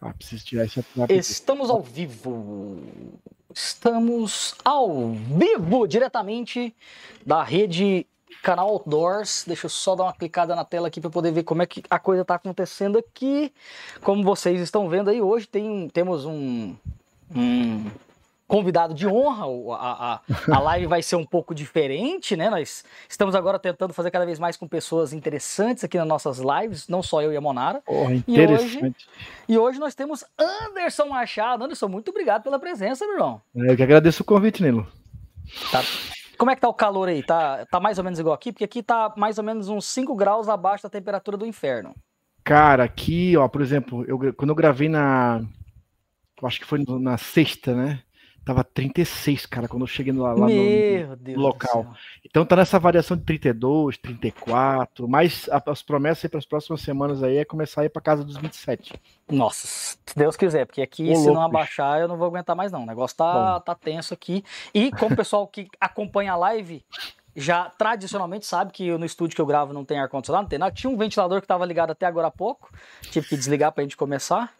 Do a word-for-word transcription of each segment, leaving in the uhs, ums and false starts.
Ah, preciso tirar esse app. Estamos ao vivo. Estamos ao vivo diretamente da rede Canal Outdoors. Deixa eu só dar uma clicada na tela aqui para poder ver como é que a coisa está acontecendo aqui. Como vocês estão vendo aí, hoje tem, temos um, um convidado de honra. A, a, a live vai ser um pouco diferente, né? Nós estamos agora tentando fazer cada vez mais com pessoas interessantes aqui nas nossas lives, não só eu e a Monara. Oh, interessante. E hoje, e hoje nós temos Anderson Machado. Anderson, muito obrigado pela presença, meu irmão. Eu que agradeço o convite, Nilo. Tá. Como é que tá o calor aí? Tá, tá mais ou menos igual aqui? Porque aqui tá mais ou menos uns cinco graus abaixo da temperatura do inferno. Cara, aqui, ó, por exemplo, eu, quando eu gravei na... Eu acho que foi na sexta, né? Tava trinta e seis, cara, quando eu cheguei lá, lá no, no local. Então tá nessa variação de trinta e dois, trinta e quatro, mas as promessas aí para as próximas semanas aí é começar a ir para casa dos vinte e sete. Nossa, se Deus quiser, porque aqui Ô, se louco, não abaixar bicho. Eu não vou aguentar mais não, o negócio tá, tá tenso aqui. E como o pessoal que acompanha a live já tradicionalmente sabe que eu, no estúdio que eu gravo não tem ar-condicionado, não tem nada. Tinha um ventilador que tava ligado até agora há pouco, tive que desligar pra gente começar.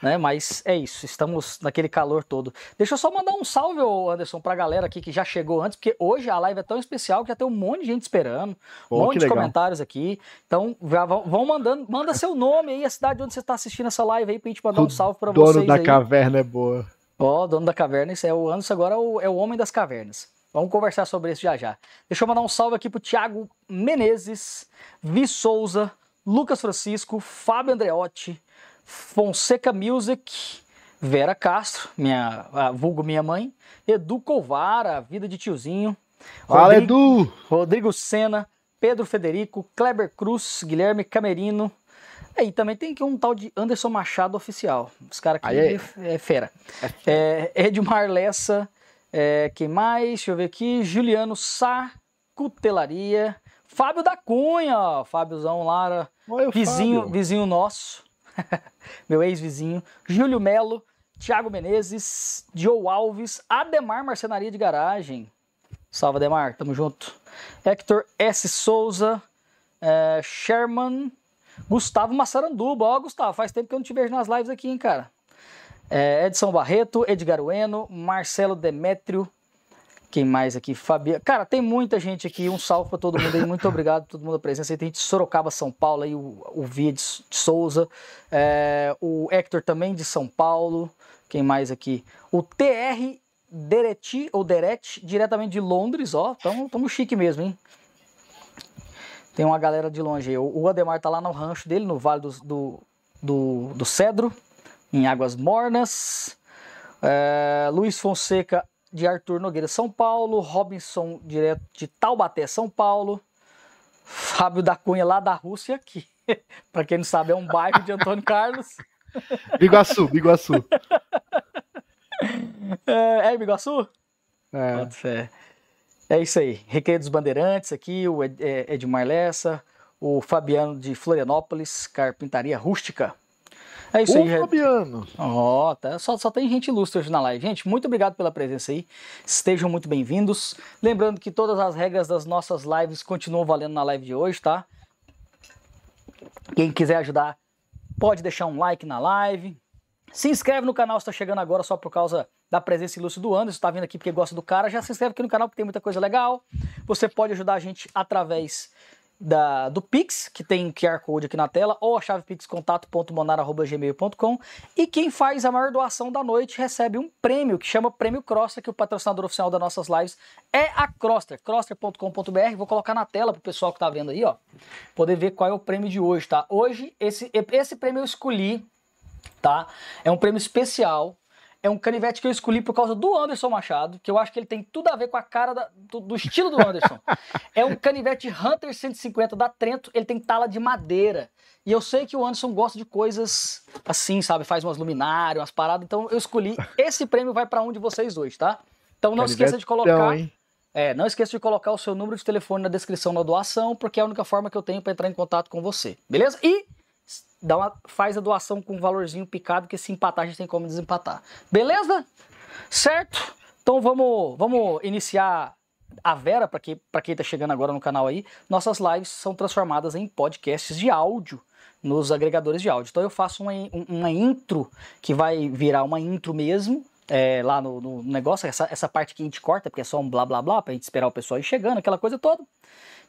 Né, mas é isso, estamos naquele calor todo. Deixa eu só mandar um salve, Anderson, pra galera aqui que já chegou antes, porque hoje a live é tão especial que já tem um monte de gente esperando, um monte de comentários aqui. Então, já vão, vão mandando, manda seu nome aí, a cidade onde você está assistindo essa live aí, pra gente mandar um salve pra vocês. Dono da caverna é boa. Ó, dono da caverna, isso é o Anderson agora, é o, é o homem das cavernas. Vamos conversar sobre isso já já. Deixa eu mandar um salve aqui pro Thiago Menezes, Vi Souza, Lucas Francisco, Fábio Andreotti, Fonseca Music, Vera Castro, minha, vulgo minha mãe, Edu Colvara, Vida de Tiozinho, Fala, Rodrigo, Edu! Rodrigo Senna, Pedro Federico, Kleber Cruz, Guilherme Camerino. Aí também tem aqui um tal de Anderson Machado Oficial, os caras aqui é, é fera. É, Edmar Lessa, é, quem mais? Deixa eu ver aqui, Juliano Sá, Cutelaria, Fábio da Cunha, ó, Fábiozão Lara, Oi, vizinho, Fábio. vizinho nosso. Meu ex-vizinho, Júlio Melo, Thiago Menezes, Joe Alves, Ademar Marcenaria de Garagem. Salve, Ademar, tamo junto. Hector S. Souza, é, Sherman, Gustavo Massaranduba. Ó, Gustavo, faz tempo que eu não te vejo nas lives aqui, hein, cara. É, Edson Barreto, Edgar Ueno, Marcelo Demétrio. Quem mais aqui? Fabi... Cara, tem muita gente aqui. Um salve para todo mundo aí. Muito obrigado a todo mundo a presença. Aí tem gente de Sorocaba, São Paulo, aí o, o Via de Souza. É, o Hector também de São Paulo. Quem mais aqui? O T R Dereti, ou Dereti, diretamente de Londres, ó. Tamo, tamo chique mesmo, hein? Tem uma galera de longe aí. O Ademar tá lá no rancho dele, no Vale do, do, do, do Cedro, em Águas Mornas. É, Luiz Fonseca, de Arthur Nogueira, São Paulo. Robinson, direto de Taubaté, São Paulo. Fábio da Cunha, lá da Rússia, aqui. Pra quem não sabe, é um bairro de Antônio Carlos. Biguaçu, Biguaçu. É, é Biguaçu? É. É isso aí. Recreio dos Bandeirantes aqui, o Ed, é, Edmar Lessa, o Fabiano de Florianópolis, Carpintaria Rústica. É isso o aí, Fabiano. Ó, tá, só, só tem gente ilustre hoje na live. Gente, muito obrigado pela presença aí. Estejam muito bem-vindos. Lembrando que todas as regras das nossas lives continuam valendo na live de hoje, tá? Quem quiser ajudar, pode deixar um like na live. Se inscreve no canal se está chegando agora só por causa da presença ilustre do Anderson, está vindo aqui porque gosta do cara. Já se inscreve aqui no canal porque tem muita coisa legal. Você pode ajudar a gente através... Da, do Pix, que tem um Q R Code aqui na tela, ou a chave pix contato ponto monara arroba gmail ponto com, e quem faz a maior doação da noite recebe um prêmio, que chama Prêmio Crosster, que o patrocinador oficial das nossas lives é a Crosster, crosster ponto com ponto br, vou colocar na tela pro pessoal que tá vendo aí, ó, poder ver qual é o prêmio de hoje, tá? Hoje, esse, esse prêmio eu escolhi, tá? É um prêmio especial, é um canivete que eu escolhi por causa do Anderson Machado, que eu acho que ele tem tudo a ver com a cara da, do, do estilo do Anderson. É um canivete Hunter cento e cinquenta da Trento, ele tem tala de madeira. E eu sei que o Anderson gosta de coisas assim, sabe? Faz umas luminárias, umas paradas. Então eu escolhi, esse prêmio vai para um de vocês dois, tá? Então não esqueça de colocar... Hein? É, não esqueça de colocar o seu número de telefone na descrição da doação, porque é a única forma que eu tenho para entrar em contato com você, beleza? E... Dá uma, faz a doação com um valorzinho picado, que se empatar a gente tem como desempatar. Beleza? Certo? Então vamos, vamos iniciar a Vera, para quem, para quem tá chegando agora no canal aí, nossas lives são transformadas em podcasts de áudio nos agregadores de áudio. Então eu faço uma, uma intro, que vai virar uma intro mesmo, é, lá no, no negócio, essa, essa parte que a gente corta, porque é só um blá blá blá, pra gente esperar o pessoal ir chegando, aquela coisa toda.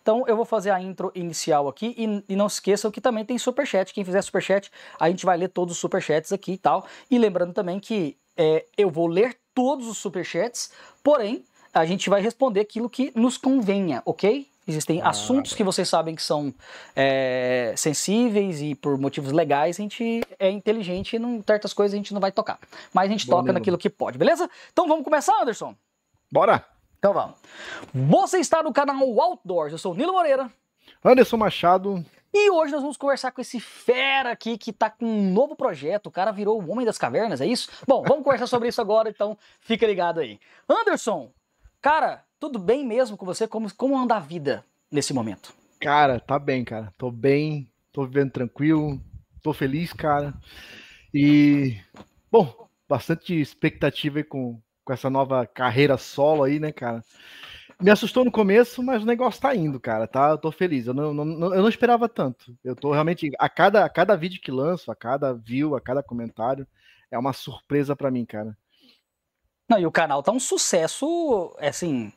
Então eu vou fazer a intro inicial aqui e, e não esqueçam que também tem superchat. Quem fizer superchat, a gente vai ler todos os superchats aqui e tal. E lembrando também que é, eu vou ler todos os superchats, porém a gente vai responder aquilo que nos convenha, ok? Existem ah, assuntos que vocês sabem que são é, sensíveis e por motivos legais a gente é inteligente e não, certas coisas a gente não vai tocar. Mas a gente toca mesmo naquilo que pode, beleza? Então vamos começar, Anderson? Bora! Então vamos. Você está no canal Outdoors, eu sou o Nilo Moreira. Anderson Machado. E hoje nós vamos conversar com esse fera aqui que tá com um novo projeto. O cara virou o Homem das Cavernas, é isso? Bom, vamos conversar sobre isso agora, então fica ligado aí. Anderson, cara, tudo bem mesmo com você? Como, como anda a vida nesse momento? Cara, tá bem, cara. Tô bem, tô vivendo tranquilo, tô feliz, cara. E, bom, bastante expectativa aí com, com essa nova carreira solo aí, né, cara? Me assustou no começo, mas o negócio tá indo, cara, tá? Eu tô feliz, eu não, não, eu não esperava tanto. Eu tô realmente, a cada, a cada vídeo que lanço, a cada view, a cada comentário, é uma surpresa pra mim, cara. Não, e o canal tá um sucesso, assim,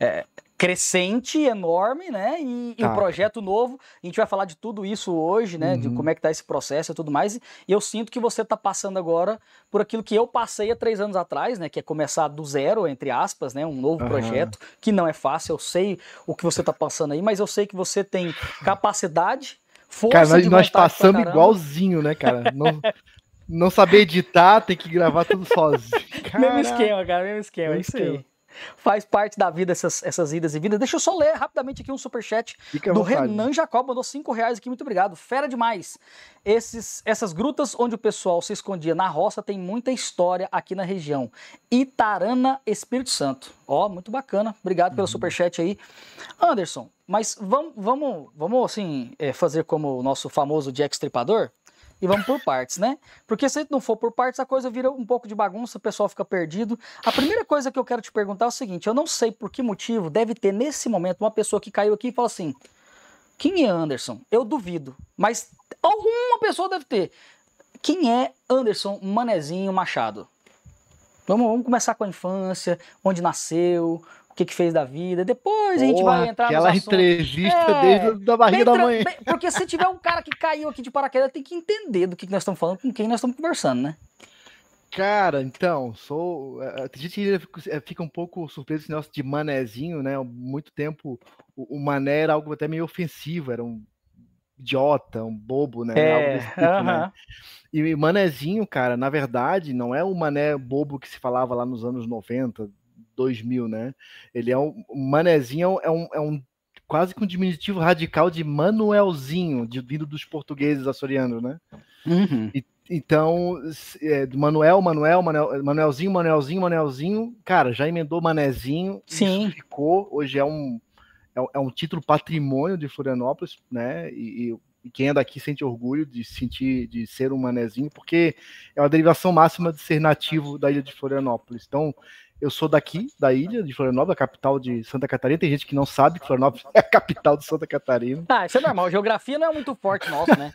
é, crescente, enorme, né? E, tá. e um projeto novo, a gente vai falar de tudo isso hoje, né? Uhum. De como é que tá esse processo e tudo mais. E eu sinto que você tá passando agora por aquilo que eu passei há três anos atrás, né? Que é começar do zero, entre aspas, né? Um novo uhum. projeto, que não é fácil. Eu sei o que você tá passando aí, mas eu sei que você tem capacidade, força cara, nós, de vontade pra caramba. Nós passamos igualzinho, né, cara? Não... Não saber editar, tem que gravar tudo sozinho. Caraca. Mesmo esquema, cara, mesmo esquema, mesmo é isso esquema. Aí. Faz parte da vida essas, essas idas e vindas. Deixa eu só ler rapidamente aqui um superchat do Renan Jacob, mandou cinco reais aqui, muito obrigado. Fera demais. Esses, essas grutas onde o pessoal se escondia na roça tem muita história aqui na região. Itarana, Espírito Santo. Ó, muito bacana, obrigado uhum. pelo superchat aí. Anderson, mas vamos, vamos, vamos assim, é, fazer como o nosso famoso Jack Stripador? E vamos por partes, né? Porque se a gente não for por partes, a coisa vira um pouco de bagunça, o pessoal fica perdido. A primeira coisa que eu quero te perguntar é o seguinte, eu não sei por que motivo deve ter nesse momento uma pessoa que caiu aqui e fala assim, quem é Anderson? Eu duvido, mas alguma pessoa deve ter. Quem é Anderson Manezinho Machado? Vamos, vamos começar com a infância, onde nasceu... o que, que fez da vida, depois Porra, a gente vai entrar nos assuntos. Aquela entrevista é, desde a barriga da mãe. Porque se tiver um cara que caiu aqui de paraquedas, tem que entender do que, que nós estamos falando, com quem nós estamos conversando, né? Cara, então, sou... Tem gente que fica um pouco surpreso esse negócio de manezinho, né? Há muito tempo o mané era algo até meio ofensivo, era um idiota, um bobo, né? É, algo desse tipo, uh-huh. né? E manezinho, cara, na verdade, não é o mané bobo que se falava lá nos anos noventa, dois mil, né? Ele é um manezinho, é um, é um quase que um diminutivo radical de Manuelzinho, de, vindo dos portugueses açorianos, né? Uhum. E, então, é, Manuel, Manuel, Manuel, Manuelzinho, Manuelzinho, Manuelzinho, cara, já emendou Manezinho, sim, ficou. Hoje é um, é, é um título patrimônio de Florianópolis, né? E, e quem é daqui sente orgulho de sentir, de ser um manezinho, porque é uma derivação máxima de ser nativo da ilha de Florianópolis. Então, eu sou daqui, da ilha de Florianópolis, a capital de Santa Catarina. Tem gente que não sabe que Florianópolis é a capital de Santa Catarina. Ah, isso é normal. Geografia não é muito forte nossa, né?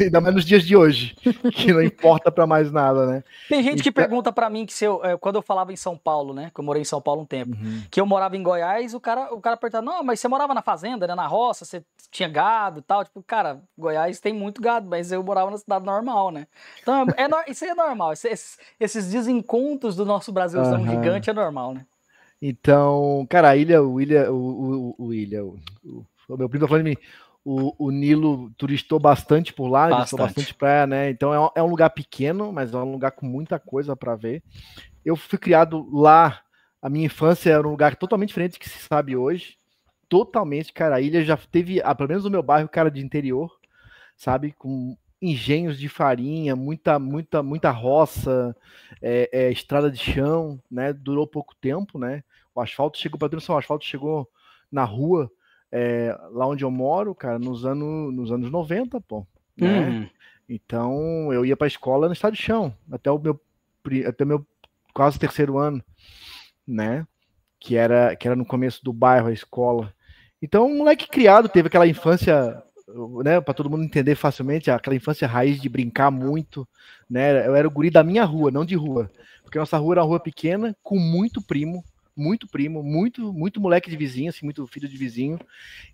Ainda mais nos dias de hoje, que não importa pra mais nada, né? Tem gente que então... pergunta pra mim que se eu, quando eu falava em São Paulo, né? Que eu morei em São Paulo um tempo, uhum. que eu morava em Goiás, o cara, o cara perguntava, não, mas você morava na fazenda, né? Na roça, você tinha gado e tal. Tipo, cara, Goiás tem muito gado, mas eu morava na cidade normal, né? Então, é, é, isso aí é normal. Esses, esses desencontros do nosso Brasil são ah. gigante é normal, né? Então, cara, a ilha, o ilha, o, o, o ilha, o, o, o meu primo tá falando de mim, o, o Nilo turistou bastante por lá, bastante. turistou bastante praia, né? Então é um, é um lugar pequeno, mas é um lugar com muita coisa para ver. Eu fui criado lá, a minha infância era um lugar totalmente diferente do que se sabe hoje, totalmente, cara, a ilha já teve, ah, pelo menos no meu bairro, cara, de interior, sabe, com... engenhos de farinha, muita, muita, muita roça, é, é, estrada de chão, né? Durou pouco tempo, né? O asfalto chegou para o asfalto chegou na rua, é, lá onde eu moro, cara, nos anos, nos anos noventa, pô. Né? Uhum. Então eu ia para a escola no estrada de chão até o meu, até meu quase terceiro ano, né? que era, que era no começo do bairro, a escola. Então, um moleque criado, teve aquela infância, né, para todo mundo entender facilmente, aquela infância raiz de brincar muito, né? Eu era o guri da minha rua, não de rua, porque nossa rua era uma rua pequena, com muito primo, muito primo, muito, muito moleque de vizinho, assim, muito filho de vizinho.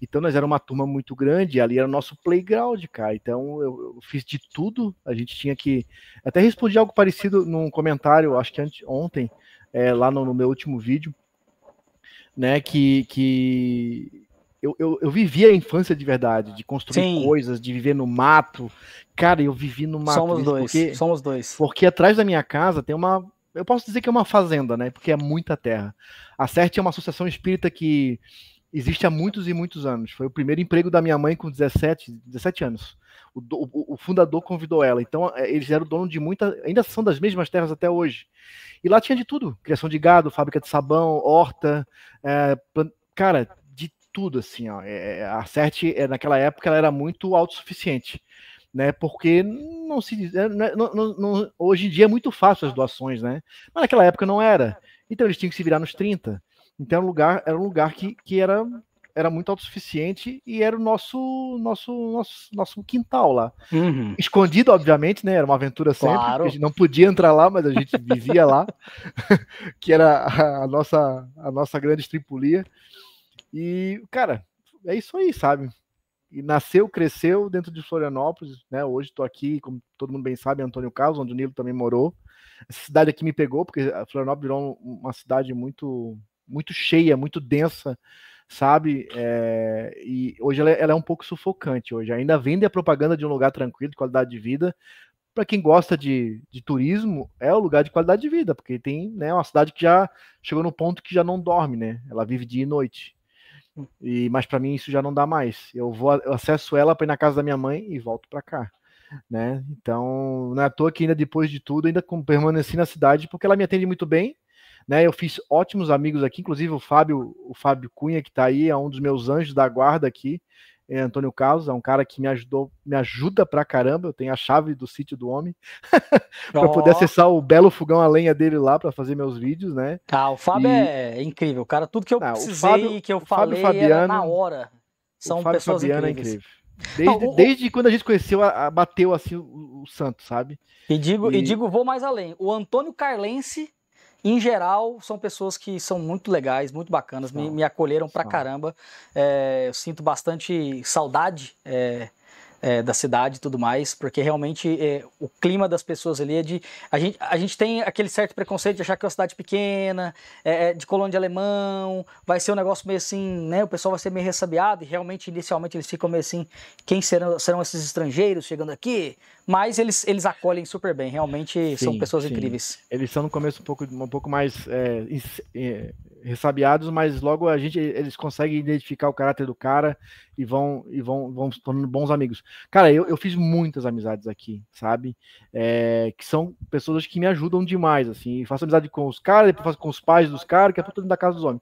Então, nós era uma turma muito grande, ali era o nosso playground, cara. Então, eu, eu fiz de tudo, a gente tinha que... Até respondi algo parecido num comentário, acho que ontem, é, lá no, no meu último vídeo, né, que... que... Eu, eu, eu vivia a infância de verdade, de construir Sim. coisas, de viver no mato. Cara, eu vivi no mato. Somos dois, porque, somos dois. Porque atrás da minha casa tem uma... Eu posso dizer que é uma fazenda, né? Porque é muita terra. A S E R T é uma associação espírita que existe há muitos e muitos anos. Foi o primeiro emprego da minha mãe com dezessete anos. O, o, o fundador convidou ela. Então, eles eram dono de muita... Ainda são das mesmas terras até hoje. E lá tinha de tudo. Criação de gado, fábrica de sabão, horta. É, plant... Cara... tudo, assim, ó, a S E R T naquela época ela era muito autossuficiente, né, porque não se não, não, não, hoje em dia é muito fácil as doações, né, mas naquela época não era, então eles tinham que se virar nos trinta, então era um lugar, era um lugar que, que era, era muito autossuficiente e era o nosso, nosso, nosso, nosso quintal lá, uhum. escondido, obviamente, né, era uma aventura sempre, claro. A gente não podia entrar lá, mas a gente vivia lá, que era a nossa, a nossa grande estripulia. E, cara, é isso aí, sabe? E nasceu, cresceu dentro de Florianópolis, né? Hoje tô aqui, como todo mundo bem sabe, Antônio Carlos, onde o Nilo também morou. Essa cidade aqui me pegou, porque Florianópolis virou uma cidade muito, muito cheia, muito densa, sabe? É, e hoje ela é, ela é um pouco sufocante hoje. Ainda vende a propaganda de um lugar tranquilo, de qualidade de vida. Para quem gosta de, de turismo, é o lugar de qualidade de vida, porque tem, né, uma cidade que já chegou no ponto que já não dorme, né? Ela vive dia e noite. E, mas para mim isso já não dá mais. Eu vou, eu acesso ela para ir na casa da minha mãe e volto para cá, né? Então não é à toa que ainda depois de tudo ainda permaneci na cidade porque ela me atende muito bem, né? Eu fiz ótimos amigos aqui, inclusive o Fábio, o Fábio Cunha, que está aí, é um dos meus anjos da guarda aqui. É Antônio Carlos, é um cara que me ajudou, me ajuda pra caramba. Eu tenho a chave do sítio do homem para poder acessar o belo fogão a lenha dele lá para fazer meus vídeos, né? Tá, o Fábio e... é incrível, cara. Tudo que eu ah, precisei, Fábio, que eu falei Fabiano, era na hora. São o Fábio pessoas Fabiano incríveis. É incrível. Desde, Não, o... desde quando a gente conheceu, a, a, bateu assim o, o santo, sabe? E digo, e... e digo, vou mais além. O Antônio Carlense, em geral, são pessoas que são muito legais, muito bacanas, me, me acolheram pra caramba. É, eu sinto bastante saudade é, é, da cidade e tudo mais, porque realmente é, o clima das pessoas ali é de... A gente, a gente tem aquele certo preconceito de achar que é uma cidade pequena, é, de colônia de alemão, vai ser um negócio meio assim, né? O pessoal vai ser meio ressabiado e realmente, inicialmente, eles ficam meio assim, quem serão, serão esses estrangeiros chegando aqui? Mas eles, eles acolhem super bem, realmente sim, são pessoas sim. incríveis. Eles são no começo um pouco, um pouco mais é, é, ressabiados, mas logo a gente, eles conseguem identificar o caráter do cara e vão, e vão, vão se tornando bons amigos. Cara, eu, eu fiz muitas amizades aqui, sabe? É, que são pessoas que me ajudam demais, assim. Faço amizade com os caras, depois faço com os pais dos caras, que é tudo dentro da casa dos homens.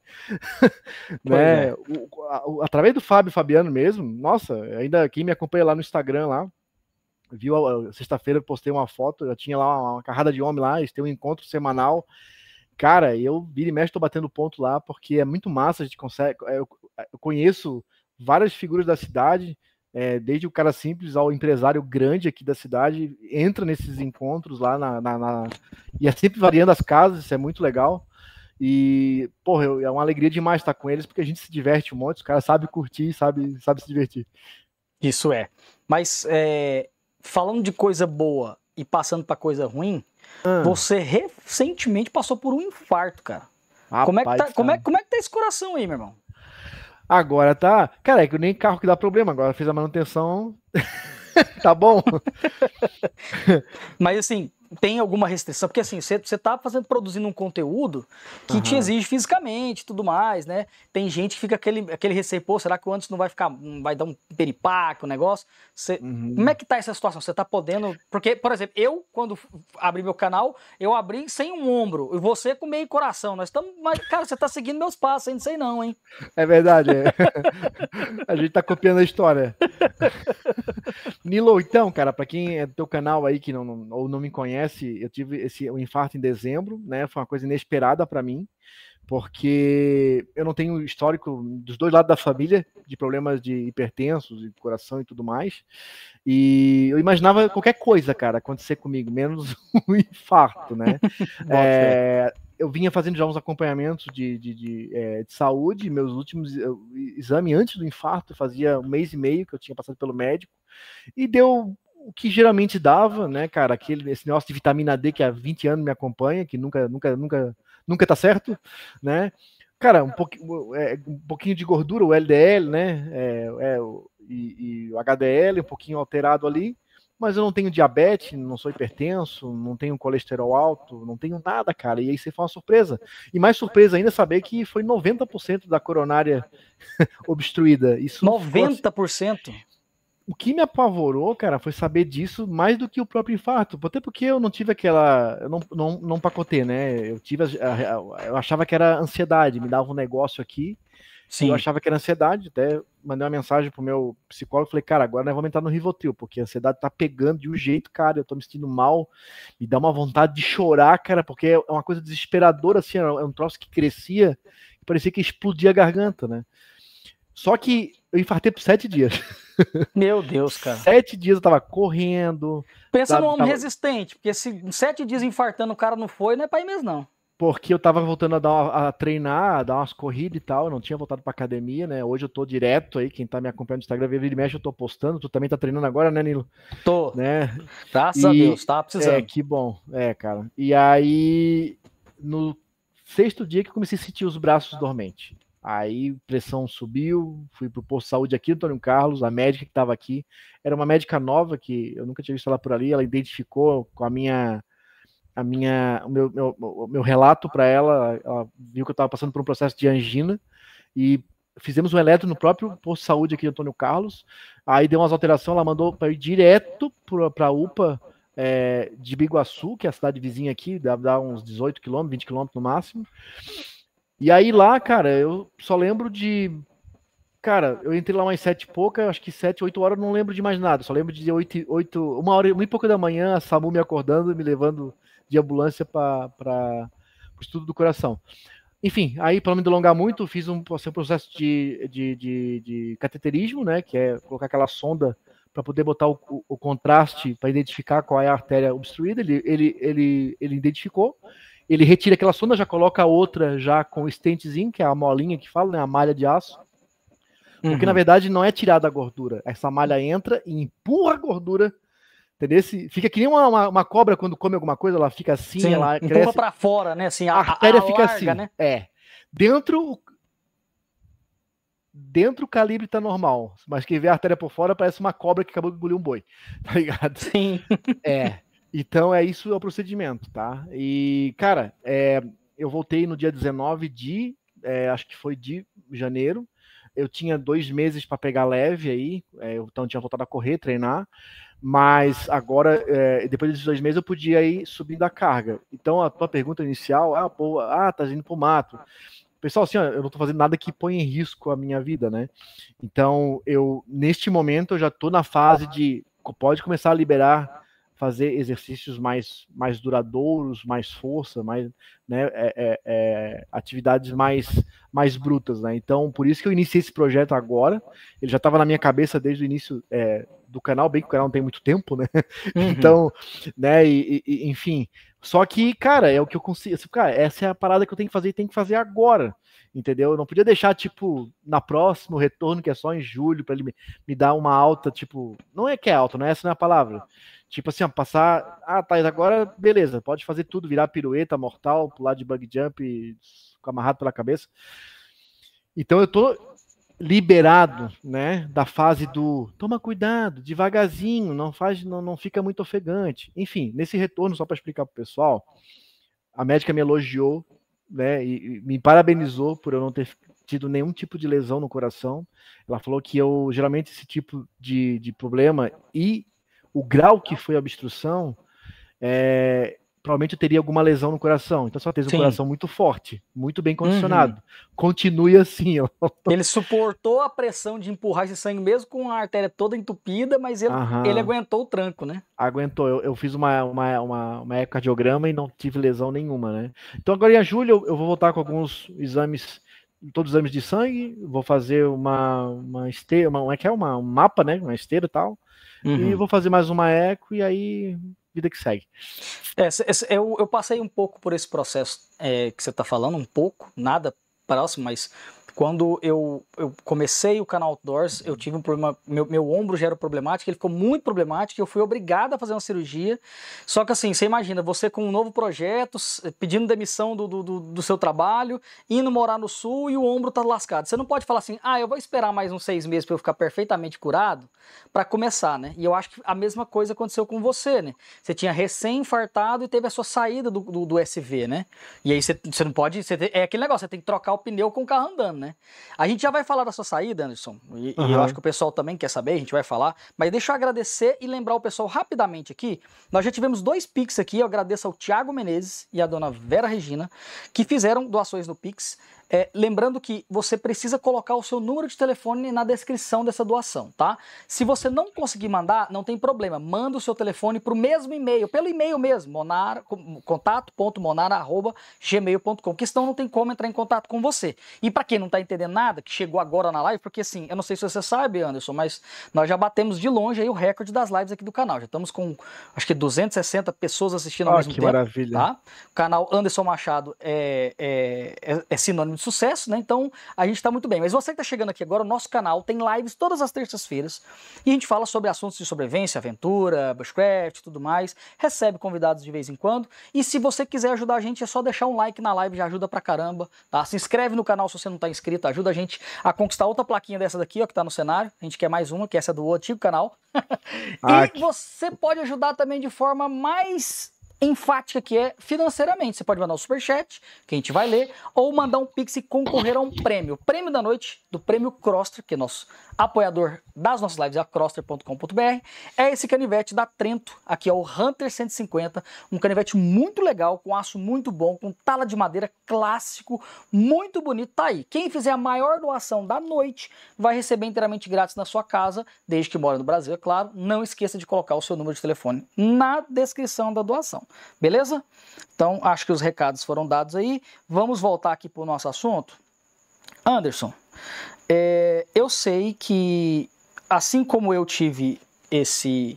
né? é. o, a, o, através do Fábio Fabiano mesmo, nossa, ainda quem me acompanha lá no Instagram, lá, viu, sexta-feira eu postei uma foto, já tinha lá uma, uma carrada de homem lá, eles têm um encontro semanal. Cara, eu vira e mexe, tô batendo ponto lá, porque é muito massa, a gente consegue, eu, eu conheço várias figuras da cidade, é, desde o cara simples ao empresário grande aqui da cidade, entra nesses encontros lá, na, na, na e é sempre variando as casas, isso é muito legal. E, porra, eu, é uma alegria demais estar com eles, porque a gente se diverte um monte, os caras sabem curtir, sabem sabe se divertir. Isso é, mas... É... Falando de coisa boa e passando pra coisa ruim, hum. você recentemente passou por um infarto, cara. Rapaz, como, é que tá, como, é, como é que tá esse coração aí, meu irmão? Agora tá... Cara, é que nem carro que dá problema. Agora fez a manutenção... tá bom? Mas assim, tem alguma restrição? Porque assim, você tá fazendo, produzindo um conteúdo que uhum. te exige fisicamente e tudo mais, né? Tem gente que fica aquele, aquele receio, pô, será que o Anderson não vai ficar, vai dar um peripaque, um negócio? Cê, uhum. Como é que tá essa situação? Você tá podendo... Porque, por exemplo, eu, quando abri meu canal, eu abri sem um ombro. E você com meio coração. Nós estamos... Mas, cara, você tá seguindo meus passos, hein? Não sei não, hein? É verdade. É. A gente tá copiando a história. Nilo, então, cara, para quem é do teu canal aí que não, não, ou não me conhece, eu tive esse um infarto em dezembro, né? Foi uma coisa inesperada para mim, porque eu não tenho histórico dos dois lados da família de problemas de hipertensos e coração e tudo mais, e eu imaginava qualquer coisa, cara, acontecer comigo, menos um infarto, né? É, eu vinha fazendo já uns acompanhamentos de, de, de, é, de saúde, meus últimos exame antes do infarto, fazia um mês e meio que eu tinha passado pelo médico, e deu o que geralmente dava, né, cara, aquele, esse negócio de vitamina D que há vinte anos me acompanha, que nunca, nunca, nunca... Nunca tá certo, né? Cara, um pouquinho, é, um pouquinho de gordura, o L D L, né? É, é, e, e o H D L, um pouquinho alterado ali. Mas eu não tenho diabetes, não sou hipertenso, não tenho colesterol alto, não tenho nada, cara. E aí você foi uma surpresa. E mais surpresa ainda saber que foi noventa por cento da coronária obstruída. Isso noventa por cento? O que me apavorou, cara, foi saber disso mais do que o próprio infarto. Até porque eu não tive aquela... Eu não, não, não pacotei, né? Eu tive... A, a, eu achava que era ansiedade. Me dava um negócio aqui. Sim. Eu achava que era ansiedade. Até mandei uma mensagem pro meu psicólogo. Falei, cara, agora nós vamos entrar no Rivotril. Porque a ansiedade tá pegando de um jeito, cara. Eu tô me sentindo mal. Me dá uma vontade de chorar, cara. Porque é uma coisa desesperadora, assim. É um troço que crescia. Que parecia que explodia a garganta, né? Só que eu infartei por sete dias. Meu Deus, cara. Sete dias eu tava correndo. Pensa tava, no homem tava... resistente, porque se sete dias infartando o cara não foi, não é pra ir mesmo, não. Porque eu tava voltando a, dar uma, a treinar, a dar umas corridas e tal, eu não tinha voltado pra academia, né? Hoje eu tô direto aí, quem tá me acompanhando no Instagram, vira e mexe, eu tô postando. Tu também tá treinando agora, né, Nilo? Tô. Né? Graças a Deus, tá precisando. É, que bom. É, cara. E aí, no sexto dia que eu comecei a sentir os braços dormentes. Aí pressão subiu, fui pro posto de saúde aqui, Antônio Carlos, a médica que estava aqui, era uma médica nova que eu nunca tinha visto ela por ali, ela identificou com a minha, a minha, o meu, meu, o meu relato para ela, ela viu que eu estava passando por um processo de angina e fizemos um eletro no próprio posto de saúde aqui de Antônio Carlos, aí deu umas alterações, ela mandou para ir direto para a U P A é, de Biguaçu, que é a cidade vizinha aqui, dá, dá uns dezoito quilômetros, vinte quilômetros no máximo. E aí lá, cara, eu só lembro de... Cara, eu entrei lá umas sete e pouca, acho que sete, oito horas, eu não lembro de mais nada. Só lembro de oito, oito uma hora, uma e pouca da manhã, a Samu me acordando e me levando de ambulância para o estudo do coração. Enfim, aí, para não me delongar muito, fiz um, assim, um processo de, de, de, de cateterismo, né? Que é colocar aquela sonda para poder botar o, o, o contraste para identificar qual é a artéria obstruída. Ele, ele, ele, ele identificou. Ele retira aquela sonda, já coloca outra já com o stentezinho, que é a molinha que fala, né, a malha de aço. Uhum. Porque, na verdade, não é tirada a gordura. Essa malha entra e empurra a gordura. Entendeu? Fica que nem uma, uma, uma cobra quando come alguma coisa, ela fica assim, sim, ela cresce. Empurra pra fora, né? Assim, a, a artéria a, a fica larga, assim. Né? É. Dentro, dentro o calibre tá normal. Mas quem vê a artéria por fora parece uma cobra que acabou de engolir um boi. Tá ligado? Sim. É. Então, é isso é o procedimento, tá? E, cara, é, eu voltei no dia dezenove de, é, acho que foi de janeiro, eu tinha dois meses para pegar leve aí, é, então tinha voltado a correr, treinar, mas agora, é, depois desses dois meses, eu podia ir subindo a carga. Então, a tua pergunta inicial, ah, pô, ah tá indo pro mato. Pessoal, assim, ó, eu não tô fazendo nada que põe em risco a minha vida, né? Então, eu, neste momento, eu já tô na fase de, pode começar a liberar fazer exercícios mais, mais duradouros, mais força, mais, né, é, é, é, atividades mais, mais brutas, né? Então, por isso que eu iniciei esse projeto agora. Ele já estava na minha cabeça desde o início é, do canal, bem que o canal não tem muito tempo, né? Uhum. Então, né? E, e, enfim. Só que, cara, é o que eu consigo. Assim, cara, essa é a parada que eu tenho que fazer e tenho que fazer agora, entendeu? Eu não podia deixar, tipo, na próxima, o retorno, que é só em julho, para ele me, me dar uma alta, tipo. Não é que é alta, não é essa não é a palavra. Tipo assim, ó, passar. Ah, tá, agora, beleza, pode fazer tudo, virar pirueta, mortal, pular de bug jump, ficar amarrado pela cabeça. Então eu tô liberado, né, da fase do toma cuidado, devagarzinho, não faz, não, não fica muito ofegante. Enfim, nesse retorno, só para explicar pro pessoal, a médica me elogiou, né, e, e me parabenizou por eu não ter tido nenhum tipo de lesão no coração. Ela falou que eu, geralmente, esse tipo de, de problema e o grau que foi a obstrução, é, provavelmente eu teria alguma lesão no coração. Então, só teve um coração muito forte, muito bem condicionado. Uhum. Continue assim. Ó. Ele suportou a pressão de empurrar esse sangue mesmo com a artéria toda entupida, mas ele, ele aguentou o tranco, né? Aguentou. Eu, eu fiz uma, uma, uma, uma ecocardiograma e não tive lesão nenhuma, né? Então, agora em julho, eu, eu vou voltar com alguns exames, todos os exames de sangue, vou fazer uma, uma esteira, uma, uma, uma, um mapa, né? Uma esteira e tal. Uhum. E vou fazer mais uma eco e aí... vida que segue. É, eu, eu passei um pouco por esse processo é, que você está falando, um pouco, nada próximo, mas quando eu, eu comecei o Canal Outdoors, eu tive um problema, meu, meu ombro já era problemático, ele ficou muito problemático, eu fui obrigado a fazer uma cirurgia, só que assim, você imagina, você com um novo projeto, pedindo demissão do, do, do, do seu trabalho, indo morar no sul e o ombro tá lascado. Você não pode falar assim, ah, eu vou esperar mais uns seis meses para eu ficar perfeitamente curado, para começar, né? E eu acho que a mesma coisa aconteceu com você, né? Você tinha recém-infartado e teve a sua saída do, do, do S V, né? E aí você, você não pode, você tem, é aquele negócio, você tem que trocar o pneu com o carro andando, né? A gente já vai falar da sua saída, Anderson, e, uhum. e eu acho que o pessoal também quer saber, a gente vai falar, mas deixa eu agradecer e lembrar o pessoal rapidamente aqui, nós já tivemos dois Pix aqui, eu agradeço ao Thiago Menezes e à dona Vera Regina, que fizeram doações no Pix, é, lembrando que você precisa colocar o seu número de telefone na descrição dessa doação, tá? Se você não conseguir mandar, não tem problema, manda o seu telefone para o mesmo e-mail, pelo e-mail mesmo, monara, contato ponto monara arroba gmail ponto com, que senão não tem como entrar em contato com você. E para quem não tá entendendo nada, que chegou agora na live, porque assim, eu não sei se você sabe, Anderson, mas nós já batemos de longe aí o recorde das lives aqui do canal, já estamos com, acho que duzentas e sessenta pessoas assistindo ao oh, mesmo que tempo. Que maravilha. Tá? O canal Anderson Machado é, é, é, é sinônimo de sucesso, né? Então, a gente tá muito bem. Mas você que tá chegando aqui agora, o nosso canal tem lives todas as terças-feiras, e a gente fala sobre assuntos de sobrevivência, aventura, bushcraft e tudo mais, recebe convidados de vez em quando, e se você quiser ajudar a gente, é só deixar um like na live, já ajuda pra caramba, tá? Se inscreve no canal se você não tá inscrito, ajuda a gente a conquistar outra plaquinha dessa daqui, ó, que tá no cenário. A gente quer mais uma, que essa é do antigo canal. Ah, e que... você pode ajudar também de forma mais enfática, que é financeiramente. Você pode mandar um superchat, que a gente vai ler, ou mandar um Pix e concorrer a um prêmio. O prêmio da noite, do prêmio Crosster, que é nosso apoiador das nossas lives, é a crosster ponto com ponto br, é esse canivete da Trento, aqui é o Hunter cento e cinquenta, um canivete muito legal, com aço muito bom, com tala de madeira clássico, muito bonito, tá aí. Quem fizer a maior doação da noite vai receber inteiramente grátis na sua casa, desde que mora no Brasil, é claro. Não esqueça de colocar o seu número de telefone na descrição da doação. Beleza? Então, acho que os recados foram dados aí. Vamos voltar aqui para o nosso assunto. Anderson, é, eu sei que, assim como eu tive esse,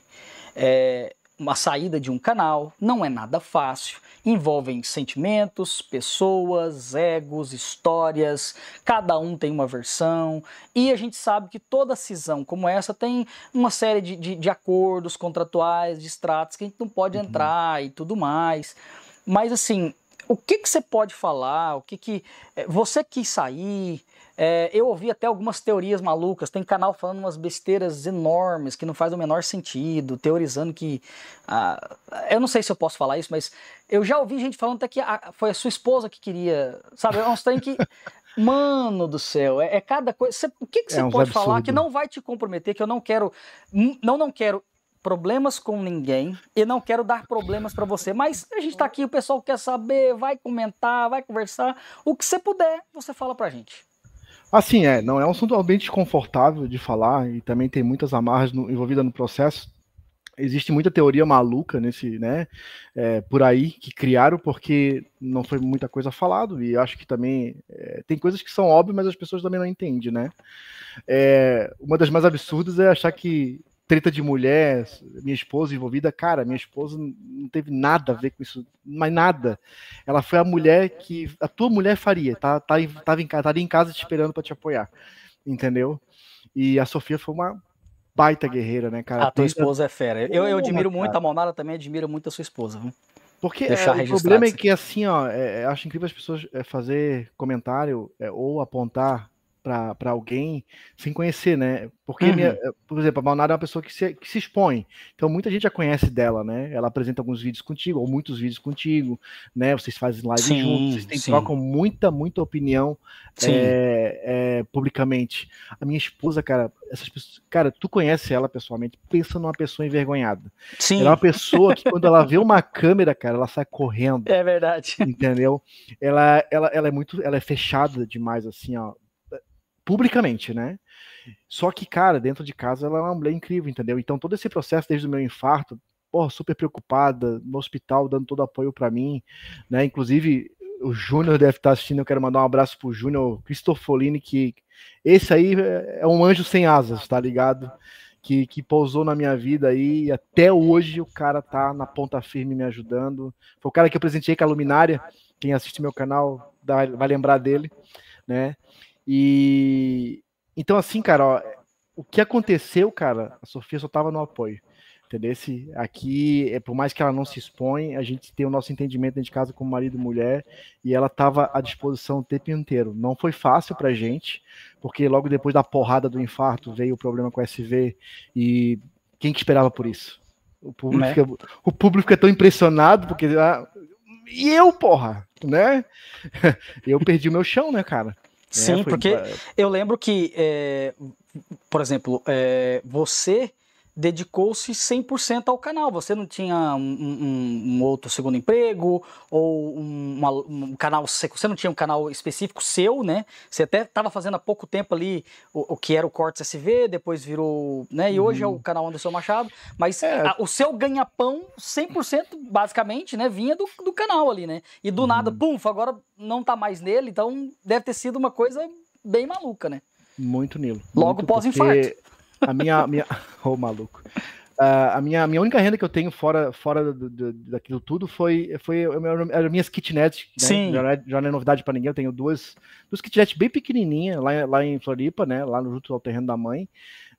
é, uma saída de um canal, não é nada fácil. Envolvem sentimentos, pessoas, egos, histórias, cada um tem uma versão, e a gente sabe que toda cisão como essa tem uma série de, de, de acordos contratuais, de extratos que a gente não pode uhum. entrar e tudo mais. Mas assim, o que que você pode falar, o que que você quis sair... É, eu ouvi até algumas teorias malucas, tem canal falando umas besteiras enormes que não faz o menor sentido, teorizando que... Ah, eu não sei se eu posso falar isso, mas eu já ouvi gente falando até que a, foi a sua esposa que queria... Sabe, é um trem que... Mano do céu, é, é cada coisa... Cê, o que, que você pode falar que não vai te comprometer, que eu não quero... Não, não quero... problemas com ninguém, e não quero dar problemas para você, mas a gente tá aqui, o pessoal quer saber, vai comentar, vai conversar, o que você puder, você fala pra gente. Assim, é, não é um assunto bem desconfortável de falar, e também tem muitas amarras no, envolvidas no processo. Existe muita teoria maluca nesse, né, é, por aí, que criaram porque não foi muita coisa falado, e acho que também é, tem coisas que são óbvias, mas as pessoas também não entendem, né? É, uma das mais absurdas é achar que treta de mulher, minha esposa envolvida, cara, minha esposa não teve nada a ver com isso, mas nada. Ela foi a mulher que a tua mulher faria, tá? Tá, tava em casa, em casa te esperando para te apoiar, entendeu? E a Sofia foi uma baita guerreira, né, cara? A tua esposa é fera. Eu, eu admiro muito, a Monara também admira muito a sua esposa, viu? Porque é, o problema é que assim, ó, é, acho incrível as pessoas é, fazer comentário é, ou apontar para alguém sem conhecer, né? Porque, uhum. minha, por exemplo, a Monara é uma pessoa que se, que se expõe. Então, muita gente já conhece dela, né? Ela apresenta alguns vídeos contigo, ou muitos vídeos contigo, né? Vocês fazem live sim, juntos, vocês têm, trocam muita, muita opinião é, é, publicamente. A minha esposa, cara, essas pessoas, cara, tu conhece ela pessoalmente, pensa numa pessoa envergonhada. Sim. Ela é uma pessoa que, quando ela vê uma câmera, cara, ela sai correndo. É verdade. Entendeu? Ela, ela, ela é muito, ela é fechada demais, assim, ó. Publicamente, né? Só que, cara, dentro de casa ela é uma mulher incrível, entendeu? Então, todo esse processo, desde o meu infarto, porra, super preocupada, no hospital, dando todo apoio pra mim, né? Inclusive, o Júnior deve estar assistindo, eu quero mandar um abraço pro Júnior Cristofolini, que esse aí é um anjo sem asas, tá ligado? Que, que pousou na minha vida aí, e até hoje o cara tá na ponta firme me ajudando. Foi o cara que eu presenteei com a luminária, quem assiste meu canal dá, vai lembrar dele, né? E então, assim, cara, ó, o que aconteceu, cara, a Sofia só tava no apoio, entendeu? Se aqui, é, por mais que ela não se expõe, a gente tem o nosso entendimento dentro de casa como marido e mulher, e ela tava à disposição o tempo inteiro. Não foi fácil pra gente, porque logo depois da porrada do infarto veio o problema com o S V, e quem que esperava por isso? O público, é? Fica, o público é tão impressionado, porque ah, e eu, porra, né? Eu perdi o meu chão, né, cara? Sim, é, porque pra... eu lembro que, é, por exemplo, é, você dedicou-se cem por cento ao canal. Você não tinha um, um, um outro segundo emprego ou um, uma, um canal... Você não tinha um canal específico seu, né? Você até estava fazendo há pouco tempo ali o, o que era o Cortes S V, depois virou... né? E hoje uhum. é o canal Anderson Machado. Mas é. a, o seu ganha-pão, cem por cento, basicamente, né? Vinha do, do canal ali, né? E do uhum. nada, pum, agora não tá mais nele. Então, deve ter sido uma coisa bem maluca, né? Muito, Nilo. Logo pós-infarto. Porque... A minha, minha... Oh, maluco. Uh, a minha, minha única renda que eu tenho fora, fora do, do, daquilo tudo foi, foi as minhas kitnets, né? Sim. Já, já não é novidade para ninguém, eu tenho duas, duas kitnets bem pequenininhas lá, lá em Floripa, né? Lá junto ao terreno da mãe,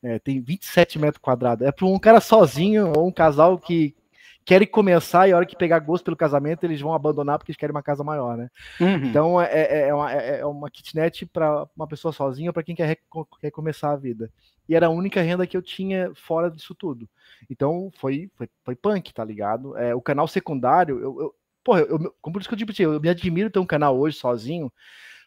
é, tem vinte e sete metros quadrados, é para um cara sozinho ou um casal que querem começar e a hora que pegar gosto pelo casamento eles vão abandonar porque eles querem uma casa maior, né? Uhum. Então é, é, uma, é uma kitnet para uma pessoa sozinha, para quem quer recomeçar a vida. E era a única renda que eu tinha fora disso tudo. Então foi, foi, foi punk, tá ligado? É, o canal secundário, eu, eu, porra, eu, como por isso que eu digo pra ti, eu me admiro ter um canal hoje sozinho,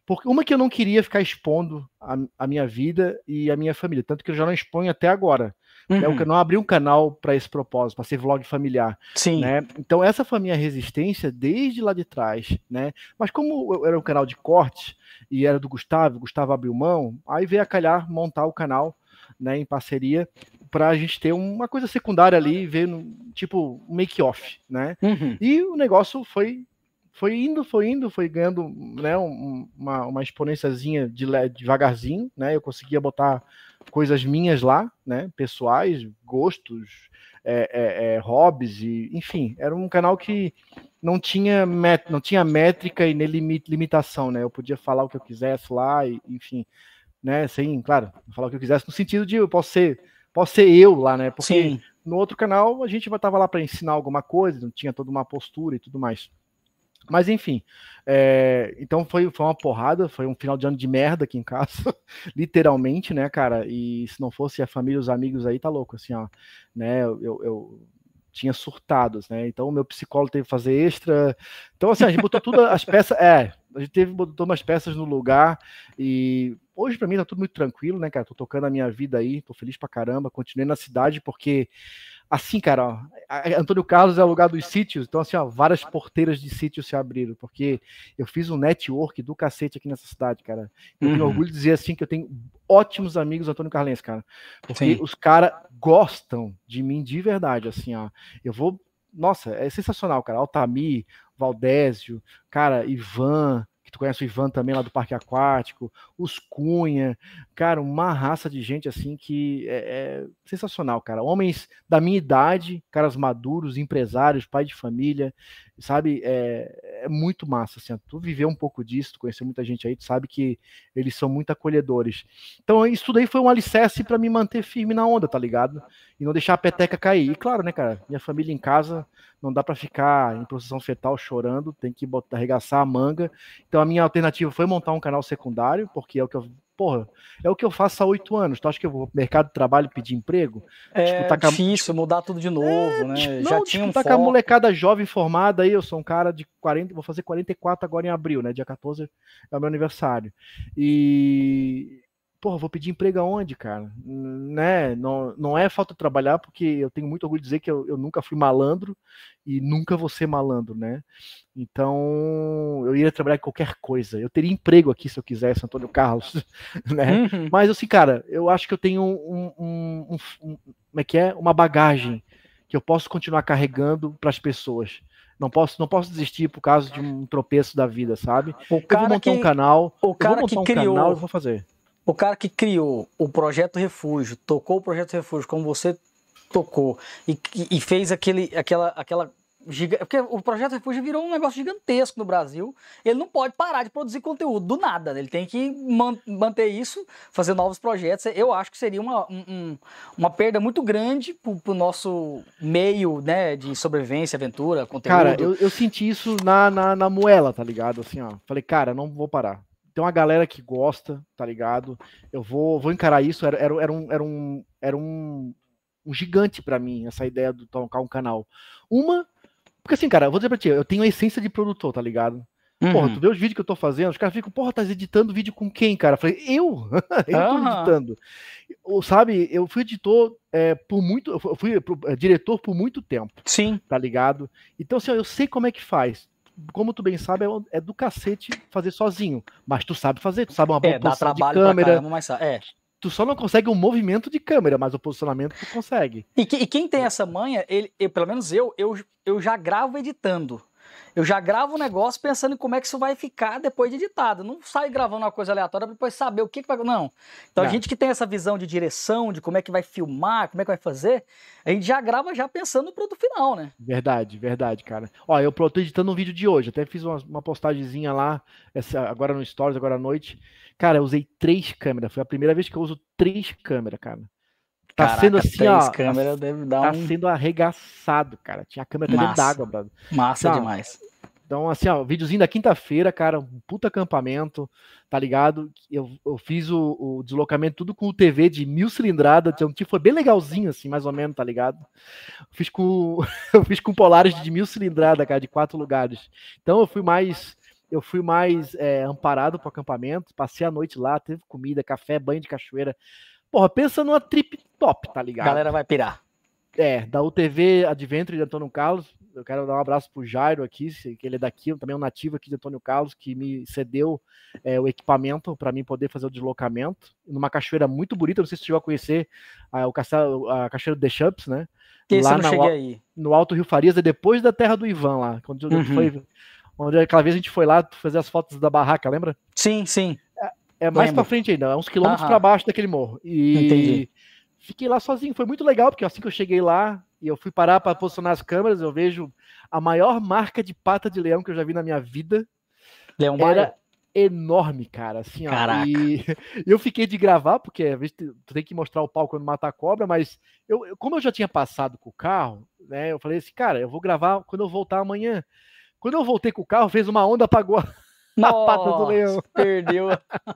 porque uma que eu não queria ficar expondo a, a minha vida e a minha família, tanto que eu já não exponho até agora. Uhum. Né? Eu não abri um canal para esse propósito, para ser vlog familiar. Sim. Né? Então essa foi a minha resistência desde lá de trás, né? Mas como eu era um canal de corte e era do Gustavo, Gustavo abriu mão, aí veio a calhar montar o canal, né, em parceria, para a gente ter uma coisa secundária ali, ver no, tipo um make-off, né? Uhum. E o negócio foi, foi indo, foi indo, foi ganhando, né, um, uma, uma exponênciazinha de, devagarzinho, né? Eu conseguia botar coisas minhas lá, né, pessoais, gostos, é, é, é, hobbies, e, enfim, era um canal que não tinha, met, não tinha métrica e nem limitação, né? Eu podia falar o que eu quisesse lá, e, enfim... Né, sem, claro, falar o que eu quisesse, no sentido de eu posso ser, posso ser eu lá, né? Porque sim, no outro canal a gente estava lá para ensinar alguma coisa, não tinha toda uma postura e tudo mais. Mas enfim, é, então foi, foi uma porrada, foi um final de ano de merda aqui em casa, literalmente, né, cara? E se não fosse a família e os amigos aí, tá louco, assim, ó, né? Eu... eu tinha surtados, né? Então o meu psicólogo teve que fazer extra. Então, assim, a gente botou todas as peças. É, a gente teve, botou umas peças no lugar. E hoje, pra mim, tá tudo muito tranquilo, né, cara? Tô tocando a minha vida aí, tô feliz pra caramba. Continuei na cidade, porque, assim, cara, ó, Antônio Carlos é o lugar dos sítios. Então, assim, ó, várias porteiras de sítios se abriram, porque eu fiz um network do cacete aqui nessa cidade, cara. Eu uhum. tenho orgulho de dizer, assim, que eu tenho ótimos amigos Antônio Carlense, cara. Porque sim, os caras gostam de mim de verdade, assim, ó. Eu vou... Nossa, é sensacional, cara. Altamir, Valdésio, cara, Ivan, que tu conhece o Ivan também lá do Parque Aquático, os Cunha, cara, uma raça de gente, assim, que é, é sensacional, cara. Homens da minha idade, caras maduros, empresários, pai de família, sabe? É, é muito massa, assim, tu viveu um pouco disso, tu conheceu muita gente aí, tu sabe que eles são muito acolhedores. Então, isso tudo aí foi um alicerce para me manter firme na onda, tá ligado? E não deixar a peteca cair. E claro, né, cara, minha família em casa, não dá para ficar em posição fetal chorando, tem que botar, arregaçar a manga. Então a minha alternativa foi montar um canal secundário, porque é o que eu porra, é o que eu faço há oito anos, tu acha que eu vou pro mercado de trabalho pedir emprego? É tipo, difícil, com... mudar tudo de novo, é, né? Tipo, não, já tinha tipo, um tá foco. Com a molecada jovem formada aí, eu sou um cara de quarenta, vou fazer quarenta e quatro agora em abril, né? Dia quatorze é o meu aniversário. E... porra, vou pedir emprego aonde, cara? Né? Não, não é falta de trabalhar, porque eu tenho muito orgulho de dizer que eu, eu nunca fui malandro e nunca vou ser malandro, né? Então, eu iria trabalhar em qualquer coisa. Eu teria emprego aqui se eu quisesse, Antônio Carlos, né? Uhum. Mas, assim, cara, eu acho que eu tenho um, um, um, um... como é que é? Uma bagagem que eu posso continuar carregando para as pessoas. Não posso, não posso desistir por causa de um tropeço da vida, sabe? O cara eu vou montar que... um canal, o cara eu vou montar que um criou... canal e vou fazer. O cara que criou o Projeto Refúgio, tocou o Projeto Refúgio como você tocou e, e fez aquele, aquela... aquela giga... Porque o Projeto Refúgio virou um negócio gigantesco no Brasil. Ele não pode parar de produzir conteúdo do nada. Ele tem que man manter isso, fazer novos projetos. Eu acho que seria uma, um, uma perda muito grande pro, pro nosso meio, né, de sobrevivência, aventura, conteúdo. Cara, eu, eu senti isso na, na, na moela, tá ligado? Assim, ó. Falei, cara, não vou parar. Tem uma galera que gosta, tá ligado? Eu vou, vou encarar isso. Era, era, era, um, era, um, era um, um gigante pra mim, essa ideia de tocar um canal. Uma, porque assim, cara, eu vou dizer pra ti, eu tenho a essência de produtor, tá ligado? Uhum. Porra, tu vê os vídeos que eu tô fazendo, os caras ficam, porra, tá editando vídeo com quem, cara? Eu falei, eu? eu tô uhum. editando. Eu, sabe, eu fui editor é, por muito, eu fui é, diretor por muito tempo. Sim. Tá ligado? Então, assim, eu sei como é que faz. Como tu bem sabe, é do cacete fazer sozinho. Mas tu sabe fazer, tu sabe uma boa é, posição de câmera. Caramba, mas é. Tu só não consegue um movimento de câmera, mas o posicionamento tu consegue. E, que, e quem tem essa manha, ele, eu, pelo menos eu, eu, eu já gravo editando. Eu já gravo o negócio pensando em como é que isso vai ficar depois de editado. Não sai gravando uma coisa aleatória para depois saber o que, que vai... Não. Então não. A gente que tem essa visão de direção, de como é que vai filmar, como é que vai fazer, a gente já grava já pensando no produto final, né? Verdade, verdade, cara. Ó, eu tô editando um vídeo de hoje. Até fiz uma, uma postagemzinha lá, essa, agora no Stories, agora à noite. Cara, eu usei três câmeras. Foi a primeira vez que eu uso três câmeras, cara. Tá Caraca, sendo assim, ó, câmera tá, deve dar tá um... sendo arregaçado, cara. Tinha a câmera dentro d'água, brother. Massa então, demais. Então, assim, ó, videozinho da quinta-feira, cara, um puta acampamento, tá ligado? Eu, eu fiz o, o deslocamento tudo com U T V de mil cilindrada, então, tipo, foi bem legalzinho, assim, mais ou menos, tá ligado? Fiz com, eu fiz com Polaris de mil cilindrada, cara, de quatro lugares. Então, eu fui mais... Eu fui mais é, amparado pro acampamento, passei a noite lá, teve comida, café, banho de cachoeira. Porra, pensa numa trip top, tá ligado? A galera vai pirar. É, da U T V Adventure de Antônio Carlos. Eu quero dar um abraço pro Jairo aqui, que ele é daqui, também é um nativo aqui de Antônio Carlos, que me cedeu é, o equipamento para mim poder fazer o deslocamento. Numa cachoeira muito bonita, não sei se você já conhecer a, o castelo, a Cachoeira de Champs, né? Que lá eu não cheguei aí. No Alto Rio Farias, é depois da terra do Ivan lá. Quando uhum. foi, onde aquela vez a gente foi lá fazer as fotos da barraca, lembra? Sim, sim. É, É mais Lembra. pra frente ainda, é uns quilômetros ah, pra baixo daquele morro. E entendi. Fiquei lá sozinho, foi muito legal, porque assim que eu cheguei lá, e eu fui parar pra posicionar as câmeras, eu vejo a maior marca de pata de leão que eu já vi na minha vida. Leão Era enorme, cara. Assim, Caraca. Ó, e eu fiquei de gravar, porque às vezes tu tem que mostrar o pau quando matar a cobra, mas eu, como eu já tinha passado com o carro, né, eu falei assim, cara, eu vou gravar quando eu voltar amanhã. Quando eu voltei com o carro, fez uma onda, apagou a... Na pata do leão. Perdeu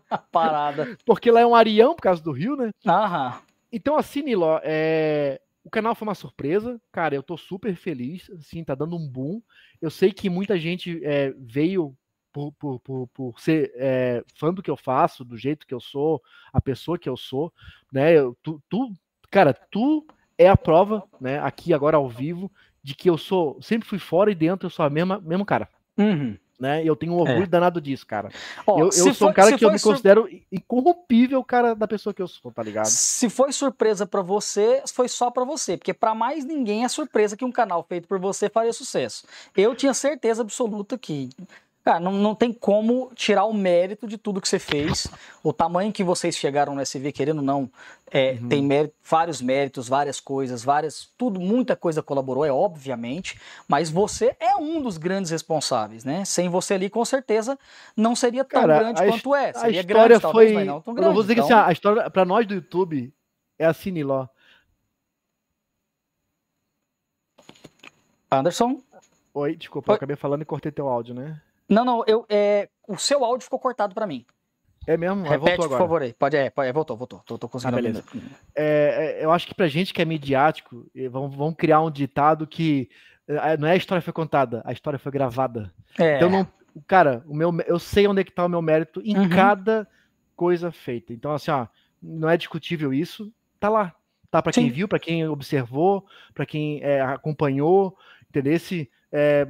a parada. Porque lá é um arião, por causa do rio, né? Aham. Então, assim, Nilo, é... o canal foi uma surpresa. Cara, eu tô super feliz. Assim, tá dando um boom. Eu sei que muita gente é, veio por, por, por, por ser é, fã do que eu faço, do jeito que eu sou, a pessoa que eu sou, né? Eu, tu, tu, cara, tu é a prova, né? Aqui, agora, ao vivo, de que eu sou... Sempre fui fora e dentro, eu sou a mesma, mesmo cara. Uhum. Né? Eu tenho um orgulho é. danado disso, cara. Ó, eu eu sou foi, um cara que eu me sur... considero incorrompível, cara, da pessoa que eu sou, tá ligado? Se foi surpresa pra você, foi só pra você, porque pra mais ninguém é surpresa que um canal feito por você faria sucesso. Eu tinha certeza absoluta que... Cara, não, não tem como tirar o mérito de tudo que você fez. O tamanho que vocês chegaram no S V, querendo ou não, é, uhum. tem mérito, vários méritos, várias coisas, várias, tudo, muita coisa colaborou, é obviamente, mas você é um dos grandes responsáveis, né? Sem você ali, com certeza, não seria tão Cara, grande quanto é. Seria a história grande, foi... talvez, não tão grande. Eu vou dizer então... que assim, a história, pra nós do YouTube, é assim, Nilo. Anderson? Oi, desculpa, Oi. eu acabei falando e cortei teu áudio, né? Não, não, eu, é, o seu áudio ficou cortado para mim. É mesmo? Repete, voltou agora. Por favor, aí. Pode, é, pode, é, voltou, voltou. Tô, tô conseguindo. Ah, beleza. É, eu acho que pra gente que é midiático, vamos, vamos criar um ditado que não é a história foi contada, a história foi gravada. É. Então, não, cara, o meu, eu sei onde é que tá o meu mérito em uhum. cada coisa feita. Então, assim, ó, não é discutível isso, tá lá. Tá para quem viu, para quem observou, para quem é, acompanhou, entendeu? Esse, é,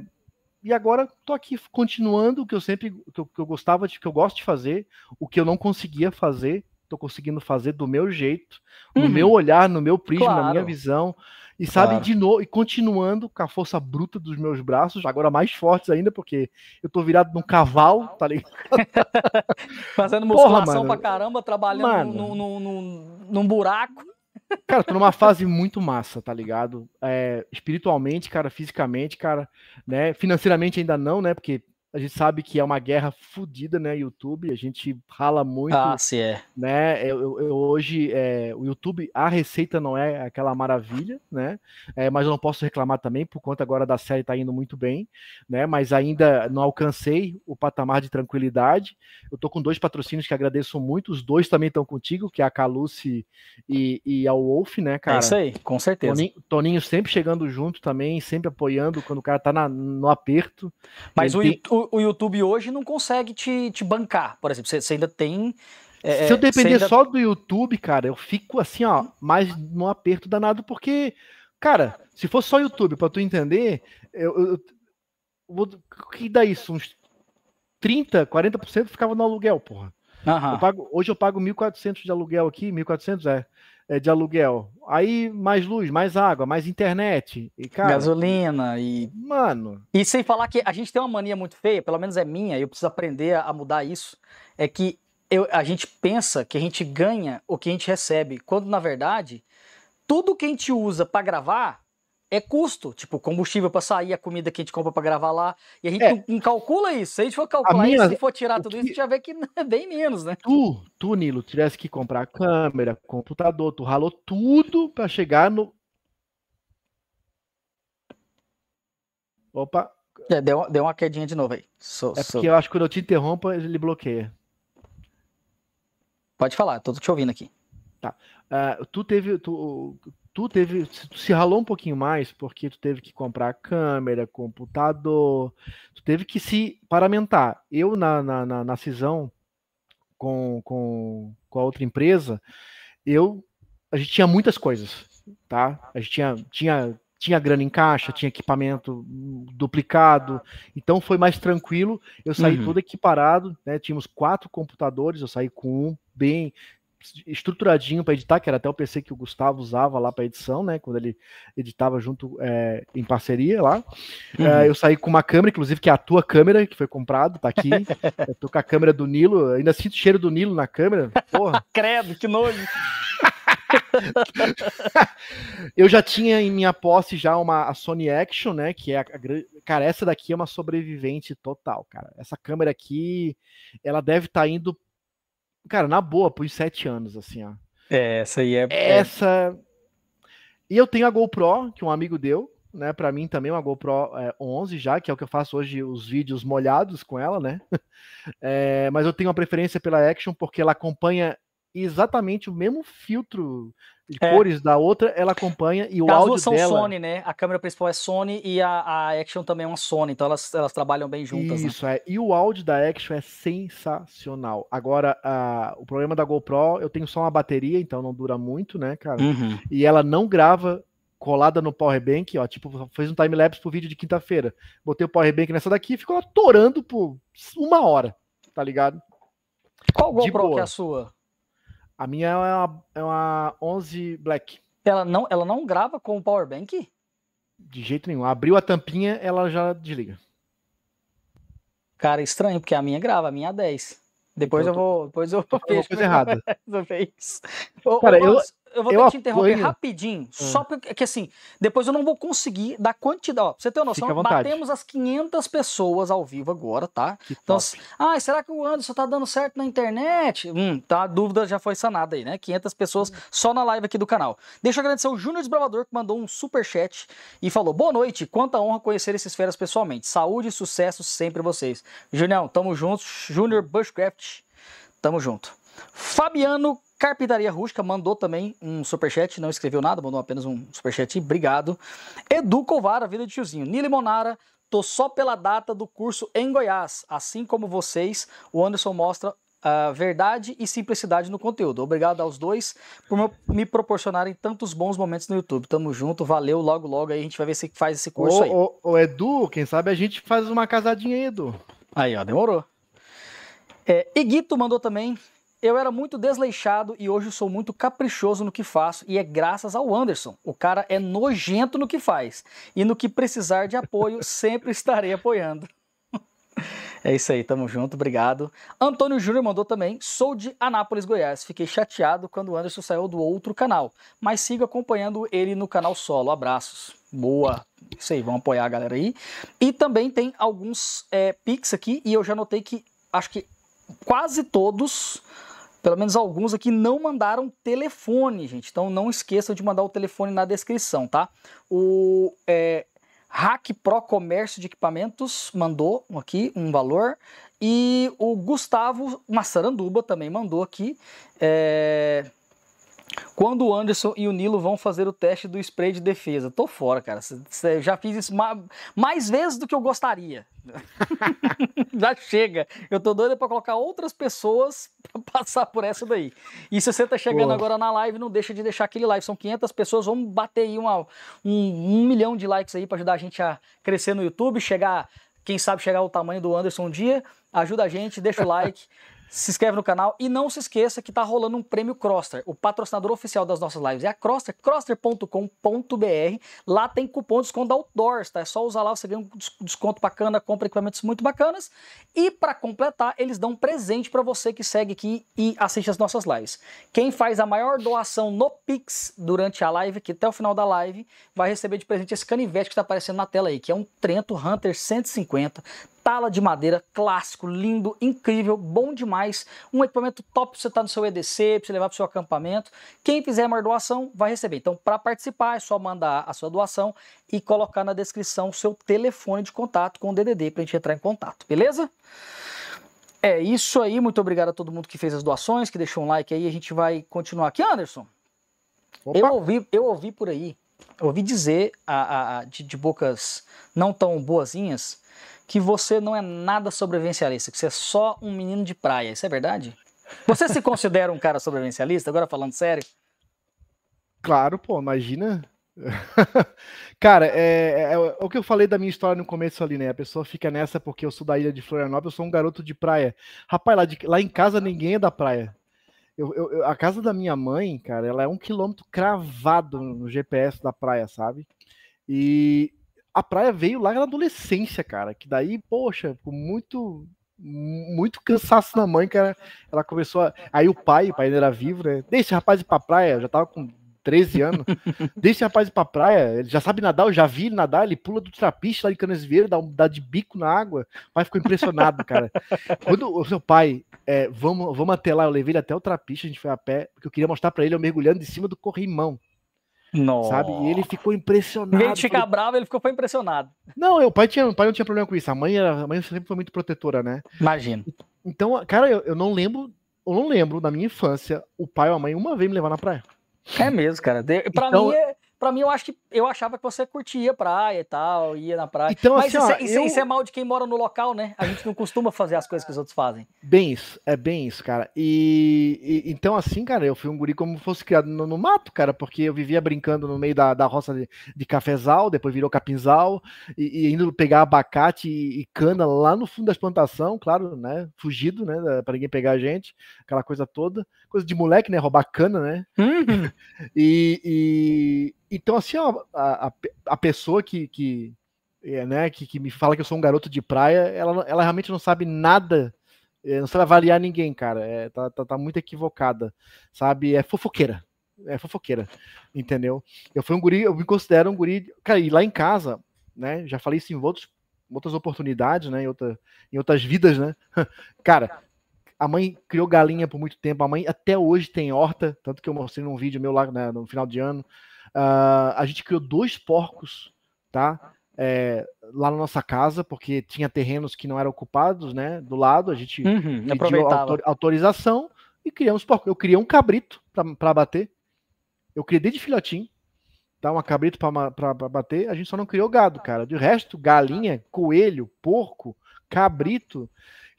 e agora tô aqui continuando o que eu sempre que eu, que eu gostava de, que eu gosto de fazer, o que eu não conseguia fazer, tô conseguindo fazer do meu jeito, uhum. no meu olhar, no meu prisma, claro. Na minha visão, e sabe, claro. De novo, e continuando com a força bruta dos meus braços, agora mais fortes ainda, porque eu tô virado num cavalo, tá ligado? Fazendo musculação para caramba, trabalhando num, num, num, num buraco. Cara, tô numa fase muito massa, tá ligado? É, espiritualmente, cara, fisicamente, cara, né? Financeiramente ainda não, né? Porque a gente sabe que é uma guerra fodida, né? YouTube, a gente rala muito. Ah, se é. Né? Eu, eu hoje, é, o YouTube, a receita não é aquela maravilha, né? É, mas eu não posso reclamar também, por conta agora da série tá indo muito bem, né? Mas ainda não alcancei o patamar de tranquilidade. Eu tô com dois patrocínios que agradeço muito, os dois também estão contigo, que é a Calucci e, e a Wolf, né, cara? É isso aí, com certeza. Toninho, Toninho sempre chegando junto também, sempre apoiando quando o cara tá na, no aperto. Mas o YouTube... O YouTube hoje não consegue te, te bancar, por exemplo, você, você ainda tem... É, se eu depender ainda... só do YouTube, cara, eu fico assim, ó, mais num aperto danado, porque, cara, se for só YouTube, pra tu entender, eu, eu, eu vou, que dá isso, uns trinta, quarenta por cento ficava no aluguel, porra. Uhum. Eu pago, hoje eu pago mil e quatrocentos de aluguel aqui, mil e quatrocentos é... de aluguel, aí mais luz, mais água, mais internet, e cara, gasolina e... Mano... E sem falar que a gente tem uma mania muito feia, pelo menos é minha, e eu preciso aprender a mudar isso, é que eu, a gente pensa que a gente ganha o que a gente recebe, quando na verdade, tudo que a gente usa para gravar é custo, tipo combustível para sair, a comida que a gente compra para gravar lá, e a gente é. não, não calcula isso, se a gente for calcular minha, isso, se for tirar tudo que... isso, já vê que é bem menos, né? Tu, tu, Nilo, tivesse que comprar câmera, computador, tu ralou tudo para chegar no... Opa! É, deu, deu uma quedinha de novo aí. So, é so... porque eu acho que quando eu te interrompo, ele bloqueia. Pode falar, tô te ouvindo aqui. Tá. Uh, tu teve... Tu... Tu teve, tu se ralou um pouquinho mais porque tu teve que comprar câmera, computador, tu teve que se paramentar. Eu, na, na, na, na cisão com, com, com a outra empresa, eu, a gente tinha muitas coisas, tá? A gente tinha, tinha, tinha grana em caixa, tinha equipamento duplicado, então foi mais tranquilo. Eu saí uhum. todo equiparado, né? Tínhamos quatro computadores, eu saí com um bem... estruturadinho para editar, que era até o P C que o Gustavo usava lá para edição, né, quando ele editava junto, é, em parceria lá, uhum. é, eu saí com uma câmera, inclusive que é a tua câmera, que foi comprado, tá aqui, eu tô com a câmera do Nilo, ainda sinto o cheiro do Nilo na câmera, porra. Credo, que nojo. Eu já tinha em minha posse já uma a Sony Action, né, que é a, a, cara, essa daqui é uma sobrevivente total, cara, essa câmera aqui, ela deve estar tá indo, cara, na boa, por sete anos, assim, ó. É, essa aí é... Essa... E eu tenho a GoPro, que um amigo deu, né? Pra mim também, uma GoPro é, onze já, que é o que eu faço hoje, os vídeos molhados com ela, né? É, mas eu tenho uma preferência pela Action, porque ela acompanha exatamente o mesmo filtro de é. cores da outra, ela acompanha, e o As áudio são dela... são Sony, né? A câmera principal é Sony e a, a Action também é uma Sony, então elas, elas trabalham bem juntas. Isso, né? É. E o áudio da Action é sensacional. Agora, a, o problema da GoPro, eu tenho só uma bateria, então não dura muito, né, cara? Uhum. E ela não grava colada no powerbank, ó, tipo, fez um time-lapse pro vídeo de quinta-feira. Botei o powerbank nessa daqui e ficou lá torando por uma hora, tá ligado? Qual GoPro que é a sua? A minha é uma, é uma onze Black. Ela não, ela não grava com o powerbank? De jeito nenhum. Abriu a tampinha, ela já desliga. Cara, estranho, porque a minha grava, a minha é dez. Depois eu, tô, eu vou... Depois eu tô fez, coisa errada. Cara, eu, eu, eu vou eu te interromper rapidinho, hum. só porque, assim, depois eu não vou conseguir da quantidade... Ó, pra você ter uma noção, batemos as quinhentas pessoas ao vivo agora, tá? Que então, ah, será que o Anderson tá dando certo na internet? Hum, tá, a dúvida já foi sanada aí, né? quinhentas pessoas hum. só na live aqui do canal. Deixa eu agradecer o Júnior Desbravador, que mandou um superchat e falou, boa noite, quanta honra conhecer esses feras pessoalmente. Saúde e sucesso sempre vocês. Junião, tamo juntos. Júnior Bushcraft. Tamo junto. Fabiano Carpintaria Rústica mandou também um superchat, não escreveu nada, mandou apenas um superchat, obrigado. Edu Covara, vida de tiozinho. Nilo e Monara, tô só pela data do curso em Goiás. Assim como vocês, o Anderson mostra a verdade e simplicidade no conteúdo. Obrigado aos dois por me proporcionarem tantos bons momentos no YouTube. Tamo junto, valeu, logo logo aí a gente vai ver se faz esse curso ô, aí. Ô, ô Edu, quem sabe a gente faz uma casadinha aí, Edu. Aí, ó, demorou. É, Iguito mandou também... Eu era muito desleixado e hoje sou muito caprichoso no que faço e é graças ao Anderson. O cara é nojento no que faz e no que precisar de apoio sempre estarei apoiando. É isso aí, tamo junto, obrigado. Antônio Júnior mandou também, sou de Anápolis, Goiás. Fiquei chateado quando o Anderson saiu do outro canal, mas sigo acompanhando ele no canal solo. Abraços. Boa. Isso aí, vamos apoiar a galera aí. E também tem alguns é, Pix aqui e eu já notei que acho que quase todos... Pelo menos alguns aqui não mandaram telefone, gente. Então não esqueçam de mandar o telefone na descrição, tá? O é, Hack Pro Comércio de Equipamentos mandou aqui um valor. E o Gustavo Massaranduba também mandou aqui. É, quando o Anderson e o Nilo vão fazer o teste do spray de defesa? Tô fora, cara. Eu já fiz isso mais vezes do que eu gostaria. Já chega. Eu tô doido pra colocar outras pessoas pra passar por essa daí. E se você tá chegando Boa. agora na live, não deixa de deixar aquele like. São quinhentas pessoas, vamos bater aí uma, um, um milhão de likes aí pra ajudar a gente a crescer no YouTube, chegar, quem sabe chegar ao tamanho do Anderson um dia. Ajuda a gente, deixa o like. Se inscreve no canal e não se esqueça que tá rolando um prêmio Crosster. O patrocinador oficial das nossas lives é a Crosster, crosster ponto com ponto br. Lá tem cupom de desconto da Outdoors, tá? É só usar lá, você ganha um desconto bacana, compra equipamentos muito bacanas. E para completar, eles dão um presente para você que segue aqui e assiste as nossas lives. Quem faz a maior doação no Pix durante a live, que até o final da live, vai receber de presente esse canivete que tá aparecendo na tela aí, que é um Trento Hunter cento e cinquenta. Tala de madeira, clássico, lindo, incrível, bom demais. Um equipamento top pra você estar no seu E D C, pra você levar pro seu acampamento. Quem fizer uma doação vai receber. Então, para participar, é só mandar a sua doação e colocar na descrição o seu telefone de contato com o D D D pra gente entrar em contato, beleza? É isso aí, muito obrigado a todo mundo que fez as doações, que deixou um like aí, a gente vai continuar aqui. Anderson, eu ouvi, eu ouvi por aí, eu ouvi dizer a, a, a, de, de bocas não tão boazinhas, que você não é nada sobrevivencialista, que você é só um menino de praia. Isso é verdade? Você se considera um cara sobrevivencialista? Agora falando sério? Claro, pô, imagina. Cara, é, é, é o que eu falei da minha história no começo ali, né? A pessoa fica nessa porque eu sou da ilha de Florianópolis, eu sou um garoto de praia. Rapaz, lá, de, lá em casa ninguém é da praia. Eu, eu, eu, a casa da minha mãe, cara, ela é um quilômetro cravado no G P S da praia, sabe? E... a praia veio lá na adolescência, cara, que daí, poxa, com muito, muito cansaço na mãe, cara, ela começou a... Aí o pai, o pai ainda era vivo, né, deixa esse rapaz ir pra praia, eu já tava com treze anos, deixa esse rapaz ir pra praia, ele já sabe nadar, eu já vi ele nadar, ele pula do trapiche lá de Canasvieiras, dá, dá de bico na água, o pai ficou impressionado, cara. Quando o seu pai, é, vamos, vamos até lá, eu levei ele até o trapiche, a gente foi a pé, porque eu queria mostrar pra ele eu mergulhando de cima do corrimão. Não. Sabe? E ele ficou impressionado. Em vez de ficar bravo, ele ficou impressionado. Não, eu, o, pai tinha, o pai não tinha problema com isso. A mãe, era, a mãe sempre foi muito protetora, né? Imagino. Então, cara, eu, eu não lembro, eu não lembro da minha infância, o pai ou a mãe uma vez me levar na praia. É mesmo, cara. De, pra, então, mim, pra mim, eu acho que eu achava que você curtia praia e tal, ia na praia. Então, mas assim, isso, ó, eu... isso é mal de quem mora no local, né? A gente não costuma fazer as coisas que os outros fazem. Bem isso, é bem isso, cara. E, e então, assim, cara, eu fui um guri como fosse criado no, no mato, cara, porque eu vivia brincando no meio da, da roça de, de cafezal, depois virou capinzal, e, e indo pegar abacate e, e cana lá no fundo das plantações, claro, né? Fugido, né? Pra ninguém pegar a gente, aquela coisa toda. Coisa de moleque, né? Roubar cana, né? Uhum. E... e... Então, assim, ó, a, a, a pessoa que, que, é, né, que, que me fala que eu sou um garoto de praia, ela, ela realmente não sabe nada, não sabe avaliar ninguém, cara. É, tá, tá, tá muito equivocada, sabe? É fofoqueira, é fofoqueira, entendeu? Eu fui um guri, eu me considero um guri... Cara, e lá em casa, né, já falei isso em outros, outras oportunidades, né, em, outra, em outras vidas, né? Cara... A mãe criou galinha por muito tempo, a mãe até hoje tem horta, tanto que eu mostrei num vídeo meu lá, né, no final de ano. Uh, a gente criou dois porcos, tá? É, lá na nossa casa, porque tinha terrenos que não eram ocupados, né? Do lado, a gente uhum, pediu autor, autorização e criamos porco. Eu criei um cabrito para bater. Eu criei desde filhotinho, tá? Uma cabrito para bater. A gente só não criou gado, cara. De resto, galinha, coelho, porco, cabrito.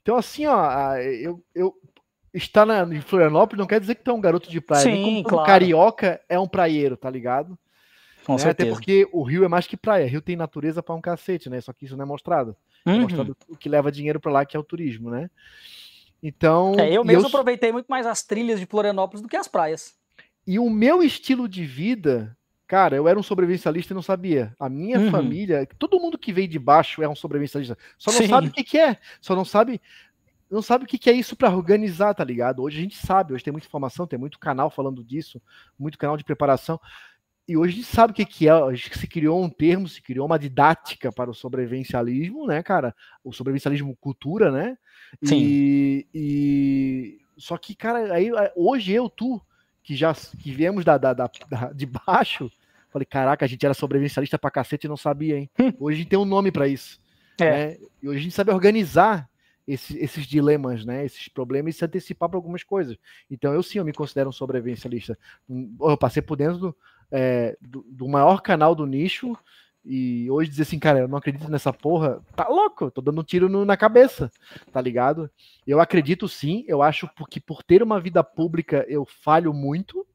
Então, assim, ó, eu... eu estar na, em Florianópolis não quer dizer que tu é um garoto de praia. Sim, como claro. Um carioca é um praieiro, tá ligado? Com né? certeza. Até porque o Rio é mais que praia. O Rio tem natureza pra um cacete, né? Só que isso não é mostrado. Uhum. É mostrado o que leva dinheiro pra lá, que é o turismo, né? Então... É, eu mesmo eu... aproveitei muito mais as trilhas de Florianópolis do que as praias. E o meu estilo de vida... Cara, eu era um sobrevivencialista e não sabia. A minha uhum. família... Todo mundo que veio de baixo é um sobrevivencialista. Só não Sim. sabe o que, que é. Só não sabe... não sabe o que, que é isso para organizar, tá ligado? Hoje a gente sabe, hoje tem muita informação, tem muito canal falando disso, muito canal de preparação, e hoje a gente sabe o que, que é, hoje se criou um termo, se criou uma didática para o sobrevivencialismo, né, cara? O sobrevivencialismo cultura, né? Sim. E, e... Só que, cara, aí, hoje eu, tu, que já que viemos da, da, da, da, de baixo, falei, caraca, a gente era sobrevivencialista pra cacete e não sabia, hein? Hoje a gente tem um nome para isso. É. Né? E hoje a gente sabe organizar Esses, esses dilemas, né, esses problemas e se antecipar para algumas coisas. Então eu sim, eu me considero um sobrevivencialista. Eu passei por dentro do, é, do, do maior canal do nicho e hoje dizer assim, cara, eu não acredito nessa porra, tá louco, tô dando um tiro no, na cabeça, tá ligado? Eu acredito sim, eu acho que por ter uma vida pública eu falho muito,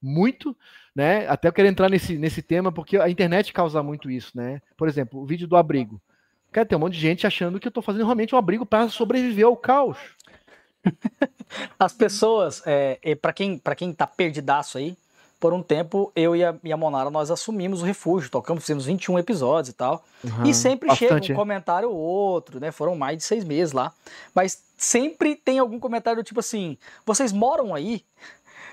muito, né, até eu quero entrar nesse, nesse tema porque a internet causa muito isso, né, por exemplo, o vídeo do abrigo. Cara, tem um monte de gente achando que eu tô fazendo realmente um abrigo para sobreviver ao caos. As pessoas, é, é, para quem, para quem tá perdidaço aí, por um tempo, eu e a, e a Monara, nós assumimos o refúgio, tocamos, fizemos vinte e um episódios e tal, uhum, e sempre bastante, chega um é? comentário ou outro, né, foram mais de seis meses lá, mas sempre tem algum comentário tipo assim, vocês moram aí?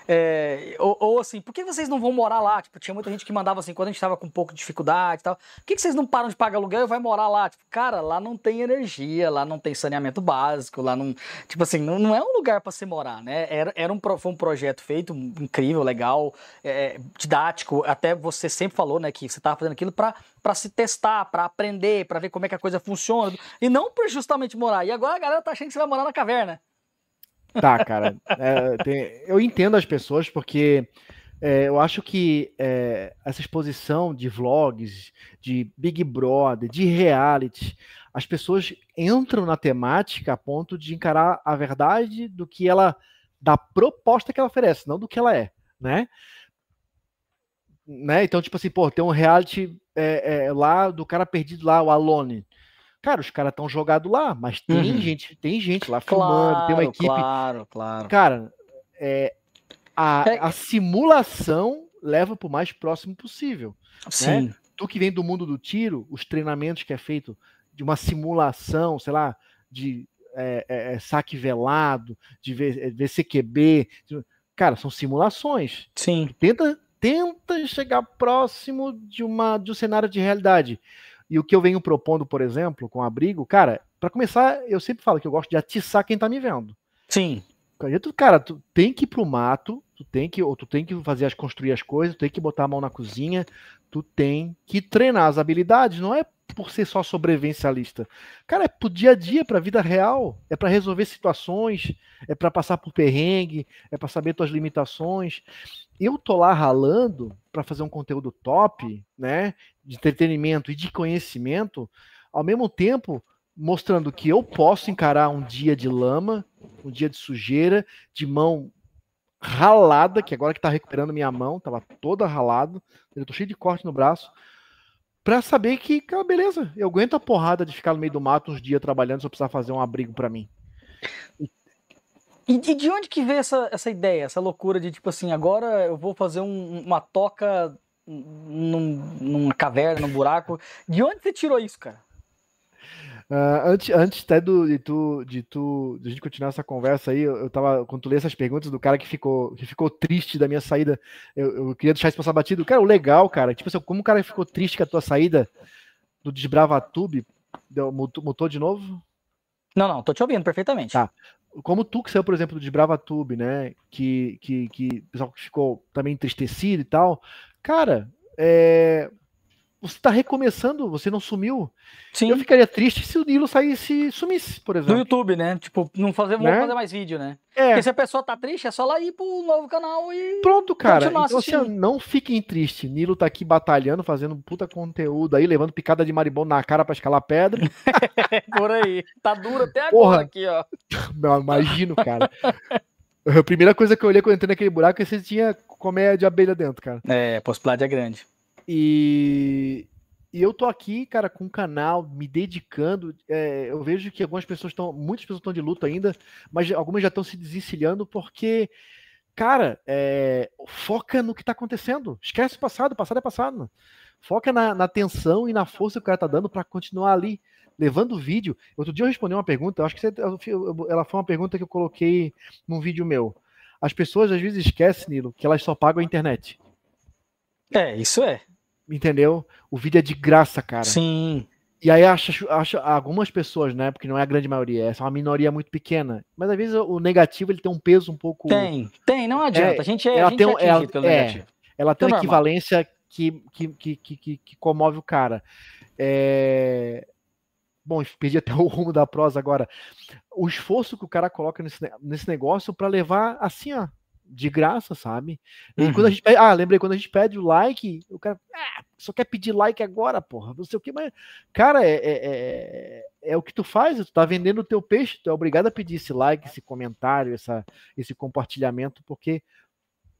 É, ou, ou assim, por que vocês não vão morar lá? Tipo, tinha muita gente que mandava assim, quando a gente tava com um pouco de dificuldade e tal, por que, que vocês não param de pagar aluguel e vai morar lá? Tipo, cara, lá não tem energia, lá não tem saneamento básico, lá não... Tipo assim, não, não é um lugar pra se morar, né? Era, era um, foi um projeto feito, incrível, legal, é, didático, até você sempre falou, né, que você tava fazendo aquilo pra, pra se testar, pra aprender, pra ver como é que a coisa funciona, e não pra justamente morar. E agora a galera tá achando que você vai morar na caverna. Tá, cara, é, tem, eu entendo as pessoas porque é, eu acho que é, essa exposição de vlogs, de Big Brother, de reality, as pessoas entram na temática a ponto de encarar a verdade do que ela, da proposta que ela oferece, não do que ela é, né? né? Então, tipo assim, pô, tem um reality é, é, lá do cara perdido lá, o Alone. Cara, os caras estão jogados lá, mas tem uhum. gente, tem gente lá claro, filmando, tem uma equipe. Claro, claro. Cara, é, a, é... a simulação leva para o mais próximo possível. Sim. Né? Tu que vem do mundo do tiro, os treinamentos que é feito de uma simulação, sei lá, de é, é, saque velado, de V C Q B, cara, são simulações. Sim. Tu tenta, tenta chegar próximo de, uma, de um cenário de realidade. E o que eu venho propondo, por exemplo, com abrigo, cara, para começar, eu sempre falo que eu gosto de atiçar quem tá me vendo. Sim. Cara, tu tem que ir pro mato, tu tem que, ou tu tem que fazer as, construir as coisas, tu tem que botar a mão na cozinha, tu tem que treinar as habilidades, não é por ser só sobrevivencialista. Cara, é pro dia a dia, pra vida real, é pra resolver situações, é pra passar por perrengue, é pra saber tuas limitações. Eu tô lá ralando pra fazer um conteúdo top, né, de entretenimento e de conhecimento, ao mesmo tempo mostrando que eu posso encarar um dia de lama, um dia de sujeira, de mão ralada, que agora que tá recuperando minha mão, tava toda ralada, eu tô cheio de corte no braço, pra saber que, cara, beleza, eu aguento a porrada de ficar no meio do mato uns dias trabalhando se eu precisar fazer um abrigo pra mim. E, e de onde que veio essa, essa ideia, essa loucura de tipo assim, agora eu vou fazer um, uma toca num, numa caverna, num buraco? De onde você tirou isso, cara? Uh, antes antes até do, de, tu, de tu de a gente continuar essa conversa aí, eu, eu tava, quando tu lê essas perguntas do cara que ficou, que ficou triste da minha saída, eu, eu queria deixar isso passar batido. Cara, o legal, cara, tipo assim, como o cara ficou triste com a tua saída do Desbravatube, mutou, mutou de novo? Não, não, tô te ouvindo perfeitamente. Tá. Como tu que saiu, por exemplo, do Desbravatube, né, que, que, que o pessoal ficou também entristecido e tal, cara, é... você está recomeçando, você não sumiu. Sim. Eu ficaria triste se o Nilo saísse, sumisse, por exemplo. Do YouTube, né? Tipo, não fazer, né? Vamos fazer mais vídeo, né? É. Porque se a pessoa tá triste, é só lá ir pro novo canal e... Pronto, cara. Então, assim, não fiquem tristes. Nilo tá aqui batalhando, fazendo puta conteúdo aí, levando picada de marimbondo na cara pra escalar pedra. Por aí. Tá duro até agora aqui, ó. Não, imagino, cara. A primeira coisa que eu olhei quando eu entrei naquele buraco é que você tinha colmeia de abelha dentro, cara. É, a possibilidade é grande. E, e eu tô aqui, cara, com um canal, me dedicando. É, eu vejo que algumas pessoas estão, muitas pessoas estão de luto ainda, mas algumas já estão se desencilhando porque, cara, é, foca no que tá acontecendo. Esquece o passado, passado é passado. Foca na, na tensão e na força que o cara tá dando para continuar ali, levando o vídeo. Outro dia eu respondi uma pergunta, acho que você, ela foi uma pergunta que eu coloquei num vídeo meu. As pessoas às vezes esquecem, Nilo, que elas só pagam a internet. É, isso é. Entendeu? O vídeo é de graça, cara. Sim. E aí acha, acha algumas pessoas, né? Porque não é a grande maioria, é só uma minoria muito pequena. Mas às vezes o negativo ele tem um peso um pouco... Tem, tem, não adianta. É, a gente é, ela a gente tem, é atingido pelo é, negativo. Ela tem é uma normal. equivalência que, que, que, que, que comove o cara. É... Bom, perdi até o rumo da prosa agora. O esforço que o cara coloca nesse, nesse negócio para levar assim, ó, de graça, sabe? E uhum. quando a gente pede, ah, lembrei, quando a gente pede o like, o cara ah, só quer pedir like agora, porra, não sei o que, mas, cara, é, é, é, é o que tu faz, tu tá vendendo o teu peixe, tu é obrigado a pedir esse like, esse comentário, essa, esse compartilhamento, porque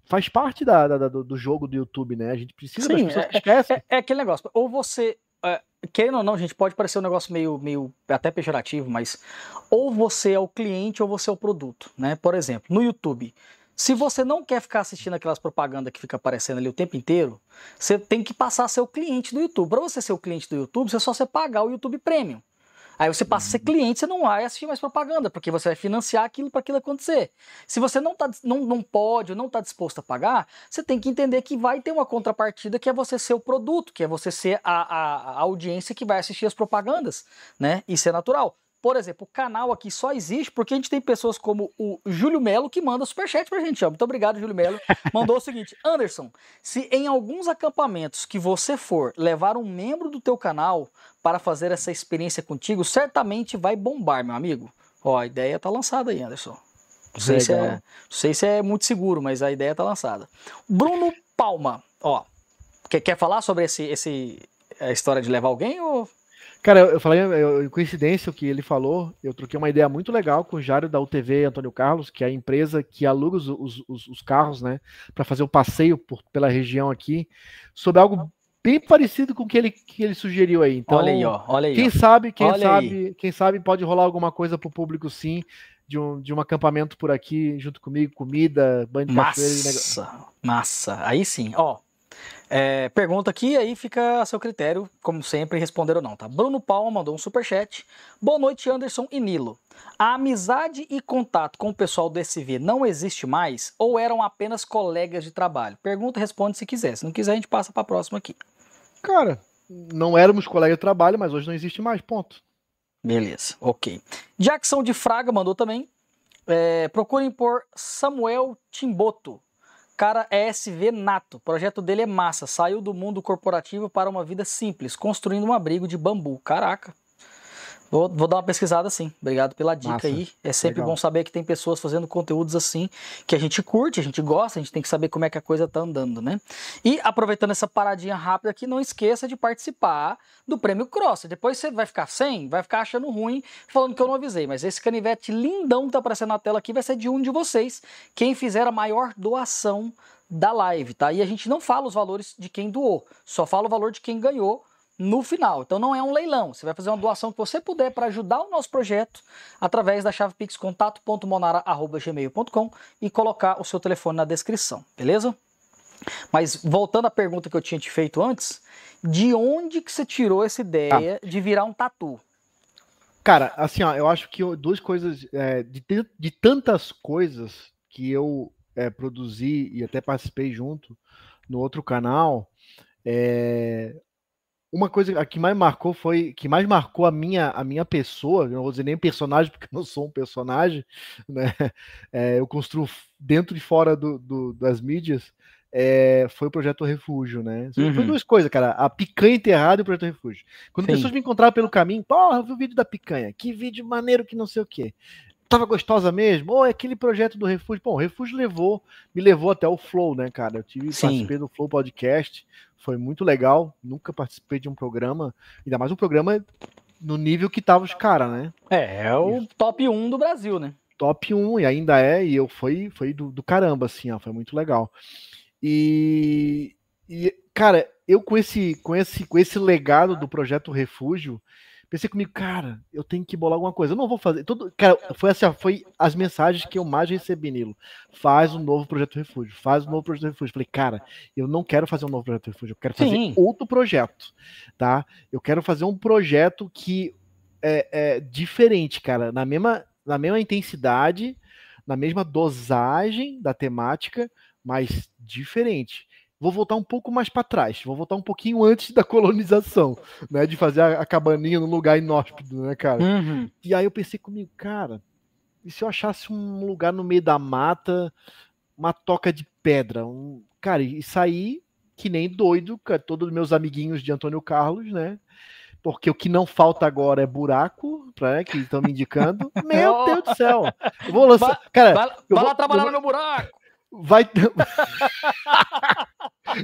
faz parte da, da, do, do jogo do YouTube, né? A gente precisa Sim, das pessoas é, que esquecem. É, é, é aquele negócio, ou você, é, querendo ou não, gente, pode parecer um negócio meio, meio até pejorativo, mas ou você é o cliente ou você é o produto, né? Por exemplo, no YouTube... Se você não quer ficar assistindo aquelas propagandas que fica aparecendo ali o tempo inteiro, você tem que passar a ser o cliente do YouTube. Para você ser o cliente do YouTube, você só você pagar o YouTube Premium. Aí você passa a ser cliente, você não vai assistir mais propaganda, porque você vai financiar aquilo para aquilo acontecer. Se você não, tá, não, não pode ou não está disposto a pagar, você tem que entender que vai ter uma contrapartida que é você ser o produto, que é você ser a, a, a audiência que vai assistir as propagandas, né? Isso é natural. Por exemplo, o canal aqui só existe porque a gente tem pessoas como o Júlio Melo que manda superchat pra gente. Ó. Muito obrigado, Júlio Melo. Mandou o seguinte: Anderson, se em alguns acampamentos que você for levar um membro do teu canal para fazer essa experiência contigo, certamente vai bombar, meu amigo. Ó, a ideia tá lançada aí, Anderson. Não sei, se é, não sei se é muito seguro, mas a ideia tá lançada. Bruno Palma, ó, quer, quer falar sobre esse, esse, a história de levar alguém ou... Cara, eu falei, eu, coincidência o que ele falou, eu troquei uma ideia muito legal com o Jário da U T V Antônio Carlos, que é a empresa que aluga os, os, os, os carros, né, para fazer o um passeio por, pela região aqui, sobre algo bem parecido com o que ele, que ele sugeriu aí. Então, olha aí, ó, olha aí. Quem ó. sabe, quem olha sabe, aí. quem sabe pode rolar alguma coisa pro público, sim, de um, de um acampamento por aqui, junto comigo, comida, banho de cachoeira e negócio. Massa, massa, aí sim, ó. É, pergunta aqui, aí fica a seu critério, como sempre, responder ou não, tá? Bruno Palma mandou um superchat. Boa noite, Anderson e Nilo. A amizade e contato com o pessoal do S V não existe mais ou eram apenas colegas de trabalho? Pergunta, responde se quiser. Se não quiser, a gente passa para a próxima aqui. Cara, não éramos colegas de trabalho, mas hoje não existe mais, ponto. Beleza, ok. Jackson de Fraga mandou também. É, procurem por Samuel Timboto. Cara é S V nato, o projeto dele é massa, saiu do mundo corporativo para uma vida simples, construindo um abrigo de bambu. Caraca, vou, vou dar uma pesquisada assim, obrigado pela dica massa. aí, é sempre Legal. bom saber que tem pessoas fazendo conteúdos assim, que a gente curte, a gente gosta, a gente tem que saber como é que a coisa tá andando, né? E aproveitando essa paradinha rápida aqui, não esqueça de participar do Prêmio Crosser, depois você vai ficar sem, vai ficar achando ruim, falando que eu não avisei, mas esse canivete lindão que tá aparecendo na tela aqui vai ser de um de vocês, quem fizer a maior doação da live, tá? E a gente não fala os valores de quem doou, só fala o valor de quem ganhou no final. Então não é um leilão, você vai fazer uma doação que você puder para ajudar o nosso projeto através da chave Pix contato ponto monara arroba gmail ponto com e colocar o seu telefone na descrição, beleza? Mas voltando à pergunta que eu tinha te feito antes, de onde que você tirou essa ideia ah. de virar um tatu? Cara, assim, ó, eu acho que eu, duas coisas, é, de, de tantas coisas que eu é, produzi e até participei junto no outro canal, é... Uma coisa que mais marcou foi que mais marcou a minha, a minha pessoa, eu não vou dizer nem personagem, porque eu não sou um personagem, né? É, eu construo dentro e fora do, do, das mídias, é, foi o Projeto Refúgio, né? Uhum. Foi duas coisas, cara. A picanha enterrada e o Projeto Refúgio. Quando Sim. pessoas me encontravam pelo caminho, porra, eu vi o vídeo da picanha. Que vídeo maneiro que não sei o quê. Tava gostosa mesmo? Ou oh, é aquele projeto do Refúgio? Bom, o Refúgio levou, me levou até o Flow, né, cara? Eu tive, Sim. participei do Flow Podcast. Foi muito legal. Nunca participei de um programa. Ainda mais um programa no nível que tava os caras, né? É, é o Isso. top um do Brasil, né? top um, e ainda é. E eu fui, foi do, do caramba, assim, ó. Foi muito legal. E, e, cara, eu com esse, com, esse, com esse legado do Projeto Refúgio, pensei comigo, cara, eu tenho que bolar alguma coisa. Eu não vou fazer. Todo, cara, foi, assim, foi as mensagens que eu mais recebi, Nilo. Faz um novo Projeto Refúgio, faz um novo Projeto Refúgio. Falei, cara, eu não quero fazer um novo Projeto Refúgio, eu quero fazer Sim. outro projeto, tá? Eu quero fazer um projeto que é, é diferente, cara, na mesma, na mesma intensidade, na mesma dosagem da temática, mas diferente. Vou voltar um pouco mais para trás, vou voltar um pouquinho antes da colonização, né, de fazer a, a cabaninha num lugar inóspito, né, cara? Uhum. E aí eu pensei comigo, cara, e se eu achasse um lugar no meio da mata, uma toca de pedra, um, cara, e sair que nem doido, cara, todos os meus amiguinhos de Antônio Carlos, né? Porque o que não falta agora é buraco, pra, né, que estão me indicando. Meu Deus do céu! Eu vou lançar, cara, vai, vai, eu vou, lá trabalhar eu vou... no meu buraco. Vai.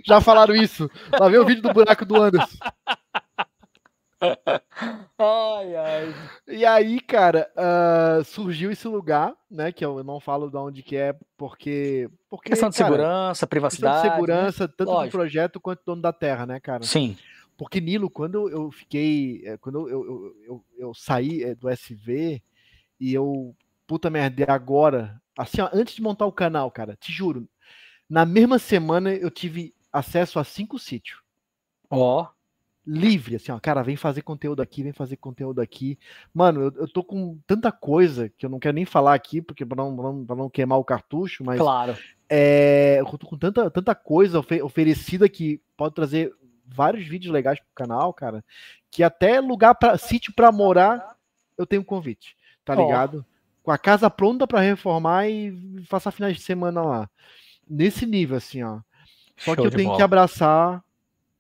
Já falaram isso. Lá vem o vídeo do buraco do Anderson. Ai, ai. E aí, cara, uh, surgiu esse lugar, né? Que eu não falo de onde que é, porque. porque questão de cara, segurança, privacidade. Questão de segurança, né? Tanto Lógico. Do projeto quanto do dono da terra, né, cara? Sim. Porque, Nilo, quando eu fiquei. Quando eu, eu, eu, eu saí do S V e eu. Puta merda, agora. Assim, ó, antes de montar o canal, cara, te juro, na mesma semana eu tive acesso a cinco sítios. Ó. Oh. Livre, assim, ó, cara, vem fazer conteúdo aqui, vem fazer conteúdo aqui. Mano, eu, eu tô com tanta coisa que eu não quero nem falar aqui, porque pra não, pra não, pra não queimar o cartucho, mas... Claro. É, eu tô com tanta, tanta coisa ofe- oferecida que pode trazer vários vídeos legais pro canal, cara, que até lugar, pra, sítio pra morar, eu tenho um convite, tá ligado? Oh. Com a casa pronta para reformar e passar finais de semana lá. Nesse nível, assim, ó. Só Show que eu tenho bola. que abraçar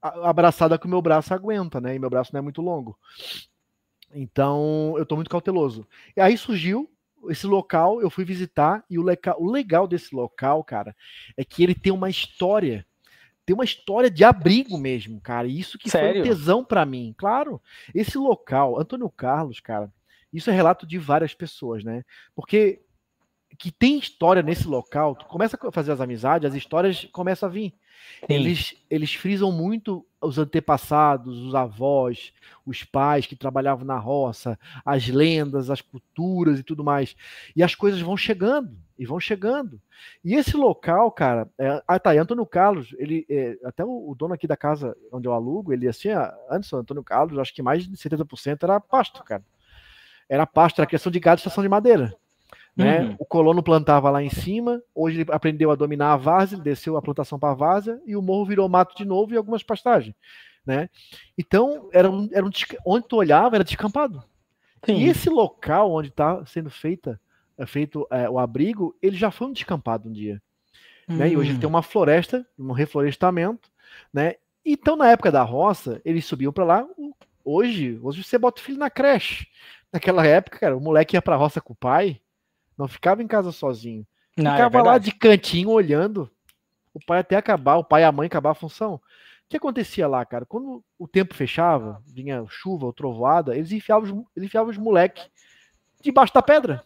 a abraçada que o meu braço aguenta, né? E meu braço não é muito longo. Então, eu tô muito cauteloso. E aí surgiu esse local, eu fui visitar, e o, leca, o legal desse local, cara, é que ele tem uma história. Tem uma história de abrigo mesmo, cara. E isso que Sério? Foi um tesão para mim. Claro, esse local, Antônio Carlos, cara, isso é relato de várias pessoas, né? Porque que tem história nesse local, tu começa a fazer as amizades, as histórias começam a vir. Eles, eles frisam muito os antepassados, os avós, os pais que trabalhavam na roça, as lendas, as culturas e tudo mais. E as coisas vão chegando, e vão chegando. E esse local, cara... É, ah, tá, e Antônio Carlos, ele, é, até o, o dono aqui da casa onde eu alugo, ele assim, antes, Antônio Carlos, acho que mais de setenta por cento era pasto, cara. Era pasto, era criação de gado e estação de madeira. Né? Uhum. O colono plantava lá em cima, hoje ele aprendeu a dominar a várzea, ele desceu a plantação para a várzea, e o morro virou mato de novo e algumas pastagens. Né? Então, era um, era um, onde tu olhava era descampado. Sim. E esse local onde está sendo feita, feito é, o abrigo, ele já foi um descampado um dia. Uhum. Né? E hoje ele tem uma floresta, um reflorestamento. Né? Então, na época da roça, eles subiam para lá. Hoje, hoje você bota o filho na creche. Naquela época, cara, o moleque ia pra roça com o pai, não ficava em casa sozinho. Não, ficava é lá de cantinho, olhando o pai até acabar, o pai e a mãe acabar a função. O que acontecia lá, cara? Quando o tempo fechava, vinha chuva ou trovoada, eles enfiavam os, eles enfiavam os moleques debaixo da pedra.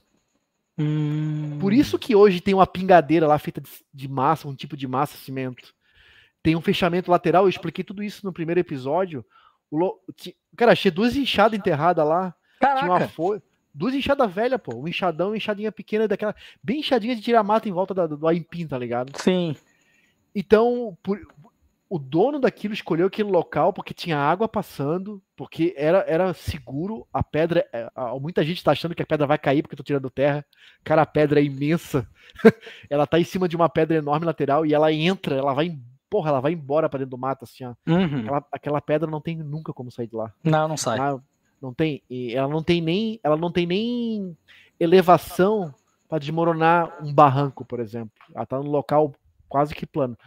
Hum. Por isso que hoje tem uma pingadeira lá feita de, de massa, um tipo de massa, cimento. Tem um fechamento lateral, eu expliquei tudo isso no primeiro episódio. O, cara, achei duas enxadas enterradas lá. Caraca. Tinha uma folha, duas enxadas velhas, pô, um enxadão e uma enxadinha pequena, daquela, bem enxadinha de tirar mata em volta da, do aipim, tá ligado? Sim. Então, por, o dono daquilo escolheu aquele local porque tinha água passando, porque era, era seguro, a pedra, a, a, muita gente tá achando que a pedra vai cair porque eu tô tirando terra, cara, a pedra é imensa, ela tá em cima de uma pedra enorme lateral e ela entra, ela vai em Porra, ela vai embora pra dentro do mato, assim, ó. Uhum. Aquela, aquela pedra não tem nunca como sair de lá. Não, não sai. Ela não tem, ela não tem nem, ela não tem nem elevação pra desmoronar um barranco, por exemplo. Ela tá num local quase que plano.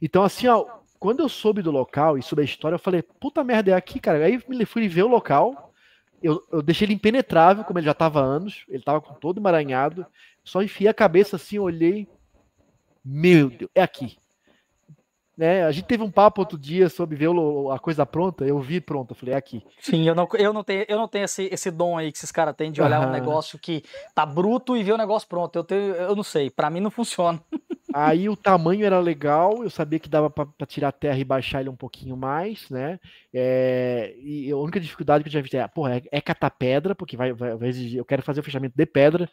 Então, assim, ó, quando eu soube do local e soube a história, eu falei, puta merda, é aqui, cara. Aí fui ver o local, eu, eu deixei ele impenetrável, como ele já tava há anos, ele tava com todo emaranhado, só enfiei a cabeça assim, olhei, meu Deus, é aqui. Né? A gente teve um papo outro dia sobre ver a coisa pronta, eu vi pronta, falei, é aqui. Sim, eu não, eu não tenho, eu não tenho esse, esse dom aí que esses caras têm de olhar ah. um negócio que tá bruto e ver o negócio pronto. Eu, tenho, eu não sei, pra mim não funciona. Aí o tamanho era legal, eu sabia que dava pra, pra tirar a terra e baixar ele um pouquinho mais, né? É, e a única dificuldade que eu já vi é, porra, é, é catar pedra, porque vai, vai, vai exigir, eu quero fazer o fechamento de pedra.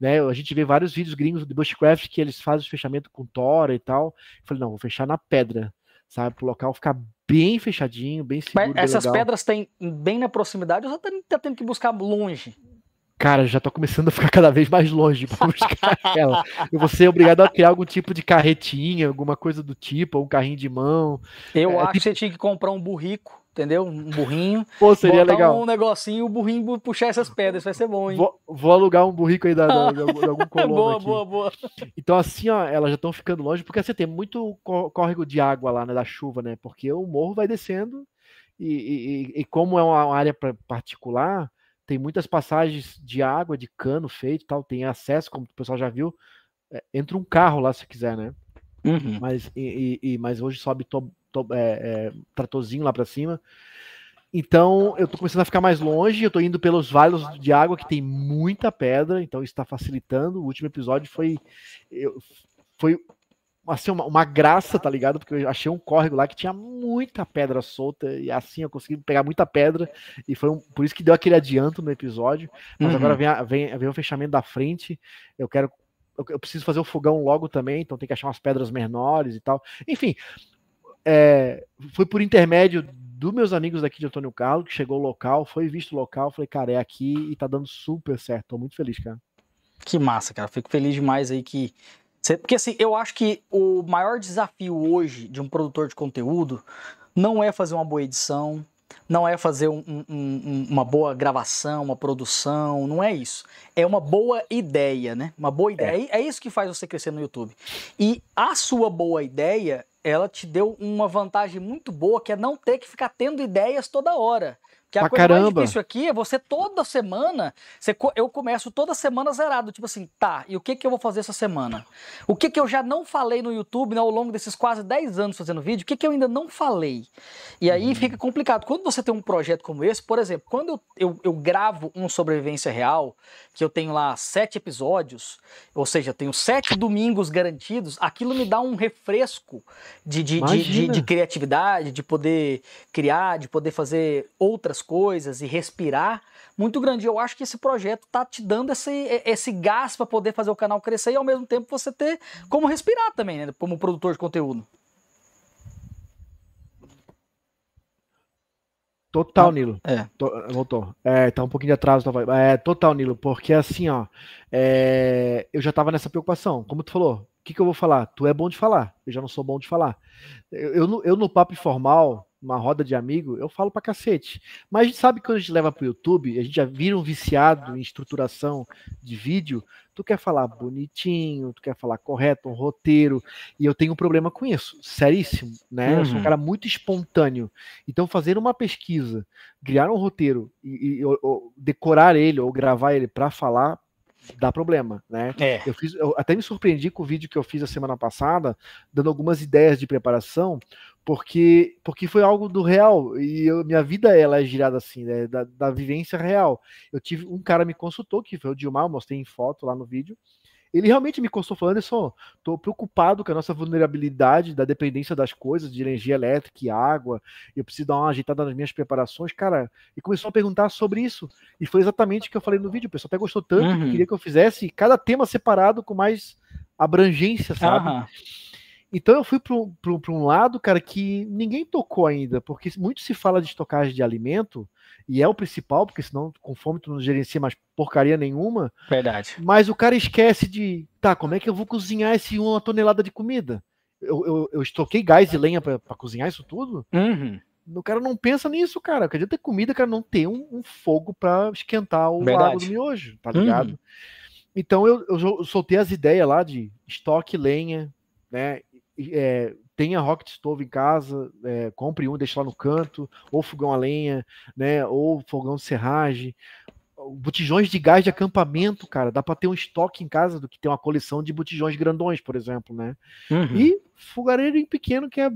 Né, a gente vê vários vídeos gringos de bushcraft que eles fazem o fechamento com tora e tal. Eu falei, não, vou fechar na pedra, sabe? Pro local ficar bem fechadinho, bem seguro. Mas bem essas legal. Pedras tem bem na proximidade ou você tá tendo que buscar longe? Cara, eu já tô começando a ficar cada vez mais longe pra buscar ela. Eu vou ser obrigado a criar algum tipo de carretinha, alguma coisa do tipo, ou um carrinho de mão. Eu é, acho tipo... que você tinha que comprar um burrico. Entendeu? Um burrinho. Pô, seria legal. Um negocinho, o burrinho puxar essas pedras, vai ser bom, hein? Vou, vou alugar um burrico aí da, da, de algum colono. Boa, aqui. boa, boa. Então, assim, ó, elas já estão ficando longe, porque você assim, tem muito córrego de água lá, né? Da chuva, né? Porque o morro vai descendo e, e, e como é uma área particular, tem muitas passagens de água, de cano feito e tal, tem acesso, como o pessoal já viu, é, entra um carro lá se quiser, né? Uhum. Mas, e, e, mas hoje sobe to, to, é, é, tratorzinho lá pra cima. Então eu tô começando a ficar mais longe. Eu tô indo pelos vales de água que tem muita pedra, então isso tá facilitando. O último episódio foi eu, Foi assim, uma, uma graça, tá ligado? Porque eu achei um córrego lá que tinha muita pedra solta, e assim eu consegui pegar muita pedra. E foi um, por isso que deu aquele adianto no episódio. Mas uhum. agora vem, a, vem, vem o fechamento da frente. Eu quero Eu preciso fazer o fogão logo também, então tem que achar umas pedras menores e tal. Enfim, é, foi por intermédio dos meus amigos daqui de Antônio Carlos, que chegou o local, foi visto o local, falei, cara, é aqui e tá dando super certo. Tô muito feliz, cara. Que massa, cara. Fico feliz demais aí que... Porque assim, eu acho que o maior desafio hoje de um produtor de conteúdo não é fazer uma boa edição, não é fazer um, um, um, uma boa gravação, uma produção, não é isso. É uma boa ideia, né? Uma boa ideia. É, é isso que faz você crescer no YouTube. E a sua boa ideia, ela te deu uma vantagem muito boa, que é não ter que ficar tendo ideias toda hora. Que a ah, coisa caramba. mais difícil aqui é você toda semana, você, eu começo toda semana zerado, tipo assim, tá, e o que que eu vou fazer essa semana? O que que eu já não falei no YouTube, né, ao longo desses quase dez anos fazendo vídeo, o que que eu ainda não falei? E aí hum. fica complicado. Quando você tem um projeto como esse, por exemplo, quando eu, eu, eu gravo um Sobrevivência Real, que eu tenho lá sete episódios, ou seja, eu tenho sete domingos garantidos, aquilo me dá um refresco de, de, de, de, de criatividade, de poder criar, de poder fazer outras coisas e respirar muito grande. Eu acho que esse projeto tá te dando esse, esse gás para poder fazer o canal crescer e ao mesmo tempo você ter como respirar também, né? Como produtor de conteúdo. Total, Nilo. É. Voltou. É, tá um pouquinho de atraso. É, total, Nilo, porque assim, ó, é, eu já tava nessa preocupação. Como tu falou, o que que eu vou falar? Tu é bom de falar. Eu já não sou bom de falar. Eu, eu, eu no papo informal, uma roda de amigo, eu falo pra cacete. Mas a gente sabe que quando a gente leva pro YouTube, a gente já vira um viciado em estruturação de vídeo, tu quer falar bonitinho, tu quer falar correto, um roteiro, e eu tenho um problema com isso, seríssimo, né? Uhum. Eu sou um cara muito espontâneo. Então fazer uma pesquisa, criar um roteiro, e, e ou, ou decorar ele, ou gravar ele pra falar, dá problema, né? É. Eu, fiz, eu até me surpreendi com o vídeo que eu fiz a semana passada, dando algumas ideias de preparação, porque, porque foi algo do real, e eu, minha vida ela é girada assim, né, da, da vivência real. Eu tive um cara me consultou, que foi o Dilmar, eu mostrei em foto lá no vídeo. Ele realmente me consultou, falou, Anderson, tô preocupado com a nossa vulnerabilidade da dependência das coisas, de energia elétrica e água, eu preciso dar uma ajeitada nas minhas preparações, cara, e começou a perguntar sobre isso, e foi exatamente o que eu falei no vídeo, o pessoal até gostou tanto, uhum. que queria que eu fizesse cada tema separado com mais abrangência, sabe? Uhum. Então eu fui para um lado, cara, que ninguém tocou ainda, porque muito se fala de estocagem de alimento, e é o principal, porque senão com fome tu não gerencia mais porcaria nenhuma. Verdade. Mas o cara esquece de, tá, como é que eu vou cozinhar esse uma tonelada de comida? Eu, eu, eu estoquei gás e lenha para cozinhar isso tudo? Uhum. O cara não pensa nisso, cara. Não adianta ter comida, cara, não ter um, um fogo para esquentar o água do miojo, tá ligado? Uhum. Então eu, eu soltei as ideias lá de estoque, lenha, né? é, tenha rocket stove em casa, é, compre um, deixe lá no canto, ou fogão a lenha, né, ou fogão de serragem, botijões de gás de acampamento, cara, dá para ter um estoque em casa do que ter uma coleção de botijões grandões, por exemplo, né? Uhum. E fogareiro em pequeno que é,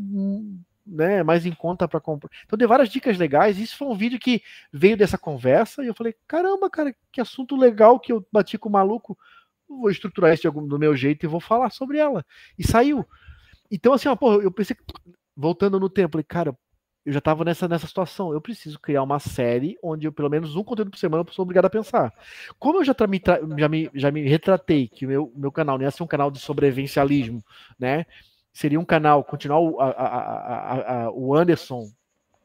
né, mais em conta para comprar. Então dei várias dicas legais. Isso foi um vídeo que veio dessa conversa e eu falei, caramba, cara, que assunto legal que eu bati com o maluco. Vou estruturar isso de algum, do meu jeito e vou falar sobre ela. E saiu. Então, assim, ó, porra, eu pensei, voltando no tempo, falei, cara, eu já tava nessa, nessa situação. Eu preciso criar uma série onde eu, pelo menos um conteúdo por semana, eu sou obrigado a pensar. Como eu já, tra me, tra já, me, já me retratei que o meu, meu canal não ia ser um canal de sobrevivencialismo, né? Seria um canal, continuar o, a, a, a, a, o Anderson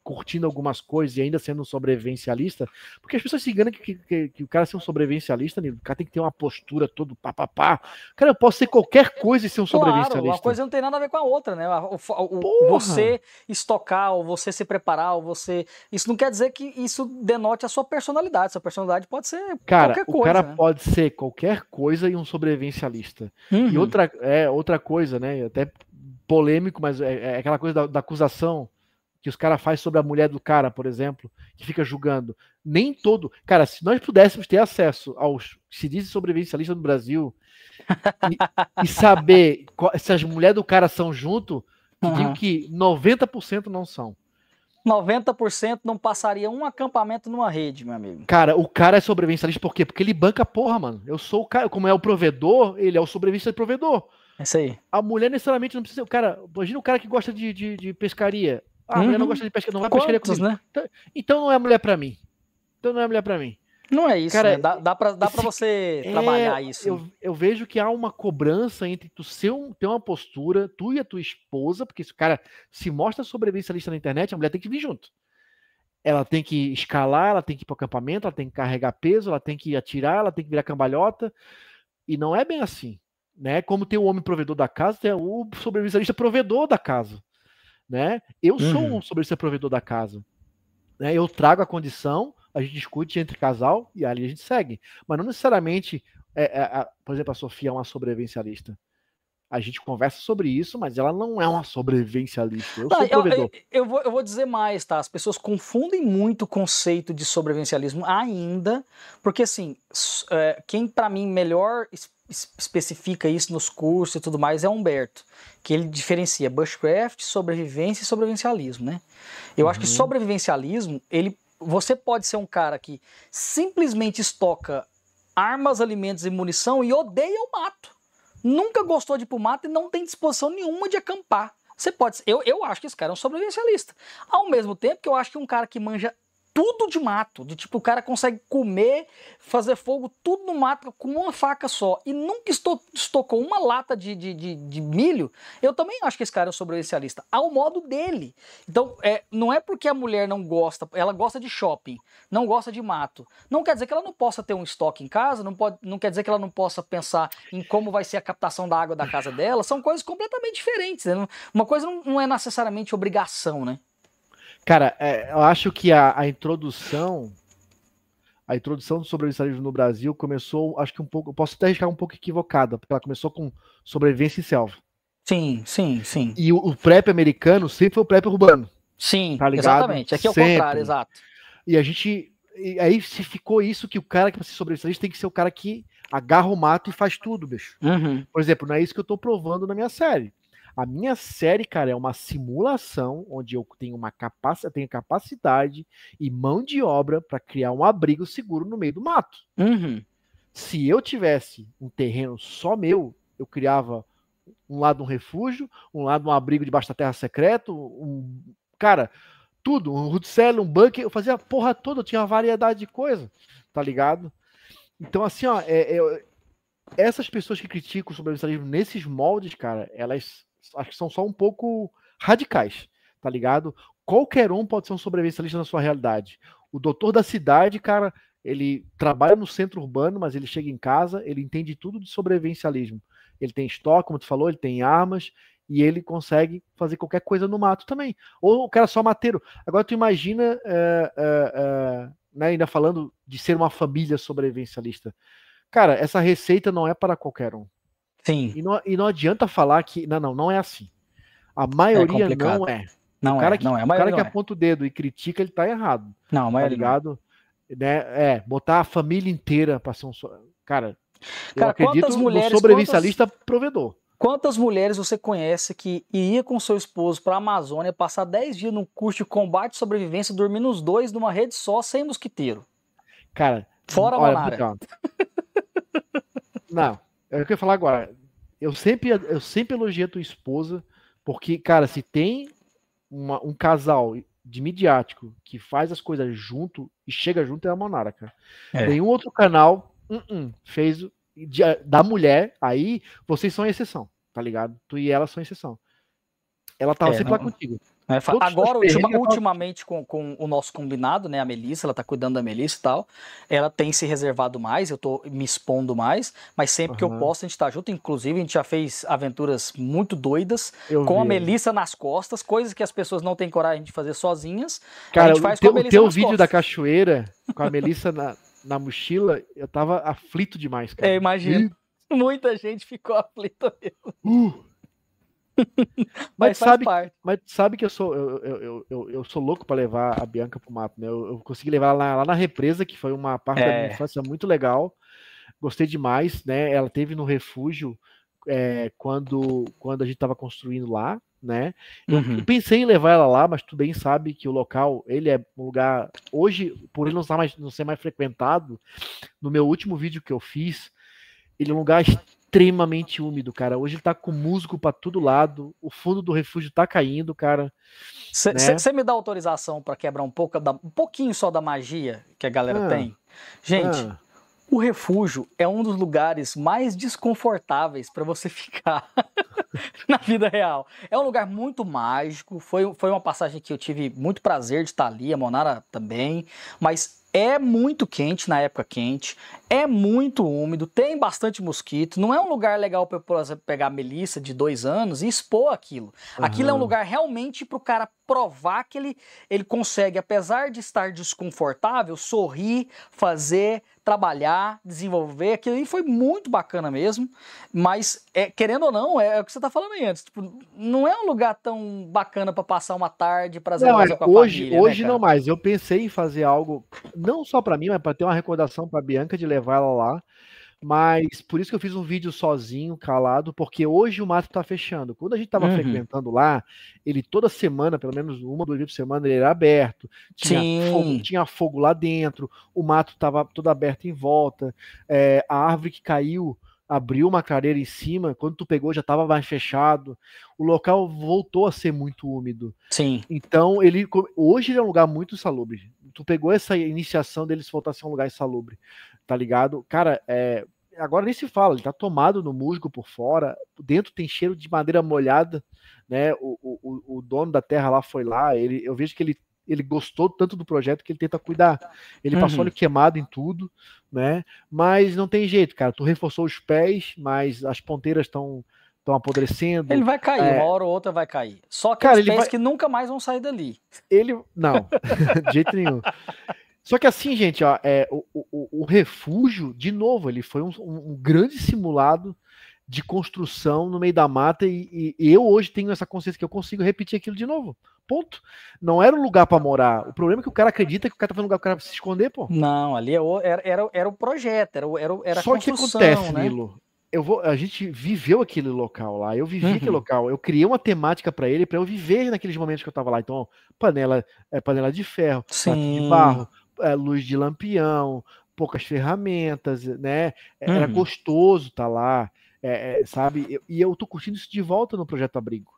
curtindo algumas coisas e ainda sendo um sobrevivencialista, porque as pessoas se enganam que, que, que, que o cara ser um sobrevivencialista, né? O cara tem que ter uma postura todo papapá. Cara, eu posso ser qualquer coisa e ser um claro, sobrevivencialista. Uma coisa não tem nada a ver com a outra, né? O, o, você estocar, ou você se preparar, ou você... Isso não quer dizer que isso denote a sua personalidade. Sua personalidade pode ser cara, qualquer coisa. O cara, né, pode ser qualquer coisa e um sobrevivencialista. Uhum. E outra, é, outra coisa, né? Até polêmico, mas é, é aquela coisa da, da acusação que os caras fazem sobre a mulher do cara, por exemplo, que fica julgando. Nem todo... Cara, se nós pudéssemos ter acesso aos que se dizem sobrevivencialistas no Brasil e, e saber qual, se as mulheres do cara são junto, eu uhum. digo que noventa por cento não são. noventa por cento não passaria um acampamento numa rede, meu amigo. Cara, o cara é sobrevivencialista por quê? Porque ele banca a porra, mano. Eu sou o cara... Como é o provedor, ele é o sobrevivencialista provedor. É isso aí. A mulher necessariamente não precisa... Cara, imagina o cara que gosta de, de, de pescaria. Ah, a mulher uhum. não gosta de pesca, não vai pescaria comigo. Né? Então, então não é mulher pra mim. Então não é mulher pra mim. Não é isso, cara, né? Dá, dá, pra, dá esse, pra você é, trabalhar isso. Eu, eu vejo que há uma cobrança entre tu ser um, ter uma postura, tu e a tua esposa, porque se o cara se mostra sobrevivencialista na internet, a mulher tem que vir junto. Ela tem que escalar, ela tem que ir pro acampamento, ela tem que carregar peso, ela tem que atirar, ela tem que virar cambalhota. E não é bem assim, né? Como tem o homem provedor da casa, tem o sobrevivencialista provedor da casa. Né? Eu sou uhum. um sobre ser provedor da casa, né? Eu trago a condição, a gente discute entre casal e ali a gente segue, mas não necessariamente é, é, a, por exemplo, a Sofia é uma sobrevivencialista, a gente conversa sobre isso, mas ela não é uma sobrevivencialista. Eu, tá, sou eu, provedor. Eu, eu, vou, eu vou dizer mais, tá? As pessoas confundem muito o conceito de sobrevivencialismo ainda, porque assim, é, quem pra mim melhor especifica isso nos cursos e tudo mais é o Humberto, que ele diferencia bushcraft, sobrevivência e sobrevivencialismo, né? Eu uhum. acho que sobrevivencialismo, ele, você pode ser um cara que simplesmente estoca armas, alimentos e munição e odeia o mato. Nunca gostou de ir pro mato e não tem disposição nenhuma de acampar. Você pode, eu, eu acho que esse cara é um sobrevivencialista. Ao mesmo tempo que eu acho que um cara que manja tudo de mato, de tipo, o cara consegue comer, fazer fogo, tudo no mato com uma faca só, e nunca estocou uma lata de, de, de, de milho, eu também acho que esse cara é um sobrevivencialista, ao modo dele. Então, é, não é porque a mulher não gosta, ela gosta de shopping, não gosta de mato, não quer dizer que ela não possa ter um estoque em casa, não, pode, não quer dizer que ela não possa pensar em como vai ser a captação da água da casa dela, são coisas completamente diferentes, né? Uma coisa não, não é necessariamente obrigação, né? Cara, é, eu acho que a, a introdução a introdução do sobrevivencialismo no Brasil começou, acho que um pouco, eu posso até arriscar um pouco equivocada, porque ela começou com sobrevivência e selva. Sim, sim, sim. E o, o prep americano sempre foi o prep urbano. Sim, tá ligado? Exatamente. Aqui é o sempre. Contrário, exato. E a gente, e aí se ficou isso que o cara que vai ser sobrevivencialista tem que ser o cara que agarra o mato e faz tudo, bicho. Uhum. Por exemplo, não é isso que eu tô provando na minha série. A minha série, cara, é uma simulação onde eu tenho uma capac... eu tenho capacidade e mão de obra para criar um abrigo seguro no meio do mato. Uhum. Se eu tivesse um terreno só meu, eu criava um lado um refúgio, um lado um abrigo debaixo da terra secreto, um... cara, tudo, um rudcelo, um bunker, eu fazia a porra toda, eu tinha uma variedade de coisa, tá ligado? Então, assim, ó, é, é... essas pessoas que criticam o sobrevivencialismo nesses moldes, cara, elas... acho que são só um pouco radicais, tá ligado? Qualquer um pode ser um sobrevivencialista na sua realidade. O doutor da cidade, cara, ele trabalha no centro urbano, mas ele chega em casa, ele entende tudo de sobrevivencialismo. Ele tem estoque, como tu falou, ele tem armas, e ele consegue fazer qualquer coisa no mato também. Ou o cara só mateiro. Agora tu imagina, uh, uh, uh, né, ainda falando de ser uma família sobrevivencialista. Cara, essa receita não é para qualquer um. Sim. E, não, e não adianta falar que... Não, não, não é assim. A maioria é não é. Não o cara é, que, não é. A o cara que aponta é. o dedo e critica, ele tá errado. Não, a maioria tá ligado? Não. Né? É, botar a família inteira pra ser um... So... Cara, cara, eu acredito mulheres, no sobrevivencialista quantas... provedor. Quantas mulheres você conhece que iria com seu esposo para a Amazônia passar dez dias num curso de combate e sobrevivência, dormindo os dois numa rede só, sem mosquiteiro? Cara, fora a Monara. Não, eu quero falar agora. Eu sempre, eu sempre elogiei a tua esposa, porque, cara, se tem uma, um casal de midiático que faz as coisas junto e chega junto, é a Monara, cara. É. Tem um outro canal, uh -uh, fez... da mulher, aí vocês são exceção, tá ligado? Tu e ela são exceção. Ela tava é, sempre não, lá contigo. É, agora, ultima, ultimamente, com, com o nosso combinado, né? A Melissa, ela tá cuidando da Melissa e tal. Ela tem se reservado mais, eu tô me expondo mais, mas sempre uhum. que eu posso, a gente tá junto. Inclusive, a gente já fez aventuras muito doidas, eu com vi. a Melissa nas costas, coisas que as pessoas não têm coragem de fazer sozinhas. Cara, a gente faz o teu, com a o teu vídeo costas. da cachoeira, com a Melissa na... na mochila, eu tava aflito demais, cara. É, imagino. E... muita gente ficou aflita mesmo. Uh! mas, mas, sabe, mas sabe que eu sou eu, eu, eu, eu sou louco pra levar a Bianca pro mato, né? Eu, eu consegui levar ela lá, lá na represa, que foi uma parte é. da minha infância muito legal. Gostei demais, né? Ela teve no refúgio é, quando, quando a gente tava construindo lá, né? Uhum. Eu pensei em levar ela lá, mas tu bem sabe que o local, ele é um lugar hoje, por ele não estar mais, não ser mais frequentado, no meu último vídeo que eu fiz, ele é um lugar extremamente úmido, cara. Hoje ele tá com musgo pra todo lado, o fundo do refúgio tá caindo, cara. Você né? me dá autorização pra quebrar um pouco da, um pouquinho só da magia que a galera ah, tem? Gente... Ah. O refúgio é um dos lugares mais desconfortáveis para você ficar na vida real. É um lugar muito mágico, foi, foi uma passagem que eu tive muito prazer de estar ali, a Monara também, mas é muito quente na época quente, é muito úmido, tem bastante mosquito, não é um lugar legal para você pegar a Melissa de dois anos e expor aquilo. Uhum. Aquilo é um lugar realmente para o cara provar que ele, ele consegue, apesar de estar desconfortável, sorrir, fazer... trabalhar, desenvolver, aquilo aí foi muito bacana mesmo, mas é, querendo ou não, é, é o que você tá falando aí antes, tipo, não é um lugar tão bacana para passar uma tarde, pra não, é, com a hoje, família, hoje né, não mais, eu pensei em fazer algo, não só para mim, mas para ter uma recordação para Bianca de levar ela lá, mas por isso que eu fiz um vídeo sozinho, calado, porque hoje o mato tá fechando. Quando a gente tava uhum. frequentando lá, ele toda semana, pelo menos uma, duas vezes por semana, ele era aberto, tinha fogo, tinha fogo lá dentro, o mato tava todo aberto em volta, é, a árvore que caiu abriu uma clareira em cima, quando tu pegou já tava mais fechado, o local voltou a ser muito úmido. Sim. Então, ele hoje ele é um lugar muito insalubre. Tu pegou essa iniciação deles voltar a ser um lugar insalubre, tá ligado? Cara, é, agora nem se fala, ele tá tomado no musgo por fora, dentro tem cheiro de madeira molhada, né? O, o, o dono da terra lá foi lá, ele, eu vejo que ele Ele gostou tanto do projeto que ele tenta cuidar. Ele uhum. passou óleo queimado em tudo, né? Mas não tem jeito, cara. Tu reforçou os pés, mas as ponteiras estão apodrecendo. Ele vai cair, é... uma hora ou outra vai cair. Só que cara, os pés vai... que nunca mais vão sair dali. Ele. Não, de jeito nenhum. Só que assim, gente, ó, é, o, o, o refúgio, de novo, ele foi um, um grande simulado de construção no meio da mata e, e eu hoje tenho essa consciência que eu consigo repetir aquilo de novo. Ponto. Não era um lugar para morar. O problema é que o cara acredita que o cara tá fazendo um lugar para se esconder, pô. Não, ali era, era, era o projeto, era, era, era a Só que acontece, né? Nilo, eu vou, a gente viveu aquele local lá, eu vivi uhum. aquele local, eu criei uma temática para ele, para eu viver naqueles momentos que eu tava lá. Então, panela, é, panela de ferro, prato de barro, é, luz de lampião, poucas ferramentas, né? Uhum. Era gostoso estar lá. É, é, sabe, eu, e eu tô curtindo isso de volta no Projeto Abrigo,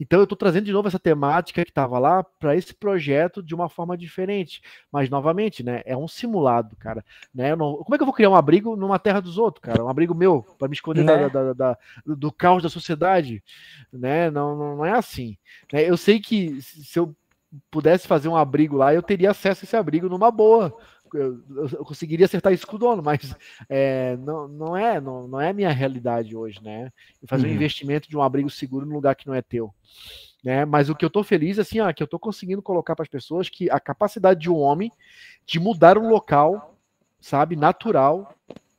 então eu tô trazendo de novo essa temática que tava lá para esse projeto de uma forma diferente, mas novamente, né, é um simulado, cara, né, eu não, como é que eu vou criar um abrigo numa terra dos outros, cara, um abrigo meu, para me esconder né? da, da, da, da, do caos da sociedade, né, não, não, não é assim, né? Eu sei que se eu pudesse fazer um abrigo lá, eu teria acesso a esse abrigo numa boa. Eu, eu conseguiria acertar isso com o dono, mas é, não, não, é, não, não é a minha realidade hoje, né? Fazer uhum. um investimento de um abrigo seguro num lugar que não é teu. Né? Mas o que eu tô feliz, assim, ó, que eu tô conseguindo colocar para as pessoas que a capacidade de um homem de mudar um local, sabe, natural,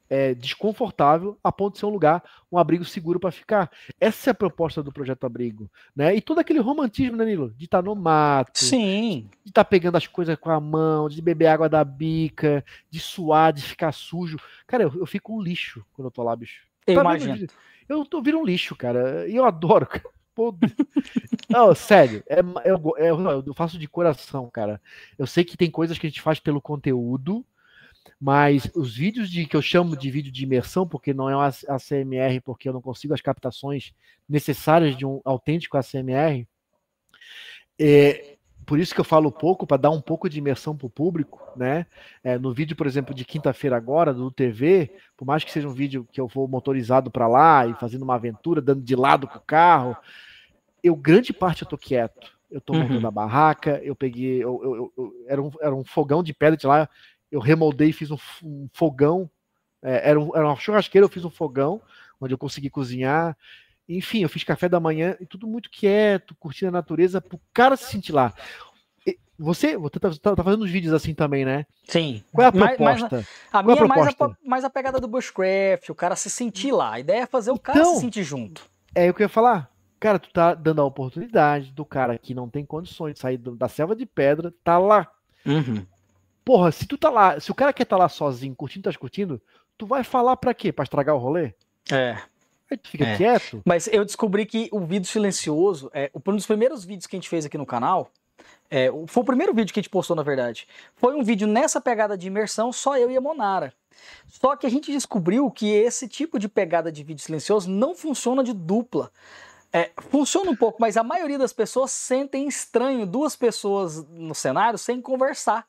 é, desconfortável a ponto de ser um lugar, um abrigo seguro para ficar. Essa é a proposta do Projeto Abrigo, né? E todo aquele romantismo, né, Nilo? De estar no mato, sim, de estar pegando as coisas com a mão, de beber água da bica, de suar, de ficar sujo. Cara, eu, eu fico um lixo quando eu tô lá, bicho. Eu imagino. Eu tô viro um lixo, cara. E eu adoro, cara. Pô, não, sério, é, eu, eu, eu faço de coração, cara. Eu sei que tem coisas que a gente faz pelo conteúdo, mas os vídeos de que eu chamo de vídeo de imersão, porque não é um A C M R, porque eu não consigo as captações necessárias de um autêntico A C M R, é, por isso que eu falo pouco, para dar um pouco de imersão para o público, né? É, no vídeo, por exemplo, de quinta-feira agora, do U T V, por mais que seja um vídeo que eu vou motorizado para lá e fazendo uma aventura, dando de lado com o carro, eu, grande parte, eu tô quieto. Eu tô montando uhum. a barraca, eu peguei... Eu, eu, eu, eu, era, um, era um fogão de pellet lá, eu remoldei e fiz um, um fogão. É, era, um, era uma churrasqueira, eu fiz um fogão, onde eu consegui cozinhar. Enfim, eu fiz café da manhã e tudo muito quieto, curtindo a natureza, pro cara se sentir lá. Você, você tá, tá fazendo uns vídeos assim também, né? Sim. Qual é a proposta? Mas, mas a Qual minha é a mais, a, mais a pegada do bushcraft, o cara se sentir lá. A ideia é fazer o então, cara se sentir junto. É o que eu ia falar. Cara, tu tá dando a oportunidade do cara que não tem condições de sair da selva de pedra, tá lá. Uhum. Porra, se tu tá lá, se o cara quer tá lá sozinho, curtindo, tá curtindo, tu vai falar pra quê? Pra estragar o rolê? É. Aí tu fica é. quieto. Mas eu descobri que o vídeo silencioso, é, um dos primeiros vídeos que a gente fez aqui no canal, é, foi o primeiro vídeo que a gente postou, na verdade, foi um vídeo nessa pegada de imersão, só eu e a Monara. Só que a gente descobriu que esse tipo de pegada de vídeo silencioso não funciona de dupla. É, funciona um pouco, mas a maioria das pessoas sentem estranho duas pessoas no cenário sem conversar.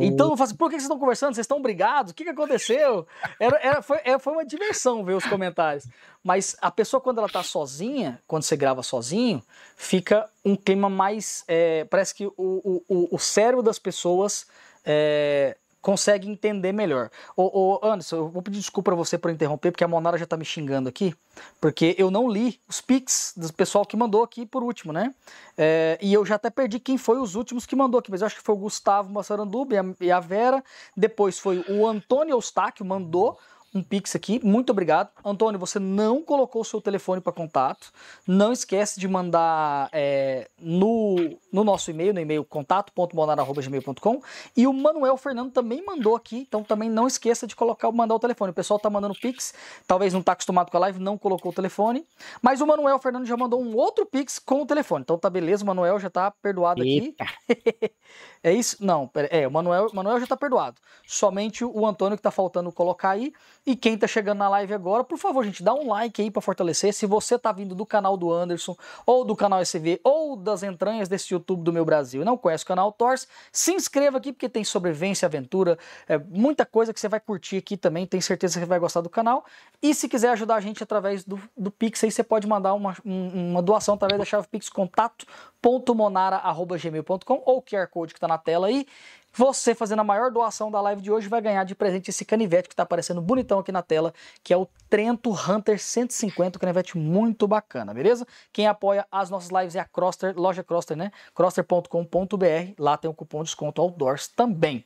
Então eu falo assim, por que vocês estão conversando? Vocês estão brigados? O que, que aconteceu? Era, era, foi, era, foi uma diversão ver os comentários. Mas a pessoa, quando ela tá sozinha, quando você grava sozinho, fica um clima mais... É, parece que o, o, o, o cérebro das pessoas é, consegue entender melhor. Ô, ô, Anderson, eu vou pedir desculpa pra você por interromper, porque a Monara já tá me xingando aqui, porque eu não li os Pix do pessoal que mandou aqui por último, né? É, e eu já até perdi quem foi os últimos que mandou aqui, mas eu acho que foi o Gustavo Massaranduba e a, e a Vera. Depois foi o Antônio Eustáquio, mandou um Pix aqui. Muito obrigado. Antônio, você não colocou o seu telefone para contato. Não esquece de mandar é, no, no nosso e-mail, no e-mail contato ponto monara arroba gmail ponto com. E o Manuel Fernando também mandou aqui, então também não esqueça de colocar, mandar o telefone. O pessoal tá mandando Pix, talvez não tá acostumado com a live, não colocou o telefone. Mas o Manuel Fernando já mandou um outro Pix com o telefone. Então tá beleza, o Manuel já tá perdoado aqui. É isso? Não, é, o Manuel, Manuel já tá perdoado. Somente o Antônio que tá faltando colocar aí. E quem tá chegando na live agora, por favor, gente, dá um like aí para fortalecer. Se você tá vindo do canal do Anderson, ou do canal S V, ou das entranhas desse YouTube do Meu Brasil e não conhece o canal Outdoors, se inscreva aqui, porque tem sobrevivência, aventura, é, muita coisa que você vai curtir aqui também. Tenho certeza que vai gostar do canal. E se quiser ajudar a gente através do, do Pix, aí você pode mandar uma, uma doação através da chave Pix contato ponto monara arroba gmail ponto com ou o Q R Code que tá na tela aí. Você, fazendo a maior doação da live de hoje, vai ganhar de presente esse canivete que está aparecendo bonitão aqui na tela, que é o Trento Hunter cento e cinquenta, um canivete muito bacana, beleza? Quem apoia as nossas lives é a Crosster, loja Crosster, né? crosster ponto com ponto br, lá tem o cupom de desconto Outdoors também.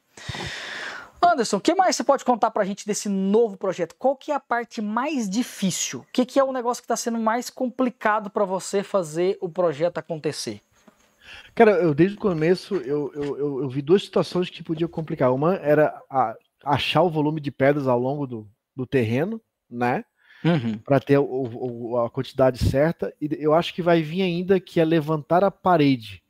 Anderson, o que mais você pode contar pra gente desse novo projeto? Qual que é a parte mais difícil? O que, que é o negócio que está sendo mais complicado para você fazer o projeto acontecer? Cara, eu desde o começo eu, eu, eu, eu vi duas situações que podiam complicar. Uma era a, achar o volume de pedras ao longo do, do terreno, né? Uhum. Para ter o, o, a quantidade certa. E eu acho que vai vir ainda, que é levantar a parede,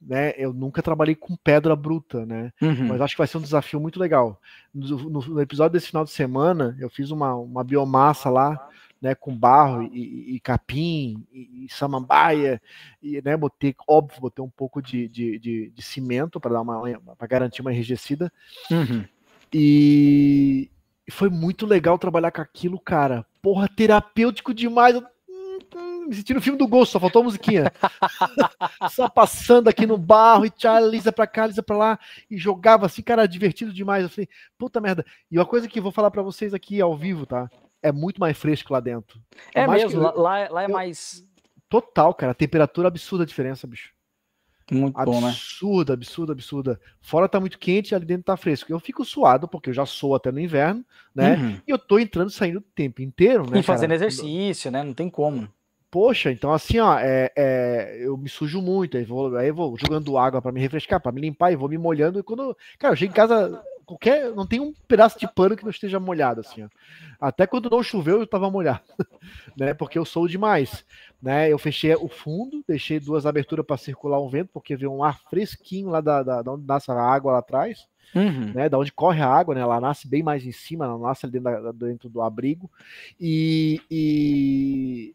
né? Eu nunca trabalhei com pedra bruta, né? Uhum. Mas acho que vai ser um desafio muito legal. No, no episódio desse final de semana, eu fiz uma, uma biomassa lá, né, com barro e, e capim e, e samambaia, e, né, botei, óbvio, botei um pouco de, de, de, de cimento para dar uma, para garantir uma enrijecida. Uhum. E foi muito legal trabalhar com aquilo, cara. Porra, terapêutico demais. Eu, hum, hum, me senti no filme do Ghost, só faltou a musiquinha. Só passando aqui no barro e tchau, lisa pra cá, lisa pra lá, e jogava assim, cara, divertido demais. Eu falei, puta merda. E uma coisa que eu vou falar para vocês aqui ao vivo, tá? É muito mais fresco lá dentro. É, é mais mesmo, que... lá, lá é mais... Total, cara, temperatura absurda a diferença, bicho. Muito absurda, bom, né? Absurda, absurda, absurda. Fora tá muito quente, ali dentro tá fresco. Eu fico suado, porque eu já sou até no inverno, né? Uhum. E eu tô entrando e saindo o tempo inteiro, né? E fazendo cara? exercício, né? Não tem como. Poxa, então assim, ó, é, é, eu me sujo muito, aí vou, aí vou jogando água para me refrescar, para me limpar, e vou me molhando. E quando, cara, eu chego em casa, qualquer, não tem um pedaço de pano que não esteja molhado, assim, ó. Até quando não choveu, eu tava molhado, né? Porque eu sou demais, né? Eu fechei o fundo, deixei duas aberturas para circular um vento, porque veio um ar fresquinho lá da, da, da onde nasce a água lá atrás. Uhum. Né, da onde corre a água, né, ela nasce bem mais em cima, ela nasce ali dentro, da, dentro do abrigo, e, e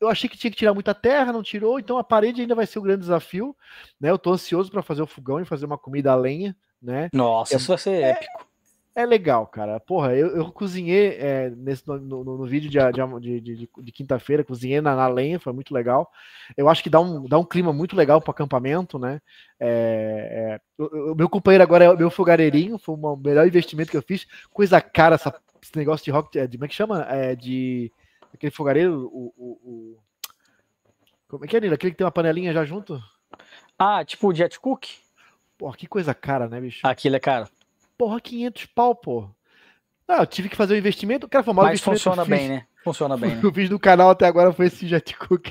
eu achei que tinha que tirar muita terra, não tirou, então a parede ainda vai ser um grande desafio, né? Eu tô ansioso para fazer o fogão e fazer uma comida a lenha, né? Nossa, é, isso vai ser épico. É, é legal, cara. Porra, eu, eu cozinhei é, nesse, no, no, no vídeo de, de, de, de, de quinta-feira, cozinhei na, na lenha, foi muito legal. Eu acho que dá um, dá um clima muito legal para acampamento, né? É, é, o, o meu companheiro agora é o meu fogareirinho, foi o melhor investimento que eu fiz. Coisa cara, essa, esse negócio de rock, de, como é que chama? É, de aquele fogareiro, o, o, o... como é que é, Nilo? Aquele que tem uma panelinha já junto? Ah, tipo o jet cook? Porra, que coisa cara, né, bicho? Aquilo é caro. Porra, quinhentos pau, pô. Ah, eu tive que fazer o um investimento, cara, foi mal. Mas funciona bem, né? Funciona bem, né? O vídeo do canal até agora foi esse jet cook.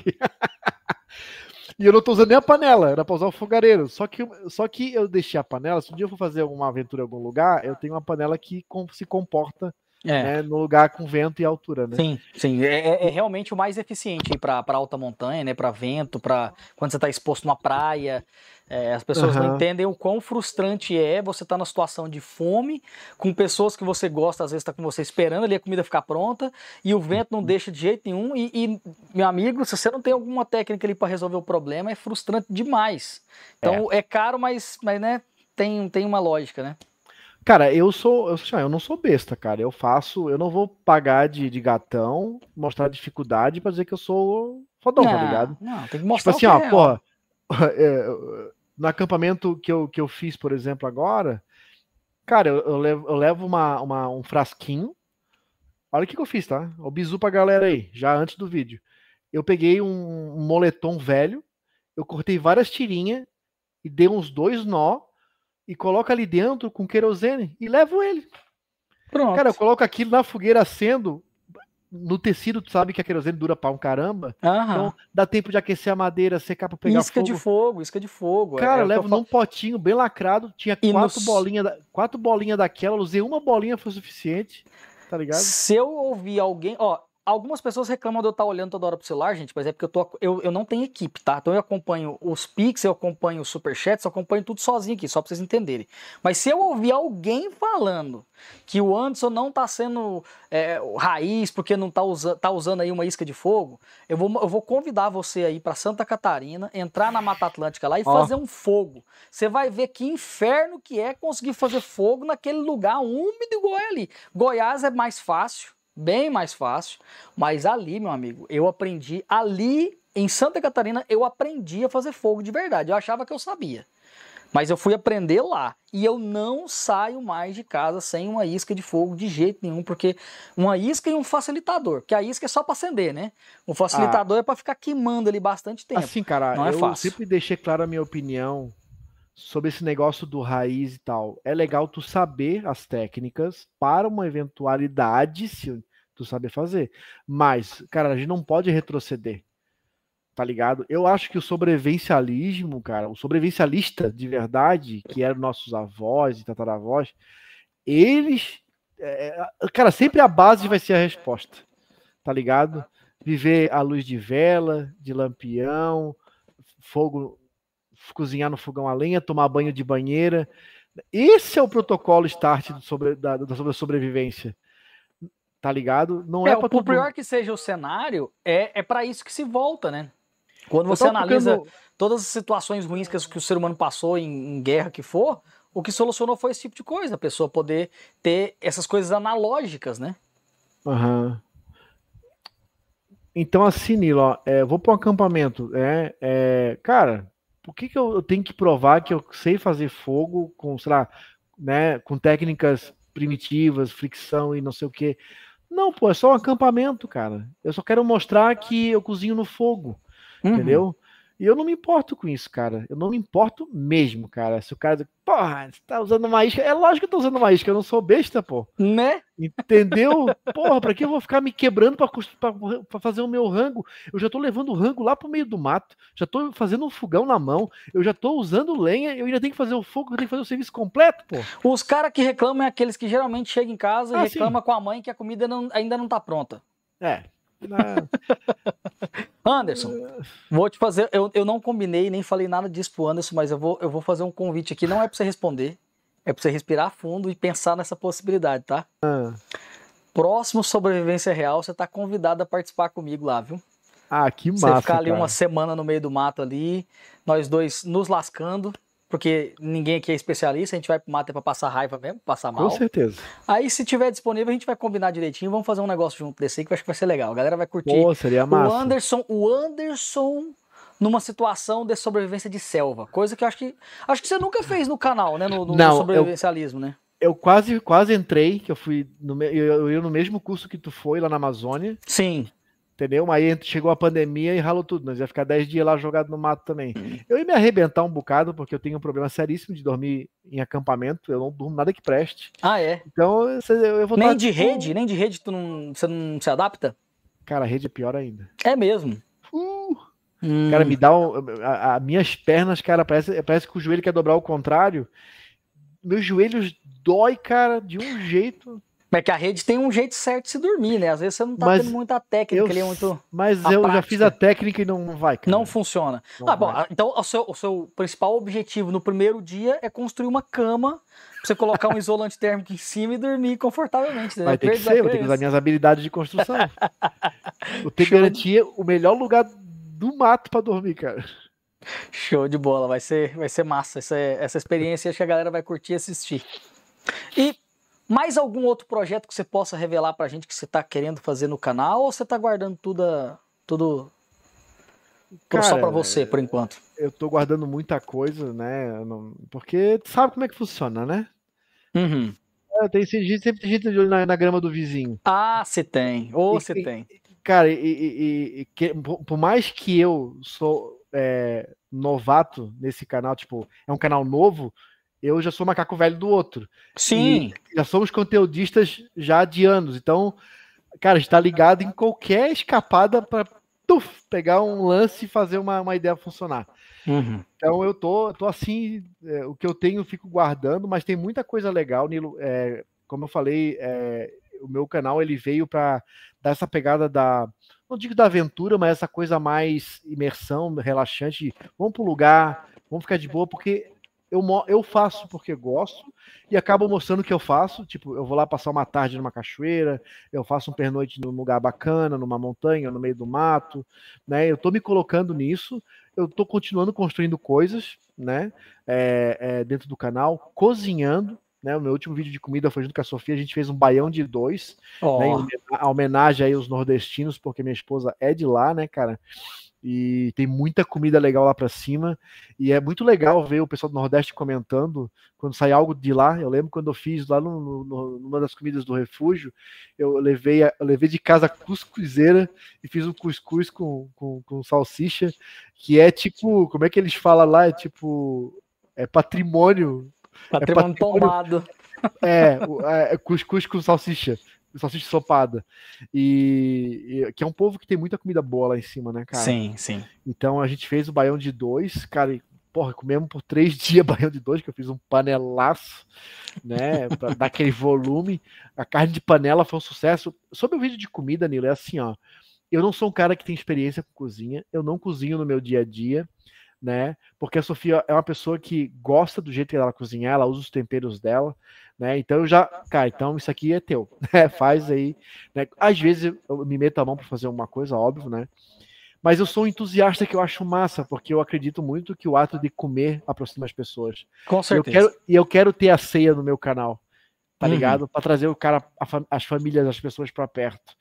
E eu não tô usando nem a panela, era pra usar o fogareiro. Só que, só que eu deixei a panela, se um dia eu for fazer uma aventura em algum lugar, eu tenho uma panela que se comporta É. Né, no lugar com vento e altura, né? Sim, sim. É, é realmente o mais eficiente para alta montanha, né? Para vento, para quando você está exposto numa praia. É, as pessoas uhum. não entendem o quão frustrante é você estar tá na situação de fome, com pessoas que você gosta, às vezes está com você esperando ali a comida ficar pronta, e o vento não deixa de jeito nenhum. E, e meu amigo, se você não tem alguma técnica ali para resolver o problema, é frustrante demais. Então é, é caro, mas, mas né, tem, tem uma lógica, né? Cara, eu sou, eu, eu não sou besta, cara, eu faço, eu não vou pagar de, de gatão, mostrar dificuldade pra dizer que eu sou fodão, não, tá ligado? Não, tem que mostrar tipo assim, ó, porra, é, no acampamento que eu, que eu fiz, por exemplo, agora, cara, eu, eu levo, eu levo uma, uma, um frasquinho, olha o que que eu fiz, tá? O bizu pra galera aí, já antes do vídeo. Eu peguei um, um moletom velho, eu cortei várias tirinhas e dei uns dois nó, e coloca ali dentro com querosene e levo ele. Pronto. Cara, eu coloco aquilo na fogueira acendo, no tecido, tu sabe que a querosene dura pra um caramba. Aham. Então dá tempo de aquecer a madeira, secar pra pegar isca fogo. Isca de fogo, isca de fogo. Cara, é, eu levo num potinho bem lacrado, tinha quatro, no... bolinha da... quatro bolinhas daquela, usei uma bolinha, foi suficiente, tá ligado? Se eu ouvir alguém... ó. Algumas pessoas reclamam de eu estar olhando toda hora pro celular, gente, mas é porque eu, tô, eu, eu não tenho equipe, tá? Então eu acompanho os Pix, eu acompanho os Superchats, eu acompanho tudo sozinho aqui, só pra vocês entenderem. Mas se eu ouvir alguém falando que o Anderson não tá sendo é, raiz, porque não tá, usa, tá usando aí uma isca de fogo, eu vou, eu vou convidar você aí pra Santa Catarina, entrar na Mata Atlântica lá e oh. fazer um fogo. Você vai ver que inferno que é conseguir fazer fogo naquele lugar úmido igual é ali. Goiás é mais fácil. Bem mais fácil, mas ali, meu amigo, eu aprendi, ali em Santa Catarina, eu aprendi a fazer fogo de verdade, eu achava que eu sabia, mas eu fui aprender lá, e eu não saio mais de casa sem uma isca de fogo de jeito nenhum, porque uma isca e um facilitador, porque a isca é só para acender, né? O facilitador ah. é para ficar queimando ali bastante tempo, assim, cara, não é eu fácil. Sempre deixei clara a minha opinião sobre esse negócio do raiz e tal, é legal tu saber as técnicas para uma eventualidade, se tu saber fazer, mas, cara, a gente não pode retroceder, tá ligado? Eu acho que o sobrevivencialismo, cara, o sobrevivencialista de verdade, que eram nossos avós e tataravós, eles, é, cara, sempre a base vai ser a resposta, tá ligado? Viver à luz de vela, de lampião, fogo, cozinhar no fogão a lenha, tomar banho de banheira, esse é o protocolo start do sobre, da, da sobrevivência. Tá ligado? Não é, é para tudo. Por pior que seja o cenário, é, é para isso que se volta, né? Quando você analisa ficando... todas as situações ruins que, que o ser humano passou em, em guerra que for, o que solucionou foi esse tipo de coisa, a pessoa poder ter essas coisas analógicas, né? Uhum. Então assim, Nilo, ó, é, vou para um acampamento, é, é, cara, por que que eu, eu tenho que provar que eu sei fazer fogo com, sei lá, né, com técnicas primitivas, fricção e não sei o quê? Não, pô, é só um acampamento, cara. Eu só quero mostrar que eu cozinho no fogo, uhum. entendeu? E eu não me importo com isso, cara. Eu não me importo mesmo, cara. Se o cara diz, porra, você tá usando uma isca. É lógico que eu tô usando uma isca, eu não sou besta, pô. Né? Entendeu? Porra, pra que eu vou ficar me quebrando pra, pra, pra fazer o meu rango? Eu já tô levando o rango lá pro meio do mato, já tô fazendo um fogão na mão, eu já tô usando lenha, eu ainda tenho que fazer o fogo, eu tenho que fazer o serviço completo, pô. Os caras que reclamam é aqueles que geralmente chegam em casa e ah, reclamam sim. com a mãe que a comida não, ainda não tá pronta. É. Anderson, vou te fazer. Eu, eu não combinei, nem falei nada disso pro Anderson, mas eu vou, eu vou fazer um convite aqui. Não é pra você responder, é pra você respirar fundo e pensar nessa possibilidade, tá? Ah. Próximo Sobrevivência Real, você tá convidado a participar comigo lá, viu? Ah, que massa. Você ficar ali cara. uma semana no meio do mato ali, nós dois nos lascando, porque ninguém aqui é especialista, a gente vai pro mato é pra passar raiva mesmo, passar mal. Com certeza. Aí se tiver disponível, a gente vai combinar direitinho, vamos fazer um negócio junto desse aí, que eu acho que vai ser legal. A galera vai curtir. Pô, seria massa. O Anderson, o Anderson numa situação de sobrevivência de selva, coisa que eu acho que acho que você nunca fez no canal, né, no, no, Não, no sobrevivencialismo, eu, né? Eu quase, quase entrei, que eu fui no, eu, eu no mesmo curso que tu foi lá na Amazônia. Sim. Entendeu? Mas aí chegou a pandemia e ralou tudo. Nós ia ficar dez dias lá jogado no mato também. Eu ia me arrebentar um bocado, porque eu tenho um problema seríssimo de dormir em acampamento. Eu não durmo nada que preste. Ah, é? Então, eu vou... Nem de rede? Nem de rede tu não, você não se adapta? Cara, a rede é pior ainda. É mesmo? Uh! Hum. Cara, me dá... Um, a, a minhas pernas, cara, parece, parece que o joelho quer dobrar ao contrário. Meus joelhos dói, cara, de um jeito... Mas que a rede tem um jeito certo de se dormir, né? Às vezes você não tá mas tendo muita técnica eu, ali, muito. Mas eu prática. já fiz a técnica e não vai, cara. Não funciona. Não ah, bom, então o seu, o seu principal objetivo no primeiro dia é construir uma cama pra você colocar um isolante térmico em cima e dormir confortavelmente. Né? Vai ter que ser, vou ter que usar minhas habilidades de construção. Eu tenho que garantir o melhor lugar do mato pra dormir, cara. Show de bola, vai ser, vai ser massa essa, essa experiência. Acho que a galera vai curtir e assistir. E mais algum outro projeto que você possa revelar pra gente que você tá querendo fazer no canal ou você tá guardando tudo, a, tudo cara, só pra você, por enquanto? Eu tô guardando muita coisa, né? Não, porque tu sabe como é que funciona, né? Uhum. É, tem, sempre tem gente de olho na, na grama do vizinho. Ah, você tem. Ou você tem. Cara, e, e, e que, por mais que eu sou é, novato nesse canal, tipo, é um canal novo, eu já sou macaco velho do outro. Sim. E já somos conteudistas já de anos. Então, cara, a gente tá ligado em qualquer escapada para pegar um lance e fazer uma, uma ideia funcionar. Uhum. Então, eu tô, tô assim, é, o que eu tenho eu fico guardando, mas tem muita coisa legal, Nilo. É, como eu falei, é, o meu canal ele veio para dar essa pegada da... Não digo da aventura, mas essa coisa mais imersão, relaxante. Vamos pro lugar, vamos ficar de boa, porque... Eu, eu faço porque gosto e acabo mostrando o que eu faço. Tipo, eu vou lá passar uma tarde numa cachoeira, eu faço um pernoite num lugar bacana, numa montanha, no meio do mato, né? Eu tô me colocando nisso, eu tô continuando construindo coisas, né? É, é, dentro do canal, cozinhando, né? O meu último vídeo de comida foi junto com a Sofia, a gente fez um baião de dois, oh. né? A homenagem aí aos nordestinos, porque minha esposa é de lá, né, cara? E tem muita comida legal lá pra cima e é muito legal ver o pessoal do Nordeste comentando quando sai algo de lá. Eu lembro quando eu fiz lá no, no, numa das comidas do refúgio, eu levei, eu levei de casa a cuscuzeira e fiz um cuscuz com, com, com salsicha, que é tipo, como é que eles falam lá? É tipo, é patrimônio patrimônio, é patrimônio tombado é, é, é cuscuz com salsicha salsicha sopada, e, e que é um povo que tem muita comida boa lá em cima, né, cara? Sim, sim. Então a gente fez o baião de dois, cara, e porra, comemos por três dias baião de dois, que eu fiz um panelaço, né, pra dar aquele volume. A carne de panela foi um sucesso. Sobre o vídeo de comida, Nilo, é assim, ó, eu não sou um cara que tem experiência com cozinha, eu não cozinho no meu dia a dia, né, porque a Sofia é uma pessoa que gosta do jeito que ela cozinhar, ela usa os temperos dela, né, então eu já, cara, então isso aqui é teu, né, faz aí, né, às vezes eu me meto a mão para fazer uma coisa, óbvio, né, mas eu sou um entusiasta que eu acho massa, porque eu acredito muito que o ato de comer aproxima as pessoas. Com certeza. E eu quero, eu quero ter a ceia no meu canal, tá uhum. ligado, para trazer o cara, a, as famílias, as pessoas para perto,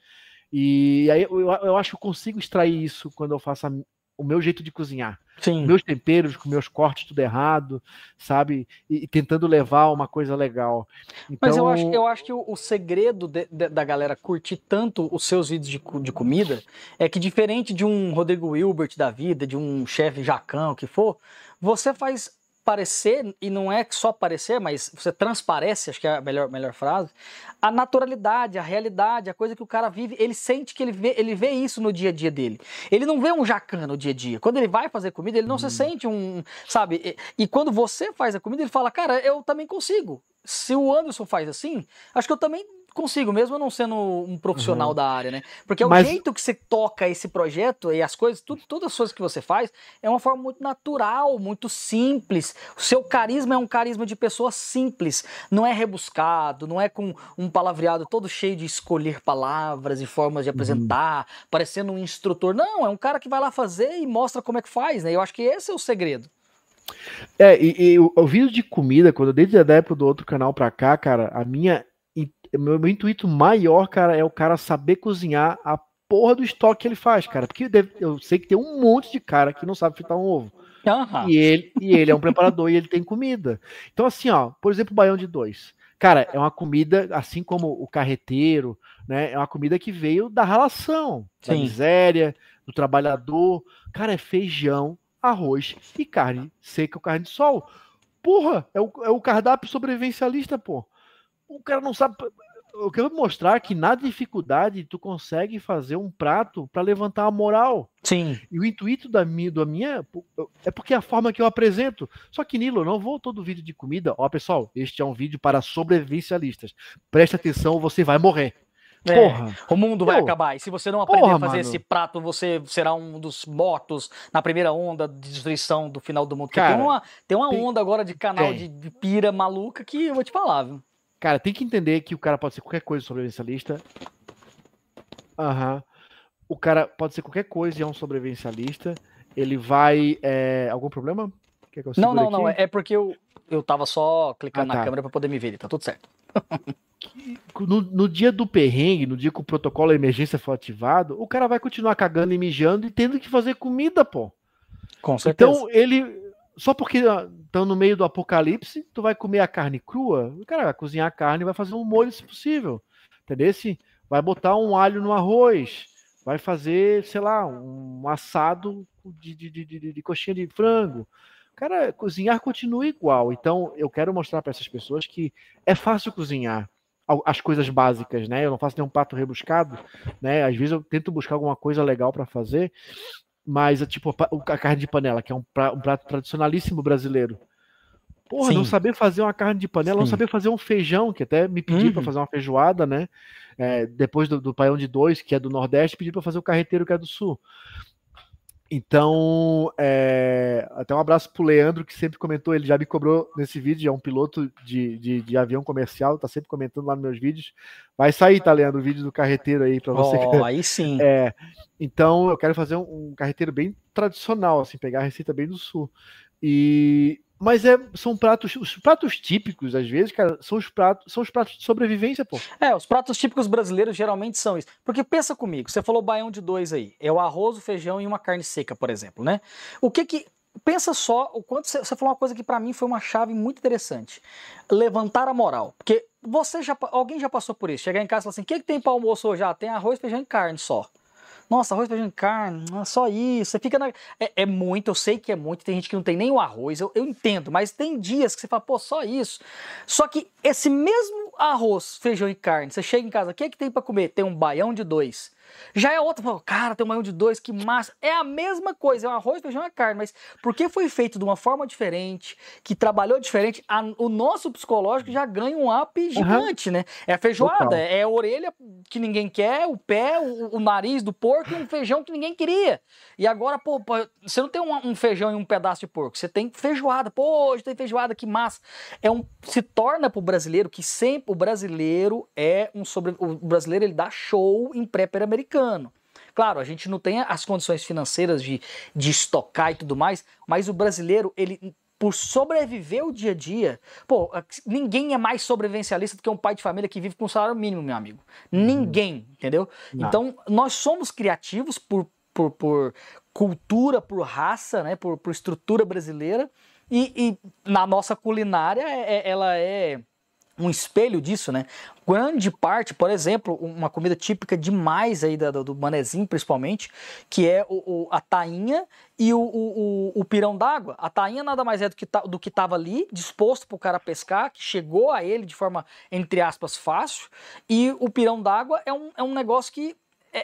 e aí eu, eu acho que eu consigo extrair isso quando eu faço a o meu jeito de cozinhar. Sim. Meus temperos, com meus cortes tudo errado, sabe? E, e tentando levar uma coisa legal. Então... Mas eu acho, eu acho que o, o segredo de, de, da galera curtir tanto os seus vídeos de, de comida é que, diferente de um Rodrigo Wilbert da vida, de um chefe Jacão, o que for, você faz parecer, e não é só parecer, mas você transparece, acho que é a melhor, melhor frase, a naturalidade, a realidade, a coisa que o cara vive. Ele sente que ele vê, ele vê isso no dia a dia dele. Ele não vê um jacan no dia a dia. Quando ele vai fazer comida, ele não hum. se sente um, sabe? E, e quando você faz a comida, ele fala, cara, eu também consigo. Se o Anderson faz assim, acho que eu também consigo, mesmo não sendo um profissional uhum. da área, né? Porque Mas... o jeito que você toca esse projeto e as coisas, tudo, todas as coisas que você faz, é uma forma muito natural, muito simples. O seu carisma é um carisma de pessoa simples, não é rebuscado, não é com um palavreado todo cheio de escolher palavras e formas de apresentar, uhum. parecendo um instrutor. Não, é um cara que vai lá fazer e mostra como é que faz, né? Eu acho que esse é o segredo. É, e, e o, o vídeo de comida, quando eu desde a época do outro canal pra cá, cara, a minha... Meu, meu intuito maior, cara, é o cara saber cozinhar a porra do estoque que ele faz, cara. Porque deve, eu sei que tem um monte de cara que não sabe fritar um ovo. Uhum. E, ele, e ele é um preparador e ele tem comida. Então, assim, ó, por exemplo, o baião de dois. Cara, é uma comida, assim como o carreteiro, né? É uma comida que veio da ralação, Sim. da miséria, do trabalhador. Cara, é feijão, arroz e carne seca ou carne de sol. Porra, é o, é o cardápio sobrevivencialista, pô. O cara não sabe... Eu quero mostrar que na dificuldade tu consegue fazer um prato para levantar a moral. Sim. E o intuito da minha, da minha... É porque é a forma que eu apresento. Só que, Nilo, eu não vou todo vídeo de comida... Ó, pessoal, este é um vídeo para sobrevivencialistas. Presta atenção, você vai morrer. É, porra, o mundo vai eu, acabar. E se você não aprender porra, a fazer mano. esse prato, você será um dos mortos na primeira onda de destruição do final do mundo. Cara, tem, uma, tem uma onda agora de canal de, de pira maluca que eu vou te falar, viu? Cara, tem que entender que o cara pode ser qualquer coisa sobrevivencialista. Uhum. O cara pode ser qualquer coisa e é um sobrevivencialista. Ele vai... É... Algum problema? Quer que eu não, não, aqui? não. É porque eu, eu tava só clicando ah, tá. na câmera pra poder me ver. Ele tá tudo certo. No, no dia do perrengue, no dia que o protocolo de emergência for ativado, o cara vai continuar cagando e mijando e tendo que fazer comida, pô. Com certeza. Então, ele... Só porque estão no meio do apocalipse, tu vai comer a carne crua, o cara vai cozinhar a carne e vai fazer um molho, se possível. Entendeu? Vai botar um alho no arroz, vai fazer, sei lá, um assado de, de, de, de, de coxinha de frango. Cara, cozinhar continua igual. Então, eu quero mostrar para essas pessoas que é fácil cozinhar as coisas básicas, né? Eu não faço nenhum prato rebuscado, né? Às vezes eu tento buscar alguma coisa legal para fazer. Mas, tipo, a carne de panela, que é um prato tradicionalíssimo brasileiro. Porra, Sim. não saber fazer uma carne de panela, Sim. não saber fazer um feijão, que até me pediram uhum. para fazer uma feijoada, né? É, depois do, do paião de dois, que é do Nordeste, pediram para fazer o carreteiro, que é do Sul. Então, é, até um abraço pro Leandro, que sempre comentou, ele já me cobrou nesse vídeo, é um piloto de, de, de avião comercial, tá sempre comentando lá nos meus vídeos. Vai sair, tá, Leandro, o vídeo do carreteiro aí pra você. Oh, aí sim. É, então, eu quero fazer um, um carreteiro bem tradicional, assim, pegar a receita bem do Sul. E... Mas é, são pratos, os pratos típicos, às vezes, cara, são os pratos, são os pratos de sobrevivência, pô. É, os pratos típicos brasileiros geralmente são isso. Porque pensa comigo, você falou baião de dois aí, é o arroz, o feijão e uma carne seca, por exemplo, né? O que que... Pensa só, o quanto você falou uma coisa que pra mim foi uma chave muito interessante. Levantar a moral. Porque você já, alguém já passou por isso, chegar em casa e falar assim, o que que tem pra almoço hoje? Ah, tem arroz, feijão e carne só. Nossa, arroz, feijão e carne, não é só isso. Você fica na... é, é muito, eu sei que é muito. Tem gente que não tem nem o arroz, eu, eu entendo. Mas tem dias que você fala, pô, só isso. Só que esse mesmo arroz, feijão e carne, você chega em casa, o que é que tem pra comer? Tem um baião de dois. Já é outro, fala, cara, tem um baião de dois, que massa. É a mesma coisa, é um arroz, feijão e carne. Mas porque foi feito de uma forma diferente, que trabalhou diferente, a, o nosso psicológico já ganha um up gigante, uhum. né? É a feijoada, Total. é a orelha que ninguém quer, o pé, o, o nariz do porco e um feijão que ninguém queria. E agora, pô, pô você não tem um, um feijão e um pedaço de porco, você tem feijoada. Pô, hoje tem feijoada, que massa. É um, se torna pro brasileiro que sempre... O brasileiro é um sobre... O brasileiro, ele dá show em pré-americano. Americano. Claro, a gente não tem as condições financeiras de, de estocar e tudo mais, mas o brasileiro, ele, por sobreviver o dia a dia, pô, ninguém é mais sobrevivencialista do que um pai de família que vive com um salário mínimo, meu amigo. Ninguém, entendeu? Não. Então, nós somos criativos por, por, por cultura, por raça, né, por, por estrutura brasileira, e, e na nossa culinária é, ela é um espelho disso, né? Grande parte, por exemplo, uma comida típica demais aí da, do Manezinho, principalmente, que é o, o, a tainha e o, o, o pirão d'água. A tainha nada mais é do que, ta, do que tava ali, disposto para o cara pescar, que chegou a ele de forma, entre aspas, fácil, e o pirão d'água é um, é um negócio que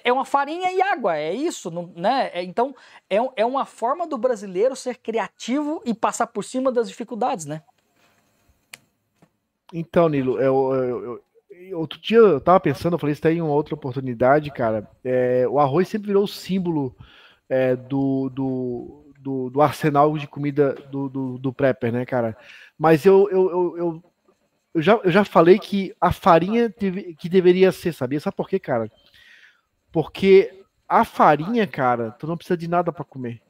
é uma farinha e água, é isso, né? Então, é, é uma forma do brasileiro ser criativo e passar por cima das dificuldades, né? Então, Nilo, eu, eu, eu, outro dia eu tava pensando, eu falei, isso tem uma outra oportunidade, cara. É, o arroz sempre virou o símbolo é, do, do, do, do arsenal de comida do, do, do prepper, né, cara? Mas eu... eu, eu, eu, eu, já, eu já falei que a farinha teve, que deveria ser, sabia? Sabe por quê, cara? Porque a farinha, cara, tu não precisa de nada para comer.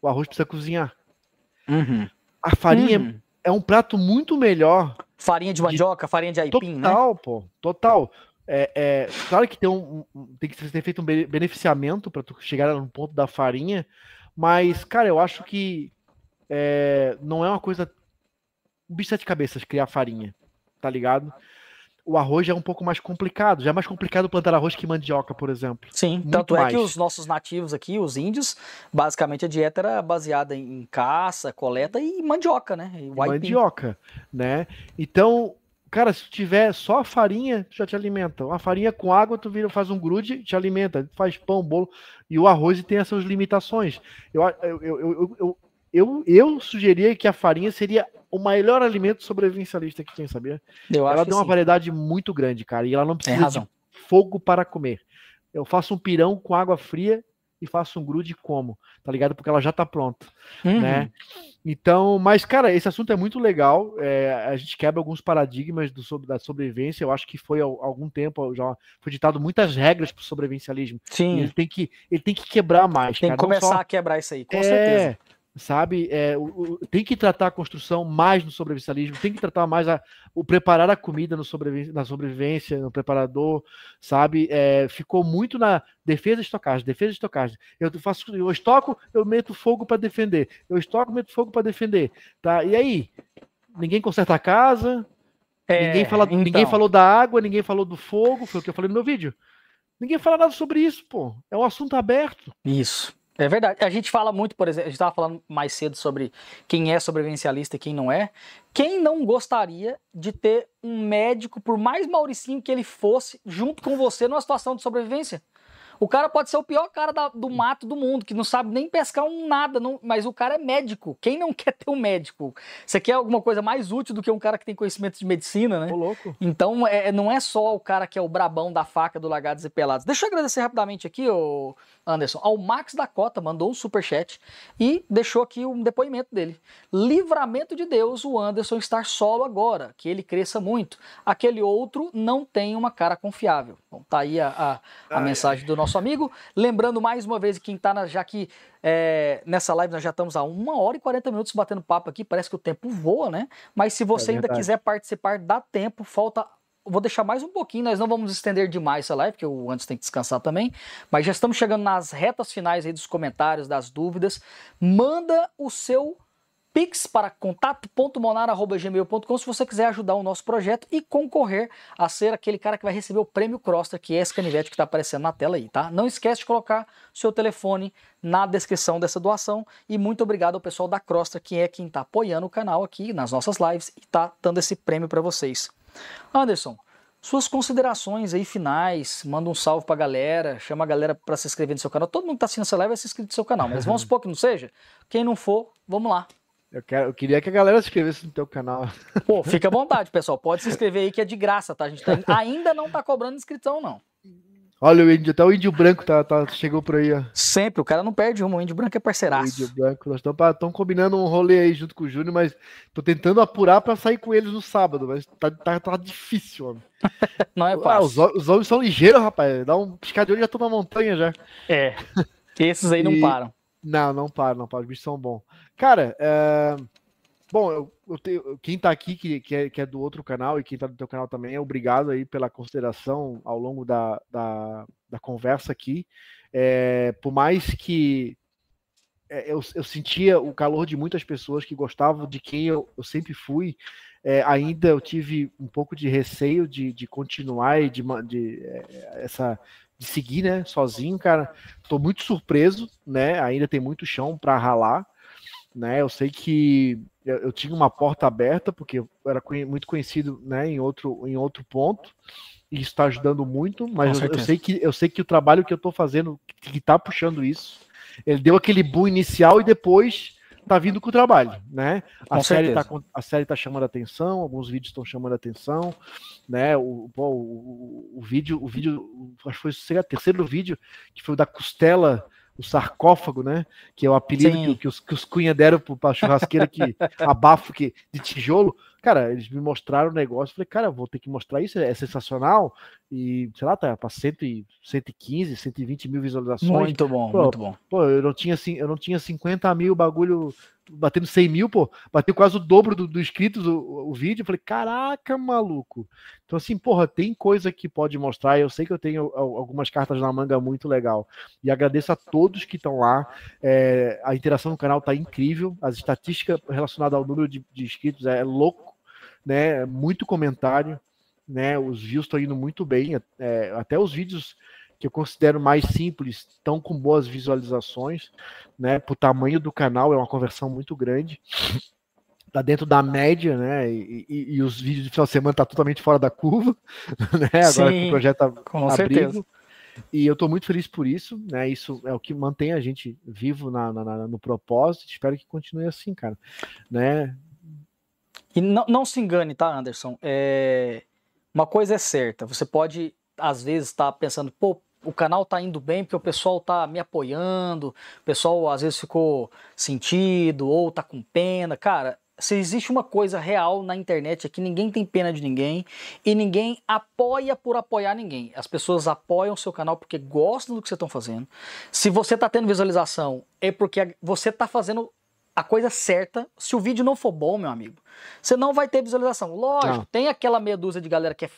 O arroz precisa cozinhar. Uhum. A farinha uhum. é um prato muito melhor. Farinha de mandioca, de... farinha de aipim, total, né? Total, pô. Total. É, é, claro que tem, um, um, tem que ter feito um beneficiamento para tu chegar no ponto da farinha. Mas, cara, eu acho que é, não é uma coisa... Um bicho de cabeças criar farinha, tá ligado? O arroz já é um pouco mais complicado. Já é mais complicado plantar arroz que mandioca, por exemplo. Sim, muito tanto mais. É que os nossos nativos aqui, os índios, basicamente a dieta era baseada em caça, coleta e mandioca, né? E mandioca, né? Então, cara, se tiver só a farinha, já te alimenta. Uma farinha com água, tu vira, faz um grude, te alimenta. Faz pão, bolo. E o arroz tem essas limitações. Eu, eu, eu, eu, eu, eu, eu sugeria que a farinha seria... o melhor alimento sobrevivencialista que tem, sabia? Eu acho ela deu uma sim. variedade muito grande, cara, e ela não precisa de fogo para comer. Eu faço um pirão com água fria e faço um grude e como, tá ligado? Porque ela já tá pronta, uhum. né? Então, mas, cara, esse assunto é muito legal, é, a gente quebra alguns paradigmas do, sobre, da sobrevivência, eu acho que foi há algum tempo, já foi ditado muitas regras pro sobrevivencialismo. Sim. Ele tem que, ele tem que quebrar mais, tem cara. Tem que começar só... a quebrar isso aí, com é... certeza. Sabe, é, o, o, tem que tratar a construção mais no sobrevivencialismo, tem que tratar mais a, o preparar a comida no sobrevi, na sobrevivência, no preparador, sabe, é, ficou muito na defesa e estocagem, defesa e estocagem, eu faço, eu estoco, eu meto fogo para defender, eu estoco, meto fogo para defender, tá, e aí, ninguém conserta a casa, é, ninguém, fala, então... ninguém falou da água, ninguém falou do fogo, foi o que eu falei no meu vídeo, ninguém fala nada sobre isso, pô, é um assunto aberto. Isso. É verdade. A gente fala muito, por exemplo, a gente estava falando mais cedo sobre quem é sobrevivencialista e quem não é. Quem não gostaria de ter um médico, por mais mauricinho que ele fosse, junto com você numa situação de sobrevivência? O cara pode ser o pior cara da, do mato do mundo, que não sabe nem pescar um nada, não, mas o cara é médico. Quem não quer ter um médico? Você quer alguma coisa mais útil do que um cara que tem conhecimento de medicina, né? Ô, louco. Então, é, não é só o cara que é o brabão da faca do Lagartos e Pelados. Deixa eu agradecer rapidamente aqui, ô Anderson, ao Max da Cota, mandou um superchat e deixou aqui um depoimento dele. Livramento de Deus, o Anderson estar solo agora, que ele cresça muito. Aquele outro não tem uma cara confiável. Bom, tá aí a, a, a ah, mensagem é. do nosso amigo, lembrando mais uma vez quem tá na, já que é, nessa live nós já estamos a uma hora e quarenta minutos batendo papo aqui, parece que o tempo voa, né? Mas se você é ainda quiser participar, dá tempo, falta, vou deixar mais um pouquinho, nós não vamos estender demais essa live, porque o Anderson tem que descansar também, mas já estamos chegando nas retas finais aí dos comentários, das dúvidas. Manda o seu Pix para contato ponto monara arroba gmail ponto com se você quiser ajudar o nosso projeto e concorrer a ser aquele cara que vai receber o prêmio Crosster, que é esse canivete que está aparecendo na tela aí, tá? Não esquece de colocar seu telefone na descrição dessa doação e muito obrigado ao pessoal da Crosster, que é quem está apoiando o canal aqui nas nossas lives e está dando esse prêmio para vocês. Anderson, suas considerações aí finais, manda um salve pra galera, chama a galera para se inscrever no seu canal. Todo mundo que tá assistindo essa live vai se inscrever no seu canal, mas vamos supor que não seja? Quem não for, vamos lá. Eu, quero, eu queria que a galera se inscrevesse no teu canal. Pô, fica à vontade, pessoal. Pode se inscrever aí que é de graça, tá? A gente tá, ainda não tá cobrando inscrição, não. Olha, o índio, até o índio branco tá, tá, chegou por aí, ó. Sempre, o cara não perde uma, o índio branco é parceiraço. O índio branco, nós estamos combinando um rolê aí junto com o Júnior, mas tô tentando apurar pra sair com eles no sábado, mas tá, tá, tá difícil, homem. Não é fácil. Ah, os, os homens são ligeiros, rapaz. Dá um piscar de olho e já tô na montanha, já. É, esses aí e... não param. Não, não para, não para, os bichos são bons. Cara, é... bom, eu, eu tenho... quem tá aqui, que, que, é, que é do outro canal e quem tá do teu canal também, obrigado aí pela consideração ao longo da, da, da conversa aqui. É... Por mais que eu, eu sentia o calor de muitas pessoas que gostavam de quem eu, eu sempre fui. É, ainda eu tive um pouco de receio de, de continuar e de, de, essa, de seguir, né, sozinho, cara. Estou muito surpreso, né? Ainda tem muito chão para ralar, né? Eu sei que eu, eu tinha uma porta aberta, porque eu era muito conhecido, né, em, outro, em outro ponto. Isso está ajudando muito, mas eu, eu, sei que, eu sei que o trabalho que eu estou fazendo, que está puxando isso, ele deu aquele boom inicial e depois está vindo com o trabalho, né? A série, tá, a série tá chamando a atenção, alguns vídeos estão chamando a atenção, né? O, o, o, o vídeo, o vídeo, acho que foi sei, o terceiro vídeo, que foi o da costela, o sarcófago, né? Que é o apelido que, que, os, que os cunha deram para a churrasqueira que abafo que, de tijolo. Cara, eles me mostraram o negócio, falei, cara, vou ter que mostrar isso, é sensacional, e, sei lá, tá para cento e quinze, cento e vinte mil visualizações. Muito bom, pô, muito bom. Pô, eu não tinha, eu não tinha cinquenta mil, bagulho, batendo cem mil, pô, bateu quase o dobro do, do inscritos o, o vídeo, falei, caraca, maluco. Então, assim, porra, tem coisa que pode mostrar, eu sei que eu tenho algumas cartas na manga muito legal, e agradeço a todos que estão lá, é, a interação no canal tá incrível, as estatísticas relacionadas ao número de, de inscritos é louco, né, muito comentário, né, os views estão indo muito bem, é, até os vídeos que eu considero mais simples estão com boas visualizações, né, pro tamanho do canal é uma conversão muito grande, tá dentro da média, né, e, e, e os vídeos de final de semana tá totalmente fora da curva, né, agora que o projeto tá com certeza. E eu estou muito feliz por isso, né? Isso é o que mantém a gente vivo na, na, na, no propósito, espero que continue assim, cara, né. E não, não se engane, tá, Anderson? É... Uma coisa é certa, você pode, às vezes, estar tá pensando, pô, o canal tá indo bem porque o pessoal tá me apoiando, o pessoal, às vezes, ficou sentido ou tá com pena. Cara, se existe uma coisa real na internet é que ninguém tem pena de ninguém e ninguém apoia por apoiar ninguém. As pessoas apoiam o seu canal porque gostam do que você tá fazendo. Se você tá tendo visualização, é porque você tá fazendo a coisa certa. Se o vídeo não for bom, meu amigo, você não vai ter visualização. Lógico, não. Tem aquela meia dúzia de galera que é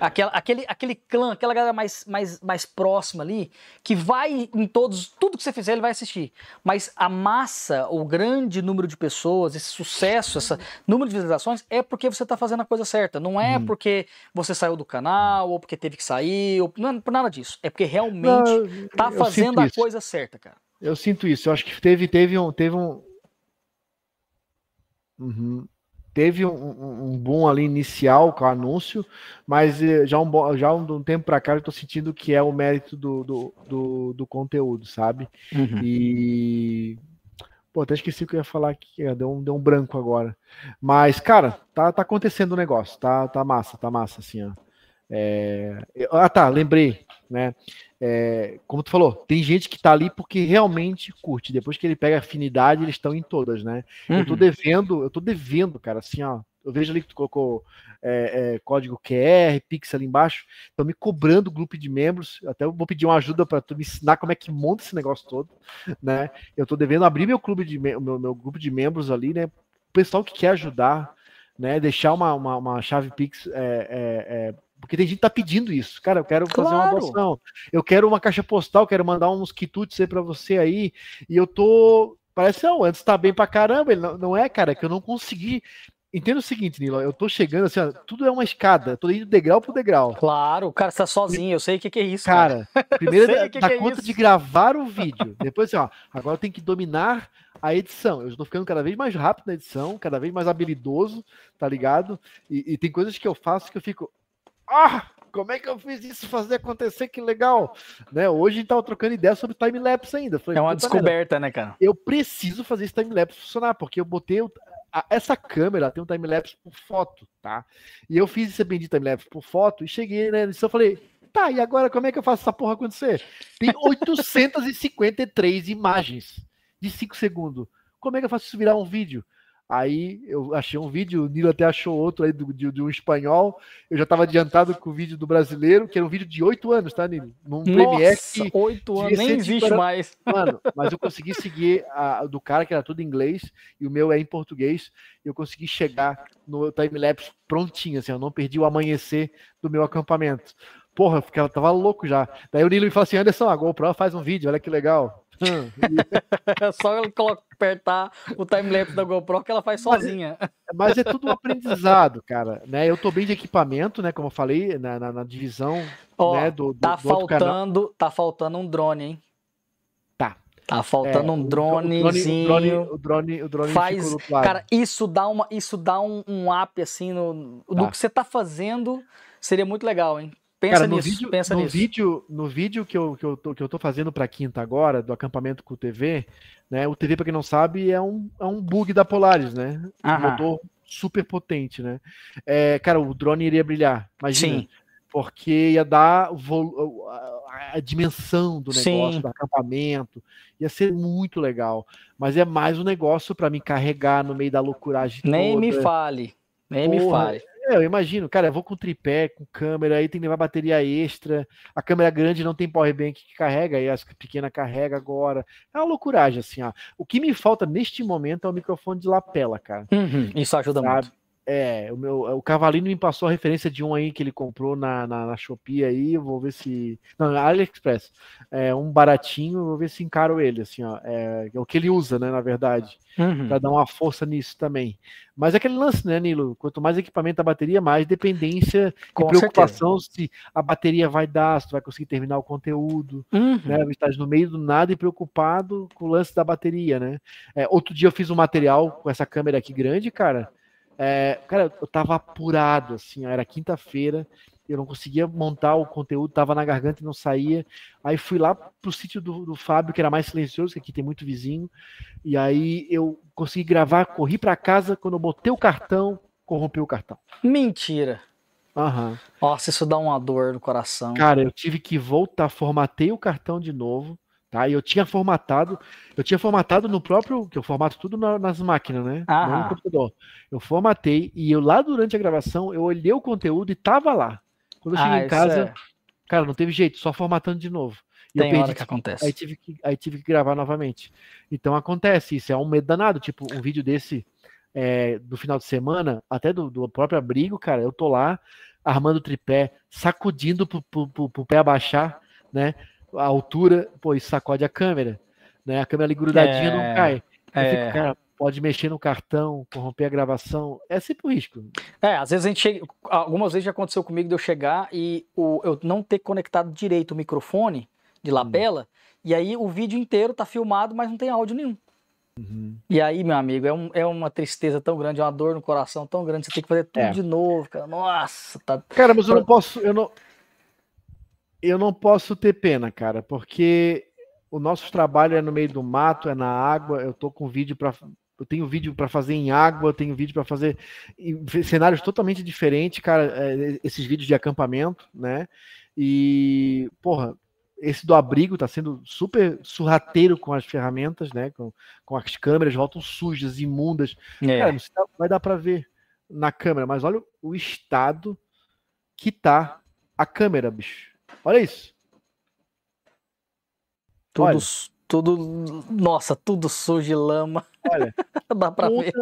aquela, aquele, aquele clã, aquela galera mais, mais, mais próxima ali, que vai em todos, tudo que você fizer ele vai assistir. Mas a massa, o grande número de pessoas, esse sucesso, esse número de visualizações é porque você está fazendo a coisa certa. Não é hum. porque você saiu do canal ou porque teve que sair, ou, não é por nada disso. É porque realmente está fazendo a coisa certa, cara. Eu sinto isso. Eu acho que teve, teve um... Teve um... Uhum. Teve um, um, um boom ali inicial com o anúncio, mas já um, já um tempo para cá eu estou sentindo que é o mérito do, do, do, do conteúdo, sabe? Uhum. E... Pô, até esqueci o que eu ia falar aqui, deu um, deu um branco agora. Mas, cara, tá, tá acontecendo o negócio, tá, tá massa, tá massa, assim, ó. É... Ah, tá, lembrei, né? É... Como tu falou, tem gente que tá ali porque realmente curte. Depois que ele pega afinidade, eles estão em todas, né? Uhum. Eu tô devendo, eu tô devendo, cara, assim, ó. Eu vejo ali que tu colocou é, é, código Q R, Pix ali embaixo. Estão me cobrando grupo de membros. Até eu vou pedir uma ajuda para tu me ensinar como é que monta esse negócio todo, né? Eu tô devendo abrir meu clube de meu, meu grupo de membros ali, né? O pessoal que quer ajudar, né? Deixar uma, uma, uma chave Pix. É, é, é... Porque tem gente que tá pedindo isso. Cara, eu quero fazer claro. uma doação. Eu quero uma caixa postal, quero mandar uns quitutes aí pra você aí. E eu tô... Parece, não, antes tá bem pra caramba. Ele não, não é, cara, que eu não consegui... Entenda o seguinte, Nilo, eu tô chegando assim, ó, tudo é uma escada, eu tô indo degrau pro degrau. Claro, o cara tá sozinho, eu sei o que, que é isso. Cara, cara. primeiro dá, que dá que conta é de gravar o vídeo, depois assim, ó, agora eu tenho que dominar a edição, eu estou ficando cada vez mais rápido na edição, cada vez mais habilidoso, tá ligado? E, e tem coisas que eu faço que eu fico... Ah, como é que eu fiz isso fazer acontecer? Que legal, né? Hoje a gente tava trocando ideia sobre time-lapse ainda. Falei, é uma descoberta, né, cara? Eu preciso fazer esse time-lapse funcionar, porque eu botei o... a... essa câmera, tem um time-lapse por foto, tá? E eu fiz esse bendito time-lapse por foto e cheguei na edição e falei, tá, e agora como é que eu faço essa porra acontecer? Tem oitocentas e cinquenta e três imagens de cinco segundos. Como é que eu faço isso virar um vídeo? Aí eu achei um vídeo, o Nilo até achou outro aí do, de, de um espanhol. Eu já estava adiantado com o vídeo do brasileiro, que era um vídeo de oito anos, tá, Nilo? Num Premiere que oito anos, nem existe mais. Mano, mas eu consegui seguir a, do cara que era tudo em inglês, e o meu é em português. Eu consegui chegar no time-lapse prontinho, assim, eu não perdi o amanhecer do meu acampamento. Porra, eu ficava, tava louco já. Daí o Nilo me falou assim, Anderson, a GoPro faz um vídeo, olha que legal. É só ela coloca, apertar o timelapse da GoPro que ela faz sozinha. Mas é, mas é tudo um aprendizado, cara. Né? Eu tô bem de equipamento, né? Como eu falei, na, na, na divisão oh, né, do, do, tá do outro faltando, canal. Tá faltando um drone, hein? Tá. Tá faltando é, um dronezinho. O drone, o drone, o drone faz, cara, isso dá, uma, isso dá um, um up, assim, no, tá. no que você tá fazendo. Seria muito legal, hein? Pensa cara, no nisso, vídeo, pensa no nisso. Vídeo, no vídeo que eu, que eu, tô, que eu tô fazendo pra quinta agora, do acampamento com o U T V, né? O U T V, pra quem não sabe, é um, é um bug da Polaris, né? Um motor super potente, né? É, cara, o drone iria brilhar, imagina. Sim. Porque ia dar vo... a dimensão do negócio, Sim. do acampamento, ia ser muito legal. Mas é mais um negócio para me carregar no meio da loucuragem Nem toda. me fale, nem Porra. me fale. É, eu imagino, cara, eu vou com tripé, com câmera, aí tem que levar bateria extra, a câmera grande não tem powerbank que carrega, aí as pequenas carrega agora. É uma loucuragem, assim, ó. O que me falta neste momento é o microfone de lapela, cara. Uhum, isso ajuda Sabe? muito. É, o, meu, o Cavalino me passou a referência de um aí que ele comprou na, na, na Shopee aí, eu vou ver se... Não, na AliExpress. É, um baratinho, eu vou ver se encaro ele, assim, ó. É, é o que ele usa, né, na verdade. Uhum. Pra dar uma força nisso também. Mas é aquele lance, né, Nilo? Quanto mais equipamento a bateria, mais dependência Com e preocupação certeza. se a bateria vai dar, se tu vai conseguir terminar o conteúdo, uhum. né? Estar no meio do nada e preocupado com o lance da bateria, né? É, outro dia eu fiz um material com essa câmera aqui grande, cara. É, cara, eu tava apurado, assim, ó, era quinta-feira, eu não conseguia montar o conteúdo, tava na garganta e não saía, aí fui lá pro sítio do, do Fábio, que era mais silencioso, que aqui tem muito vizinho, e aí eu consegui gravar, corri pra casa, quando eu botei o cartão, corrompeu o cartão. Mentira! Aham. Nossa, isso dá uma dor no coração. Cara, eu tive que voltar, formatei o cartão de novo, tá? E eu tinha formatado, eu tinha formatado no próprio, que eu formato tudo na, nas máquinas, né? Ah. Não no computador. Eu formatei e eu lá durante a gravação, eu olhei o conteúdo e tava lá. Quando eu cheguei ah, em casa, é... cara, não teve jeito, só formatando de novo. E Tem eu perdi, hora que acontece. Aí tive que, aí tive que gravar novamente. Então acontece, isso é um medo danado, tipo um vídeo desse é, do final de semana, até do, do próprio abrigo, cara, eu tô lá armando o tripé, sacudindo pro, pro, pro, pro pé abaixar, né? A altura, pô, isso sacode a câmera, né? A câmera ali grudadinha é, não cai. Eu é. fico, cara, pode mexer no cartão, corromper a gravação, é sempre um risco. É, às vezes a gente chega, algumas vezes já aconteceu comigo de eu chegar e o, eu não ter conectado direito o microfone de lapela, hum. e aí o vídeo inteiro tá filmado, mas não tem áudio nenhum. Uhum. E aí, meu amigo, é, um, é uma tristeza tão grande, é uma dor no coração tão grande, você tem que fazer tudo é. de novo, cara. Nossa, tá... Cara, mas eu não posso, eu não... Eu não posso ter pena, cara, porque o nosso trabalho é no meio do mato, é na água, eu tô com vídeo para eu tenho vídeo para fazer em água, eu tenho vídeo para fazer em cenários totalmente diferentes, cara, esses vídeos de acampamento, né? E, porra, esse do abrigo tá sendo super surrateiro com as ferramentas, né? Com, com as câmeras, voltam sujas, imundas. É. Cara, não sei, vai dar para ver na câmera, mas olha o estado que tá a câmera, bicho. Olha isso. Tudo, Olha. tudo, nossa, tudo sujo de lama. Olha, dá pra ver.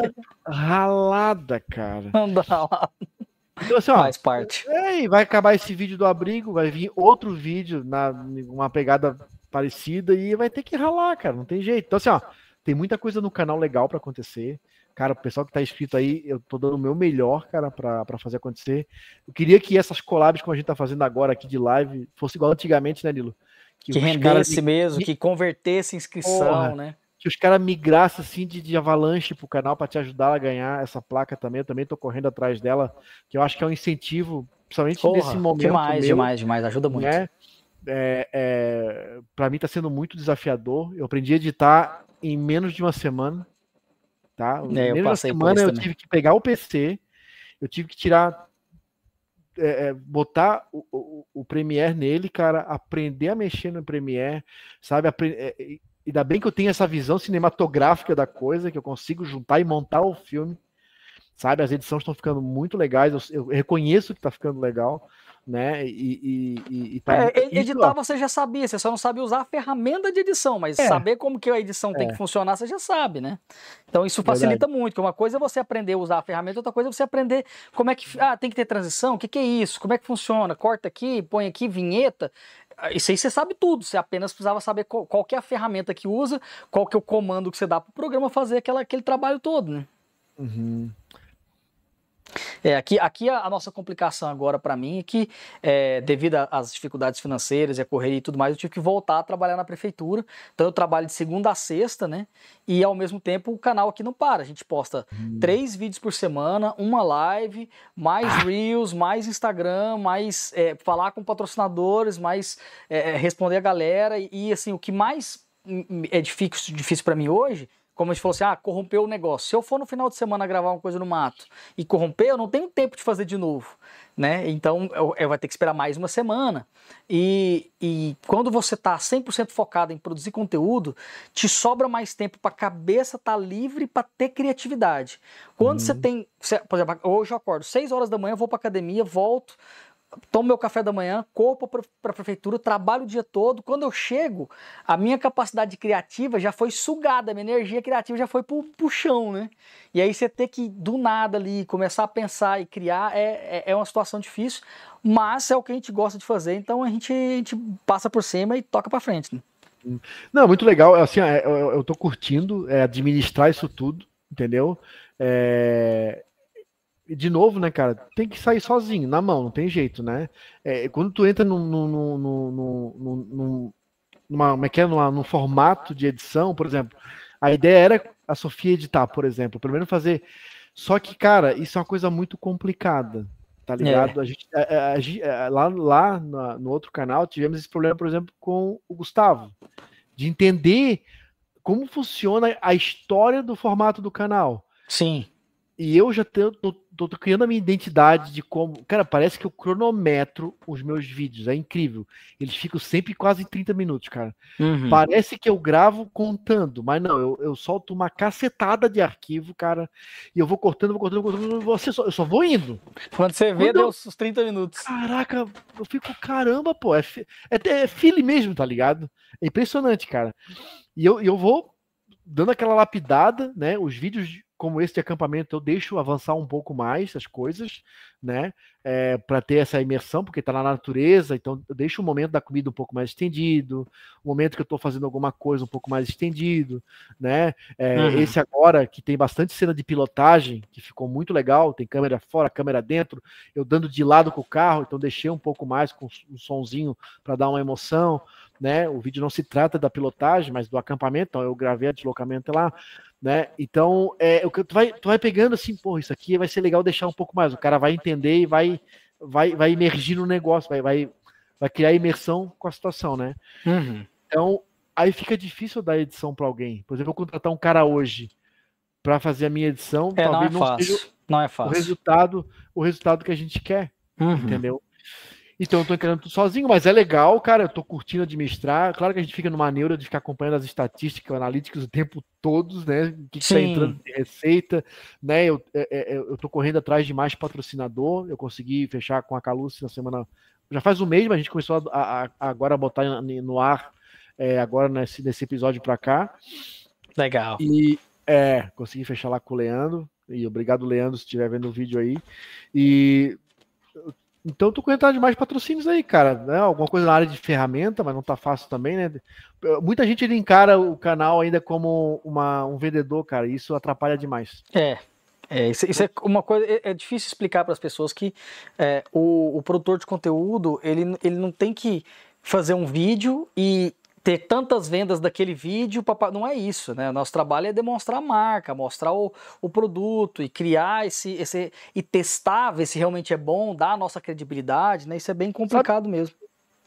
Ralada, cara. Não dá ralada. Então, assim, ó, faz parte. Ei, vai acabar esse vídeo do abrigo, vai vir outro vídeo na uma pegada parecida e vai ter que ralar, cara. Não tem jeito. Então, assim, ó, tem muita coisa no canal legal pra acontecer. Cara, o pessoal que tá inscrito aí, eu tô dando o meu melhor, cara, pra, pra fazer acontecer. Eu queria que essas collabs como a gente tá fazendo agora aqui de live fosse igual antigamente, né, Nilo? Que, que rendesse me... mesmo, que convertesse inscrição, Porra, né? Que os caras migrassem, assim, de, de avalanche pro canal pra te ajudar a ganhar essa placa também. Eu também tô correndo atrás dela, que eu acho que é um incentivo, principalmente Porra, nesse momento Demais, meu, demais, demais. Ajuda muito. Né? É, é... Pra mim tá sendo muito desafiador. Eu aprendi a editar em menos de uma semana. Tá? É, eu passei semana eu também. tive que pegar o P C, eu tive que tirar, é, botar o, o, o Premiere nele, cara, aprender a mexer no Premiere, sabe? Apre... É, ainda bem que eu tenho essa visão cinematográfica da coisa, que eu consigo juntar e montar o filme, sabe? As edições estão ficando muito legais, eu, eu reconheço que tá ficando legal, né? E, e, e tá é, editar você já sabia, você só não sabe usar a ferramenta de edição, mas é. saber como que a edição é. tem que funcionar, você já sabe, né? Então isso facilita Verdade. muito, porque uma coisa é você aprender a usar a ferramenta, outra coisa é você aprender como é que... Ah, tem que ter transição, o que, que é isso? Como é que funciona? Corta aqui, põe aqui, vinheta... isso aí você sabe tudo, você apenas precisava saber qual, qual que é a ferramenta que usa, qual que é o comando que você dá para o programa fazer aquela, aquele trabalho todo, né? Uhum. É, aqui, aqui a, a nossa complicação agora para mim é que, é, devido às dificuldades financeiras e a correria e tudo mais, eu tive que voltar a trabalhar na prefeitura. Então eu trabalho de segunda a sexta, né? E ao mesmo tempo o canal aqui não para. A gente posta hum. três vídeos por semana, uma live, mais reels, mais Instagram, mais é, falar com patrocinadores, mais é, responder a galera. E, e assim, o que mais é difícil, difícil para mim hoje, como a gente falou assim, ah, corrompeu o negócio. Se eu for no final de semana gravar uma coisa no mato e corromper, eu não tenho tempo de fazer de novo, né? Então, eu, eu vai ter que esperar mais uma semana. E, e quando você tá cem por cento focado em produzir conteúdo, te sobra mais tempo para a cabeça tá livre para ter criatividade. Quando uhum. você tem... Você, por exemplo, hoje eu acordo seis horas da manhã, vou para academia, volto, tomo meu café da manhã, corro para a prefeitura, trabalho o dia todo. Quando eu chego, a minha capacidade criativa já foi sugada, a minha energia criativa já foi pro, pro chão, né? E aí você ter que, do nada ali, começar a pensar e criar é, é, é uma situação difícil, mas é o que a gente gosta de fazer, então a gente, a gente passa por cima e toca para frente, né? Não, muito legal, assim, eu, eu tô curtindo é, administrar isso tudo, entendeu? É... De novo, né, cara, tem que sair sozinho, na mão, não tem jeito, né? É, quando tu entra num, num, num, num, num, numa, como é que é, numa, num formato de edição, por exemplo, a ideia era a Sofia editar, por exemplo, primeiro fazer, só que, cara, isso é uma coisa muito complicada, tá ligado? É. A gente, a, a, a, lá lá na, no outro canal tivemos esse problema, por exemplo, com o Gustavo, de entender como funciona a história do formato do canal. Sim. E eu já tenho, tô, tô, tô criando a minha identidade de como... Cara, parece que eu cronometro os meus vídeos. É incrível. Eles ficam sempre quase trinta minutos, cara. Uhum. Parece que eu gravo contando, mas não. Eu, eu solto uma cacetada de arquivo, cara. E eu vou cortando, vou cortando, vou cortando. Você só, eu só vou indo. Quando você vê, Quando deu eu... os trinta minutos. Caraca, eu fico... Caramba, pô. É, fi, é, é filho mesmo, tá ligado? É impressionante, cara. E eu, eu vou dando aquela lapidada, né? Os vídeos... De, como esse de acampamento, eu deixo avançar um pouco mais as coisas, né? É, para ter essa imersão, porque tá na natureza, então eu deixo o momento da comida um pouco mais estendido, o momento que eu tô fazendo alguma coisa um pouco mais estendido, né? É, uhum. Esse agora, que tem bastante cena de pilotagem, que ficou muito legal, tem câmera fora, câmera dentro, eu dando de lado com o carro, então deixei um pouco mais com um sonzinho para dar uma emoção, né? O vídeo não se trata da pilotagem, mas do acampamento, então eu gravei a deslocamento lá, né? Então, é, tu, vai, tu vai pegando assim, pô, isso aqui vai ser legal deixar um pouco mais, o cara vai entender e vai, vai, vai emergir no negócio, vai, vai, vai criar imersão com a situação, né? Uhum. Então, aí fica difícil dar edição para alguém. Por exemplo, eu contratar um cara hoje para fazer a minha edição, é, talvez não, é não seja não é fácil. O, resultado, o resultado que a gente quer, uhum. entendeu? Então, eu tô encarando tudo sozinho, mas é legal, cara, eu tô curtindo administrar. Claro que a gente fica numa neura de ficar acompanhando as estatísticas, analíticas o tempo todo, né? O que, que tá entrando de receita, né? Eu, eu, eu tô correndo atrás de mais patrocinador, eu consegui fechar com a Calucci na semana... Já faz um mês, mas a gente começou a, a, a agora a botar no ar, é, agora nesse, nesse episódio pra cá. Legal. E, é, consegui fechar lá com o Leandro, e obrigado, Leandro, se estiver vendo o vídeo aí. E... Então, tô com vontade de mais patrocínios aí, cara. Né? Alguma coisa na área de ferramenta, mas não tá fácil também, né? Muita gente ele encara o canal ainda como uma, um vendedor, cara. E isso atrapalha demais. É. É, isso, isso é uma coisa, é, é difícil explicar para as pessoas que é, o, o produtor de conteúdo, ele, ele não tem que fazer um vídeo e ter tantas vendas daquele vídeo, papai, não é isso, né? O nosso trabalho é demonstrar a marca, mostrar o, o produto e criar esse, esse... e testar, ver se realmente é bom, dar a nossa credibilidade, né? Isso é bem complicado sabe, mesmo.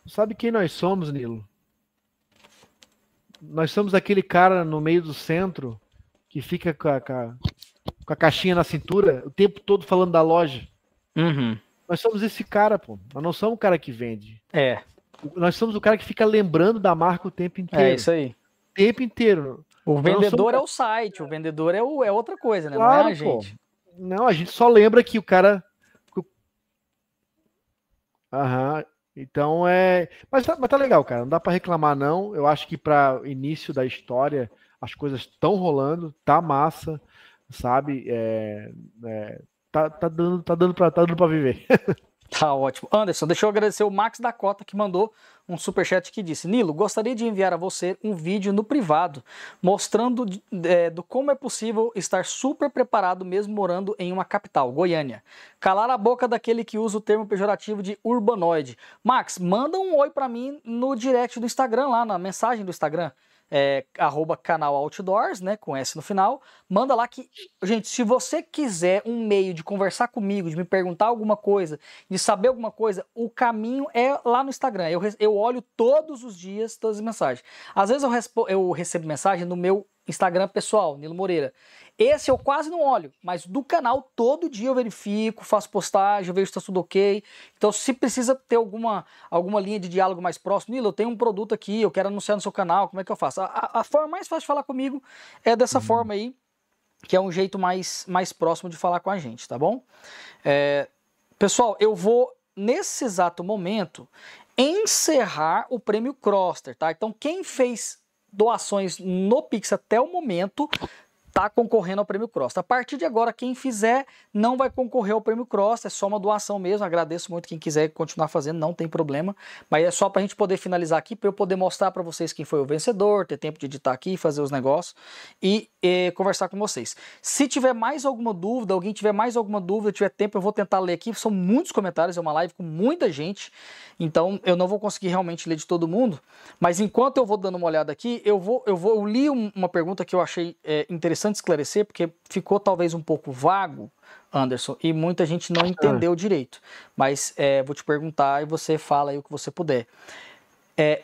Sabe quem nós somos, Nilo? Nós somos aquele cara no meio do centro que fica com a, com a, com a caixinha na cintura o tempo todo falando da loja. Uhum. Nós somos esse cara, pô. Nós não somos o cara que vende. É. Nós somos o cara que fica lembrando da marca o tempo inteiro. É isso aí. O tempo inteiro. O vendedor somos... é o site, o vendedor é, o, é outra coisa, né? Claro, não é a gente. Pô. Não, a gente só lembra que o cara... Aham. Então é... Mas tá, mas tá legal, cara. Não dá pra reclamar, não. Eu acho que pra início da história, as coisas estão rolando, tá massa, sabe? É... É... Tá, tá dando, tá dando pra, tá dando pra viver. Tá ótimo. Anderson, deixa eu agradecer o Max da Cota que mandou um superchat que disse: Nilo, gostaria de enviar a você um vídeo no privado mostrando é, do como é possível estar super preparado mesmo morando em uma capital, Goiânia. Calar a boca daquele que usa o termo pejorativo de urbanoide. Max, manda um oi pra mim no direct do Instagram, lá na mensagem do Instagram. É, arroba canal Outdoors, né, com S no final, manda lá que, gente, se você quiser um meio de conversar comigo, de me perguntar alguma coisa, de saber alguma coisa, o caminho é lá no Instagram. Eu, eu olho todos os dias todas as mensagens. Às vezes eu, eu recebo mensagem no meu Instagram pessoal, Nilo Moreira. Esse eu quase não olho, mas do canal todo dia eu verifico, faço postagem, eu vejo se tá tudo ok. Então se precisa ter alguma, alguma linha de diálogo mais próximo, Nilo, eu tenho um produto aqui, eu quero anunciar no seu canal, como é que eu faço? A, a, a forma mais fácil de falar comigo é dessa uhum. forma aí, que é um jeito mais, mais próximo de falar com a gente, tá bom? É, pessoal, eu vou, nesse exato momento, encerrar o prêmio Crosster, tá? Então quem fez doações no Pix até o momento tá concorrendo ao prêmio Crosster. A partir de agora, quem fizer não vai concorrer ao prêmio Crosster, é só uma doação mesmo. Agradeço muito quem quiser continuar fazendo, não tem problema, mas é só pra gente poder finalizar aqui, para eu poder mostrar para vocês quem foi o vencedor, ter tempo de editar aqui, fazer os negócios e, e conversar com vocês. Se tiver mais alguma dúvida, alguém tiver mais alguma dúvida, tiver tempo, eu vou tentar ler aqui, são muitos comentários, é uma live com muita gente, então eu não vou conseguir realmente ler de todo mundo, mas enquanto eu vou dando uma olhada aqui, eu vou, eu vou eu li um, uma pergunta que eu achei é, interessante esclarecer, porque ficou talvez um pouco vago, Anderson, e muita gente não entendeu direito, mas é, vou te perguntar e você fala aí o que você puder. É,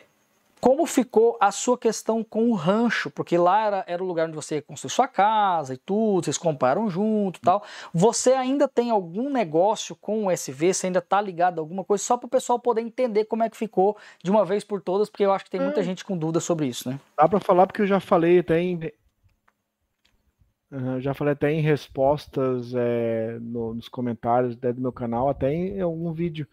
como ficou a sua questão com o rancho? Porque lá era, era o lugar onde você ia construir sua casa e tudo, vocês compraram junto e tal. Você ainda tem algum negócio com o S V? Você ainda tá ligado a alguma coisa? Só para o pessoal poder entender como é que ficou de uma vez por todas, porque eu acho que tem muita gente com dúvida sobre isso, né? Dá para falar porque eu já falei até em... Uhum, já falei até em respostas é, no, nos comentários né, do meu canal, até em algum vídeo.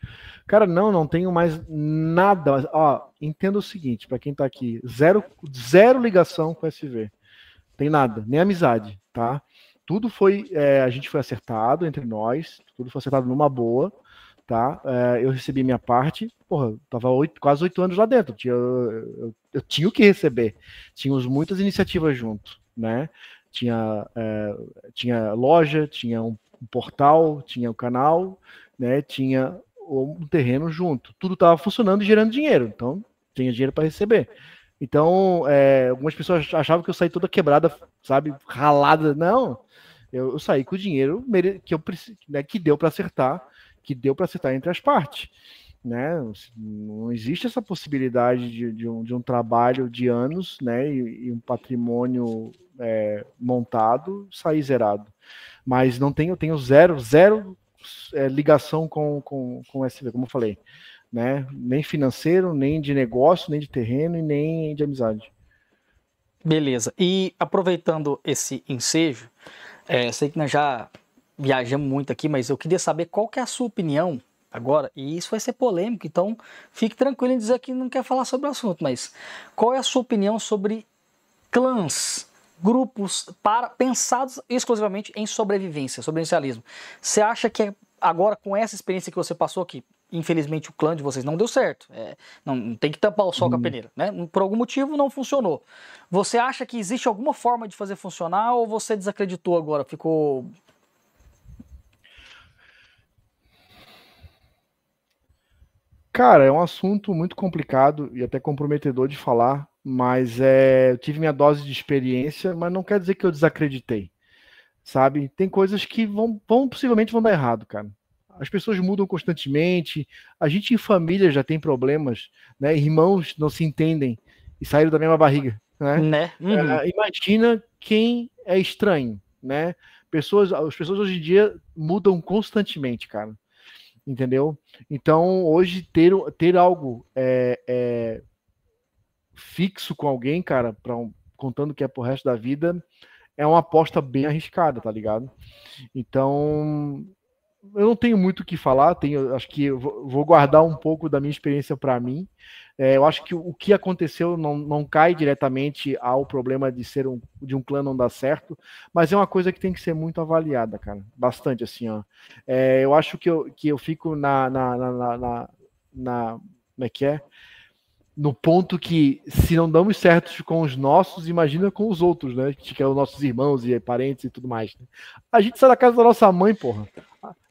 Cara, não, não tenho mais nada. Mas, ó, entenda o seguinte, para quem tá aqui, zero, zero ligação com o S V. Tem nada, nem amizade, tá? Tudo foi, é, a gente foi acertado entre nós, tudo foi acertado numa boa, tá? É, eu recebi minha parte, porra, eu tava oito, quase oito anos lá dentro, tinha, eu, eu, eu tinha o que receber. Tínhamos muitas iniciativas junto, né? Tinha, é, tinha loja, tinha um portal, tinha um canal, né, tinha um terreno junto. Tudo estava funcionando e gerando dinheiro. Então, tinha dinheiro para receber. Então, é, algumas pessoas achavam que eu saí toda quebrada, sabe, ralada. Não, eu, eu saí com o dinheiro que, eu, né, que deu para acertar, que deu para acertar entre as partes. Né? Não existe essa possibilidade de, de, um, de um trabalho de anos, né, e, e um patrimônio é, montado sair zerado. Mas não tenho, tenho zero, zero é, ligação com, com, com o S V, como eu falei, né? Nem financeiro, nem de negócio, nem de terreno e nem de amizade. Beleza. E aproveitando esse ensejo, é, sei que nós já viajamos muito aqui, mas eu queria saber qual que é a sua opinião agora, e isso vai ser polêmico, então fique tranquilo em dizer que não quer falar sobre o assunto, mas qual é a sua opinião sobre clãs, grupos para, pensados exclusivamente em sobrevivência, sobrevivencialismo? Você acha que agora, com essa experiência que você passou aqui, infelizmente o clã de vocês não deu certo, é, não, não tem que tampar o sol hum. com a peneira, né? Por algum motivo não funcionou. Você acha que existe alguma forma de fazer funcionar ou você desacreditou agora, ficou... Cara, é um assunto muito complicado e até comprometedor de falar, mas é, eu tive minha dose de experiência, mas não quer dizer que eu desacreditei, sabe? Tem coisas que vão, vão possivelmente vão dar errado, cara. As pessoas mudam constantemente, a gente em família já tem problemas, né? Irmãos não se entendem e saíram da mesma barriga, né? né? Uhum. É, imagina quem é estranho, né? Pessoas, as pessoas hoje em dia mudam constantemente, cara. Entendeu? Então, hoje, ter, ter algo é, é, fixo com alguém, cara, pra um, contando que é pro resto da vida, é uma aposta bem arriscada, tá ligado? Então, eu não tenho muito o que falar, tenho, acho que vou guardar um pouco da minha experiência para mim. É, eu acho que o que aconteceu não, não cai diretamente ao problema de ser um, de um clã não dar certo, mas é uma coisa que tem que ser muito avaliada, cara, bastante assim, ó. É, eu acho que eu, que eu fico na, na, na, na, na, na como é que é? No ponto que, se não damos certos com os nossos, imagina com os outros, né? Que é os nossos irmãos e parentes e tudo mais. Né? A gente sai da casa da nossa mãe, porra.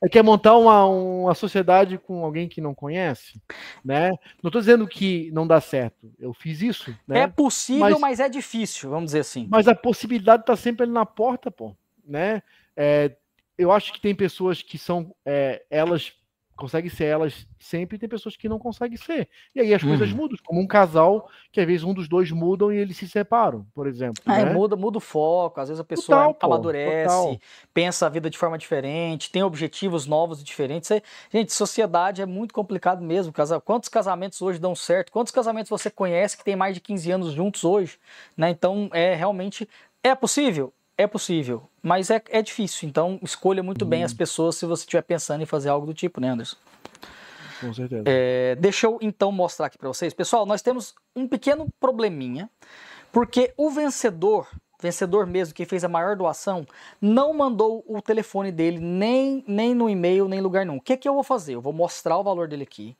É quer montar uma, uma sociedade com alguém que não conhece, né? Não tô dizendo que não dá certo. Eu fiz isso, né? É possível, mas, mas é difícil, vamos dizer assim. Mas a possibilidade tá sempre ali na porta, pô. Né? É, eu acho que tem pessoas que são... É, elas... consegue ser elas sempre, tem pessoas que não conseguem ser. E aí as uhum. coisas mudam, como um casal, que às vezes um dos dois mudam e eles se separam, por exemplo. É, né? muda, muda o foco, às vezes a pessoa total, amadurece, total. pensa a vida de forma diferente, tem objetivos novos e diferentes. Gente, sociedade é muito complicado mesmo. Quantos casamentos hoje dão certo? Quantos casamentos você conhece que tem mais de quinze anos juntos hoje? Né? Então, é realmente... É possível? É possível, mas é, é difícil, então escolha muito hum. bem as pessoas se você estiver pensando em fazer algo do tipo, né, Anderson? Com certeza. É, deixa eu então mostrar aqui para vocês. Pessoal, nós temos um pequeno probleminha, porque o vencedor, vencedor mesmo, que fez a maior doação, não mandou o telefone dele nem, nem no e-mail, nem em lugar nenhum. O que, que eu vou fazer? Eu vou mostrar o valor dele aqui.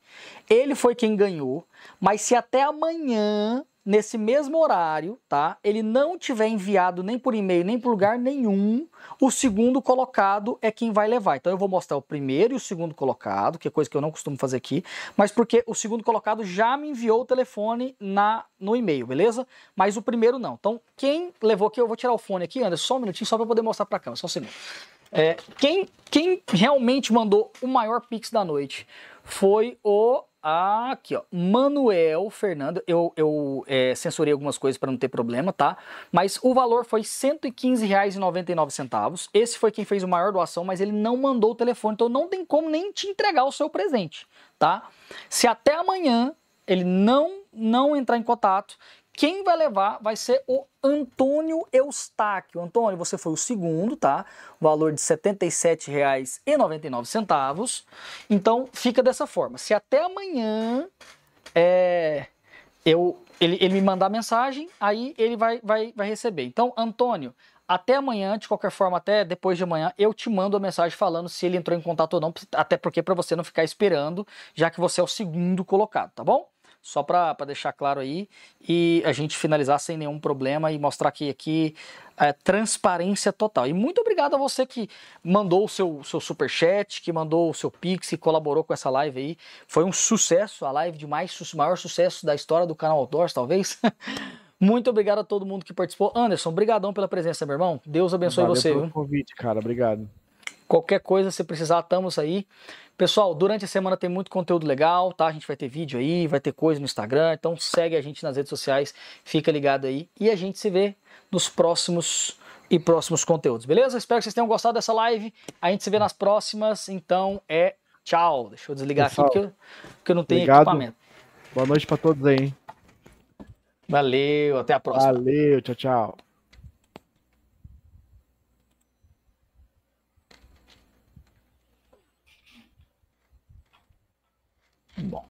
Ele foi quem ganhou, mas se até amanhã... nesse mesmo horário, tá? Ele não tiver enviado nem por e-mail, nem por lugar nenhum, o segundo colocado é quem vai levar. Então eu vou mostrar o primeiro e o segundo colocado, que é coisa que eu não costumo fazer aqui, mas porque o segundo colocado já me enviou o telefone na, no e-mail, beleza? Mas o primeiro não. Então quem levou aqui, eu vou tirar o fone aqui, Anderson, só um minutinho, só para poder mostrar para a câmera, só um segundo. É, quem, quem realmente mandou o maior Pix da noite foi o... Aqui, ó, Manuel Fernando, eu, eu é, censurei algumas coisas para não ter problema, tá? Mas o valor foi cento e quinze reais e noventa e nove centavos, esse foi quem fez a maior doação, mas ele não mandou o telefone, então não tem como nem te entregar o seu presente, tá? Se até amanhã ele não, não entrar em contato, quem vai levar vai ser o Antônio Eustáquio. Antônio, você foi o segundo, tá? Valor de setenta e sete reais e noventa e nove centavos. Então, fica dessa forma. Se até amanhã é, eu, ele, ele me mandar mensagem, aí ele vai, vai, vai receber. Então, Antônio, até amanhã, de qualquer forma, até depois de amanhã, eu te mando a mensagem falando se ele entrou em contato ou não, até porque para você não ficar esperando, já que você é o segundo colocado, tá bom? Só para deixar claro aí e a gente finalizar sem nenhum problema e mostrar que aqui é transparência total. E muito obrigado a você que mandou o seu, seu superchat, que mandou o seu Pix e colaborou com essa live aí. Foi um sucesso, a live de mais, maior sucesso da história do Canal Outdoors, talvez. Muito obrigado a todo mundo que participou. Anderson, brigadão pela presença, meu irmão. Deus abençoe Valeu você. Valeu pelo viu? convite, cara. Obrigado. Qualquer coisa, se precisar, estamos aí. Pessoal, durante a semana tem muito conteúdo legal, tá? A gente vai ter vídeo aí, vai ter coisa no Instagram, então segue a gente nas redes sociais, fica ligado aí. E a gente se vê nos próximos e próximos conteúdos, beleza? Espero que vocês tenham gostado dessa live. A gente se vê nas próximas, então é tchau. Deixa eu desligar Pessoal, aqui porque eu, porque eu não tenho obrigado. equipamento. Boa noite pra todos aí, hein? Valeu, até a próxima. Valeu, tchau, tchau.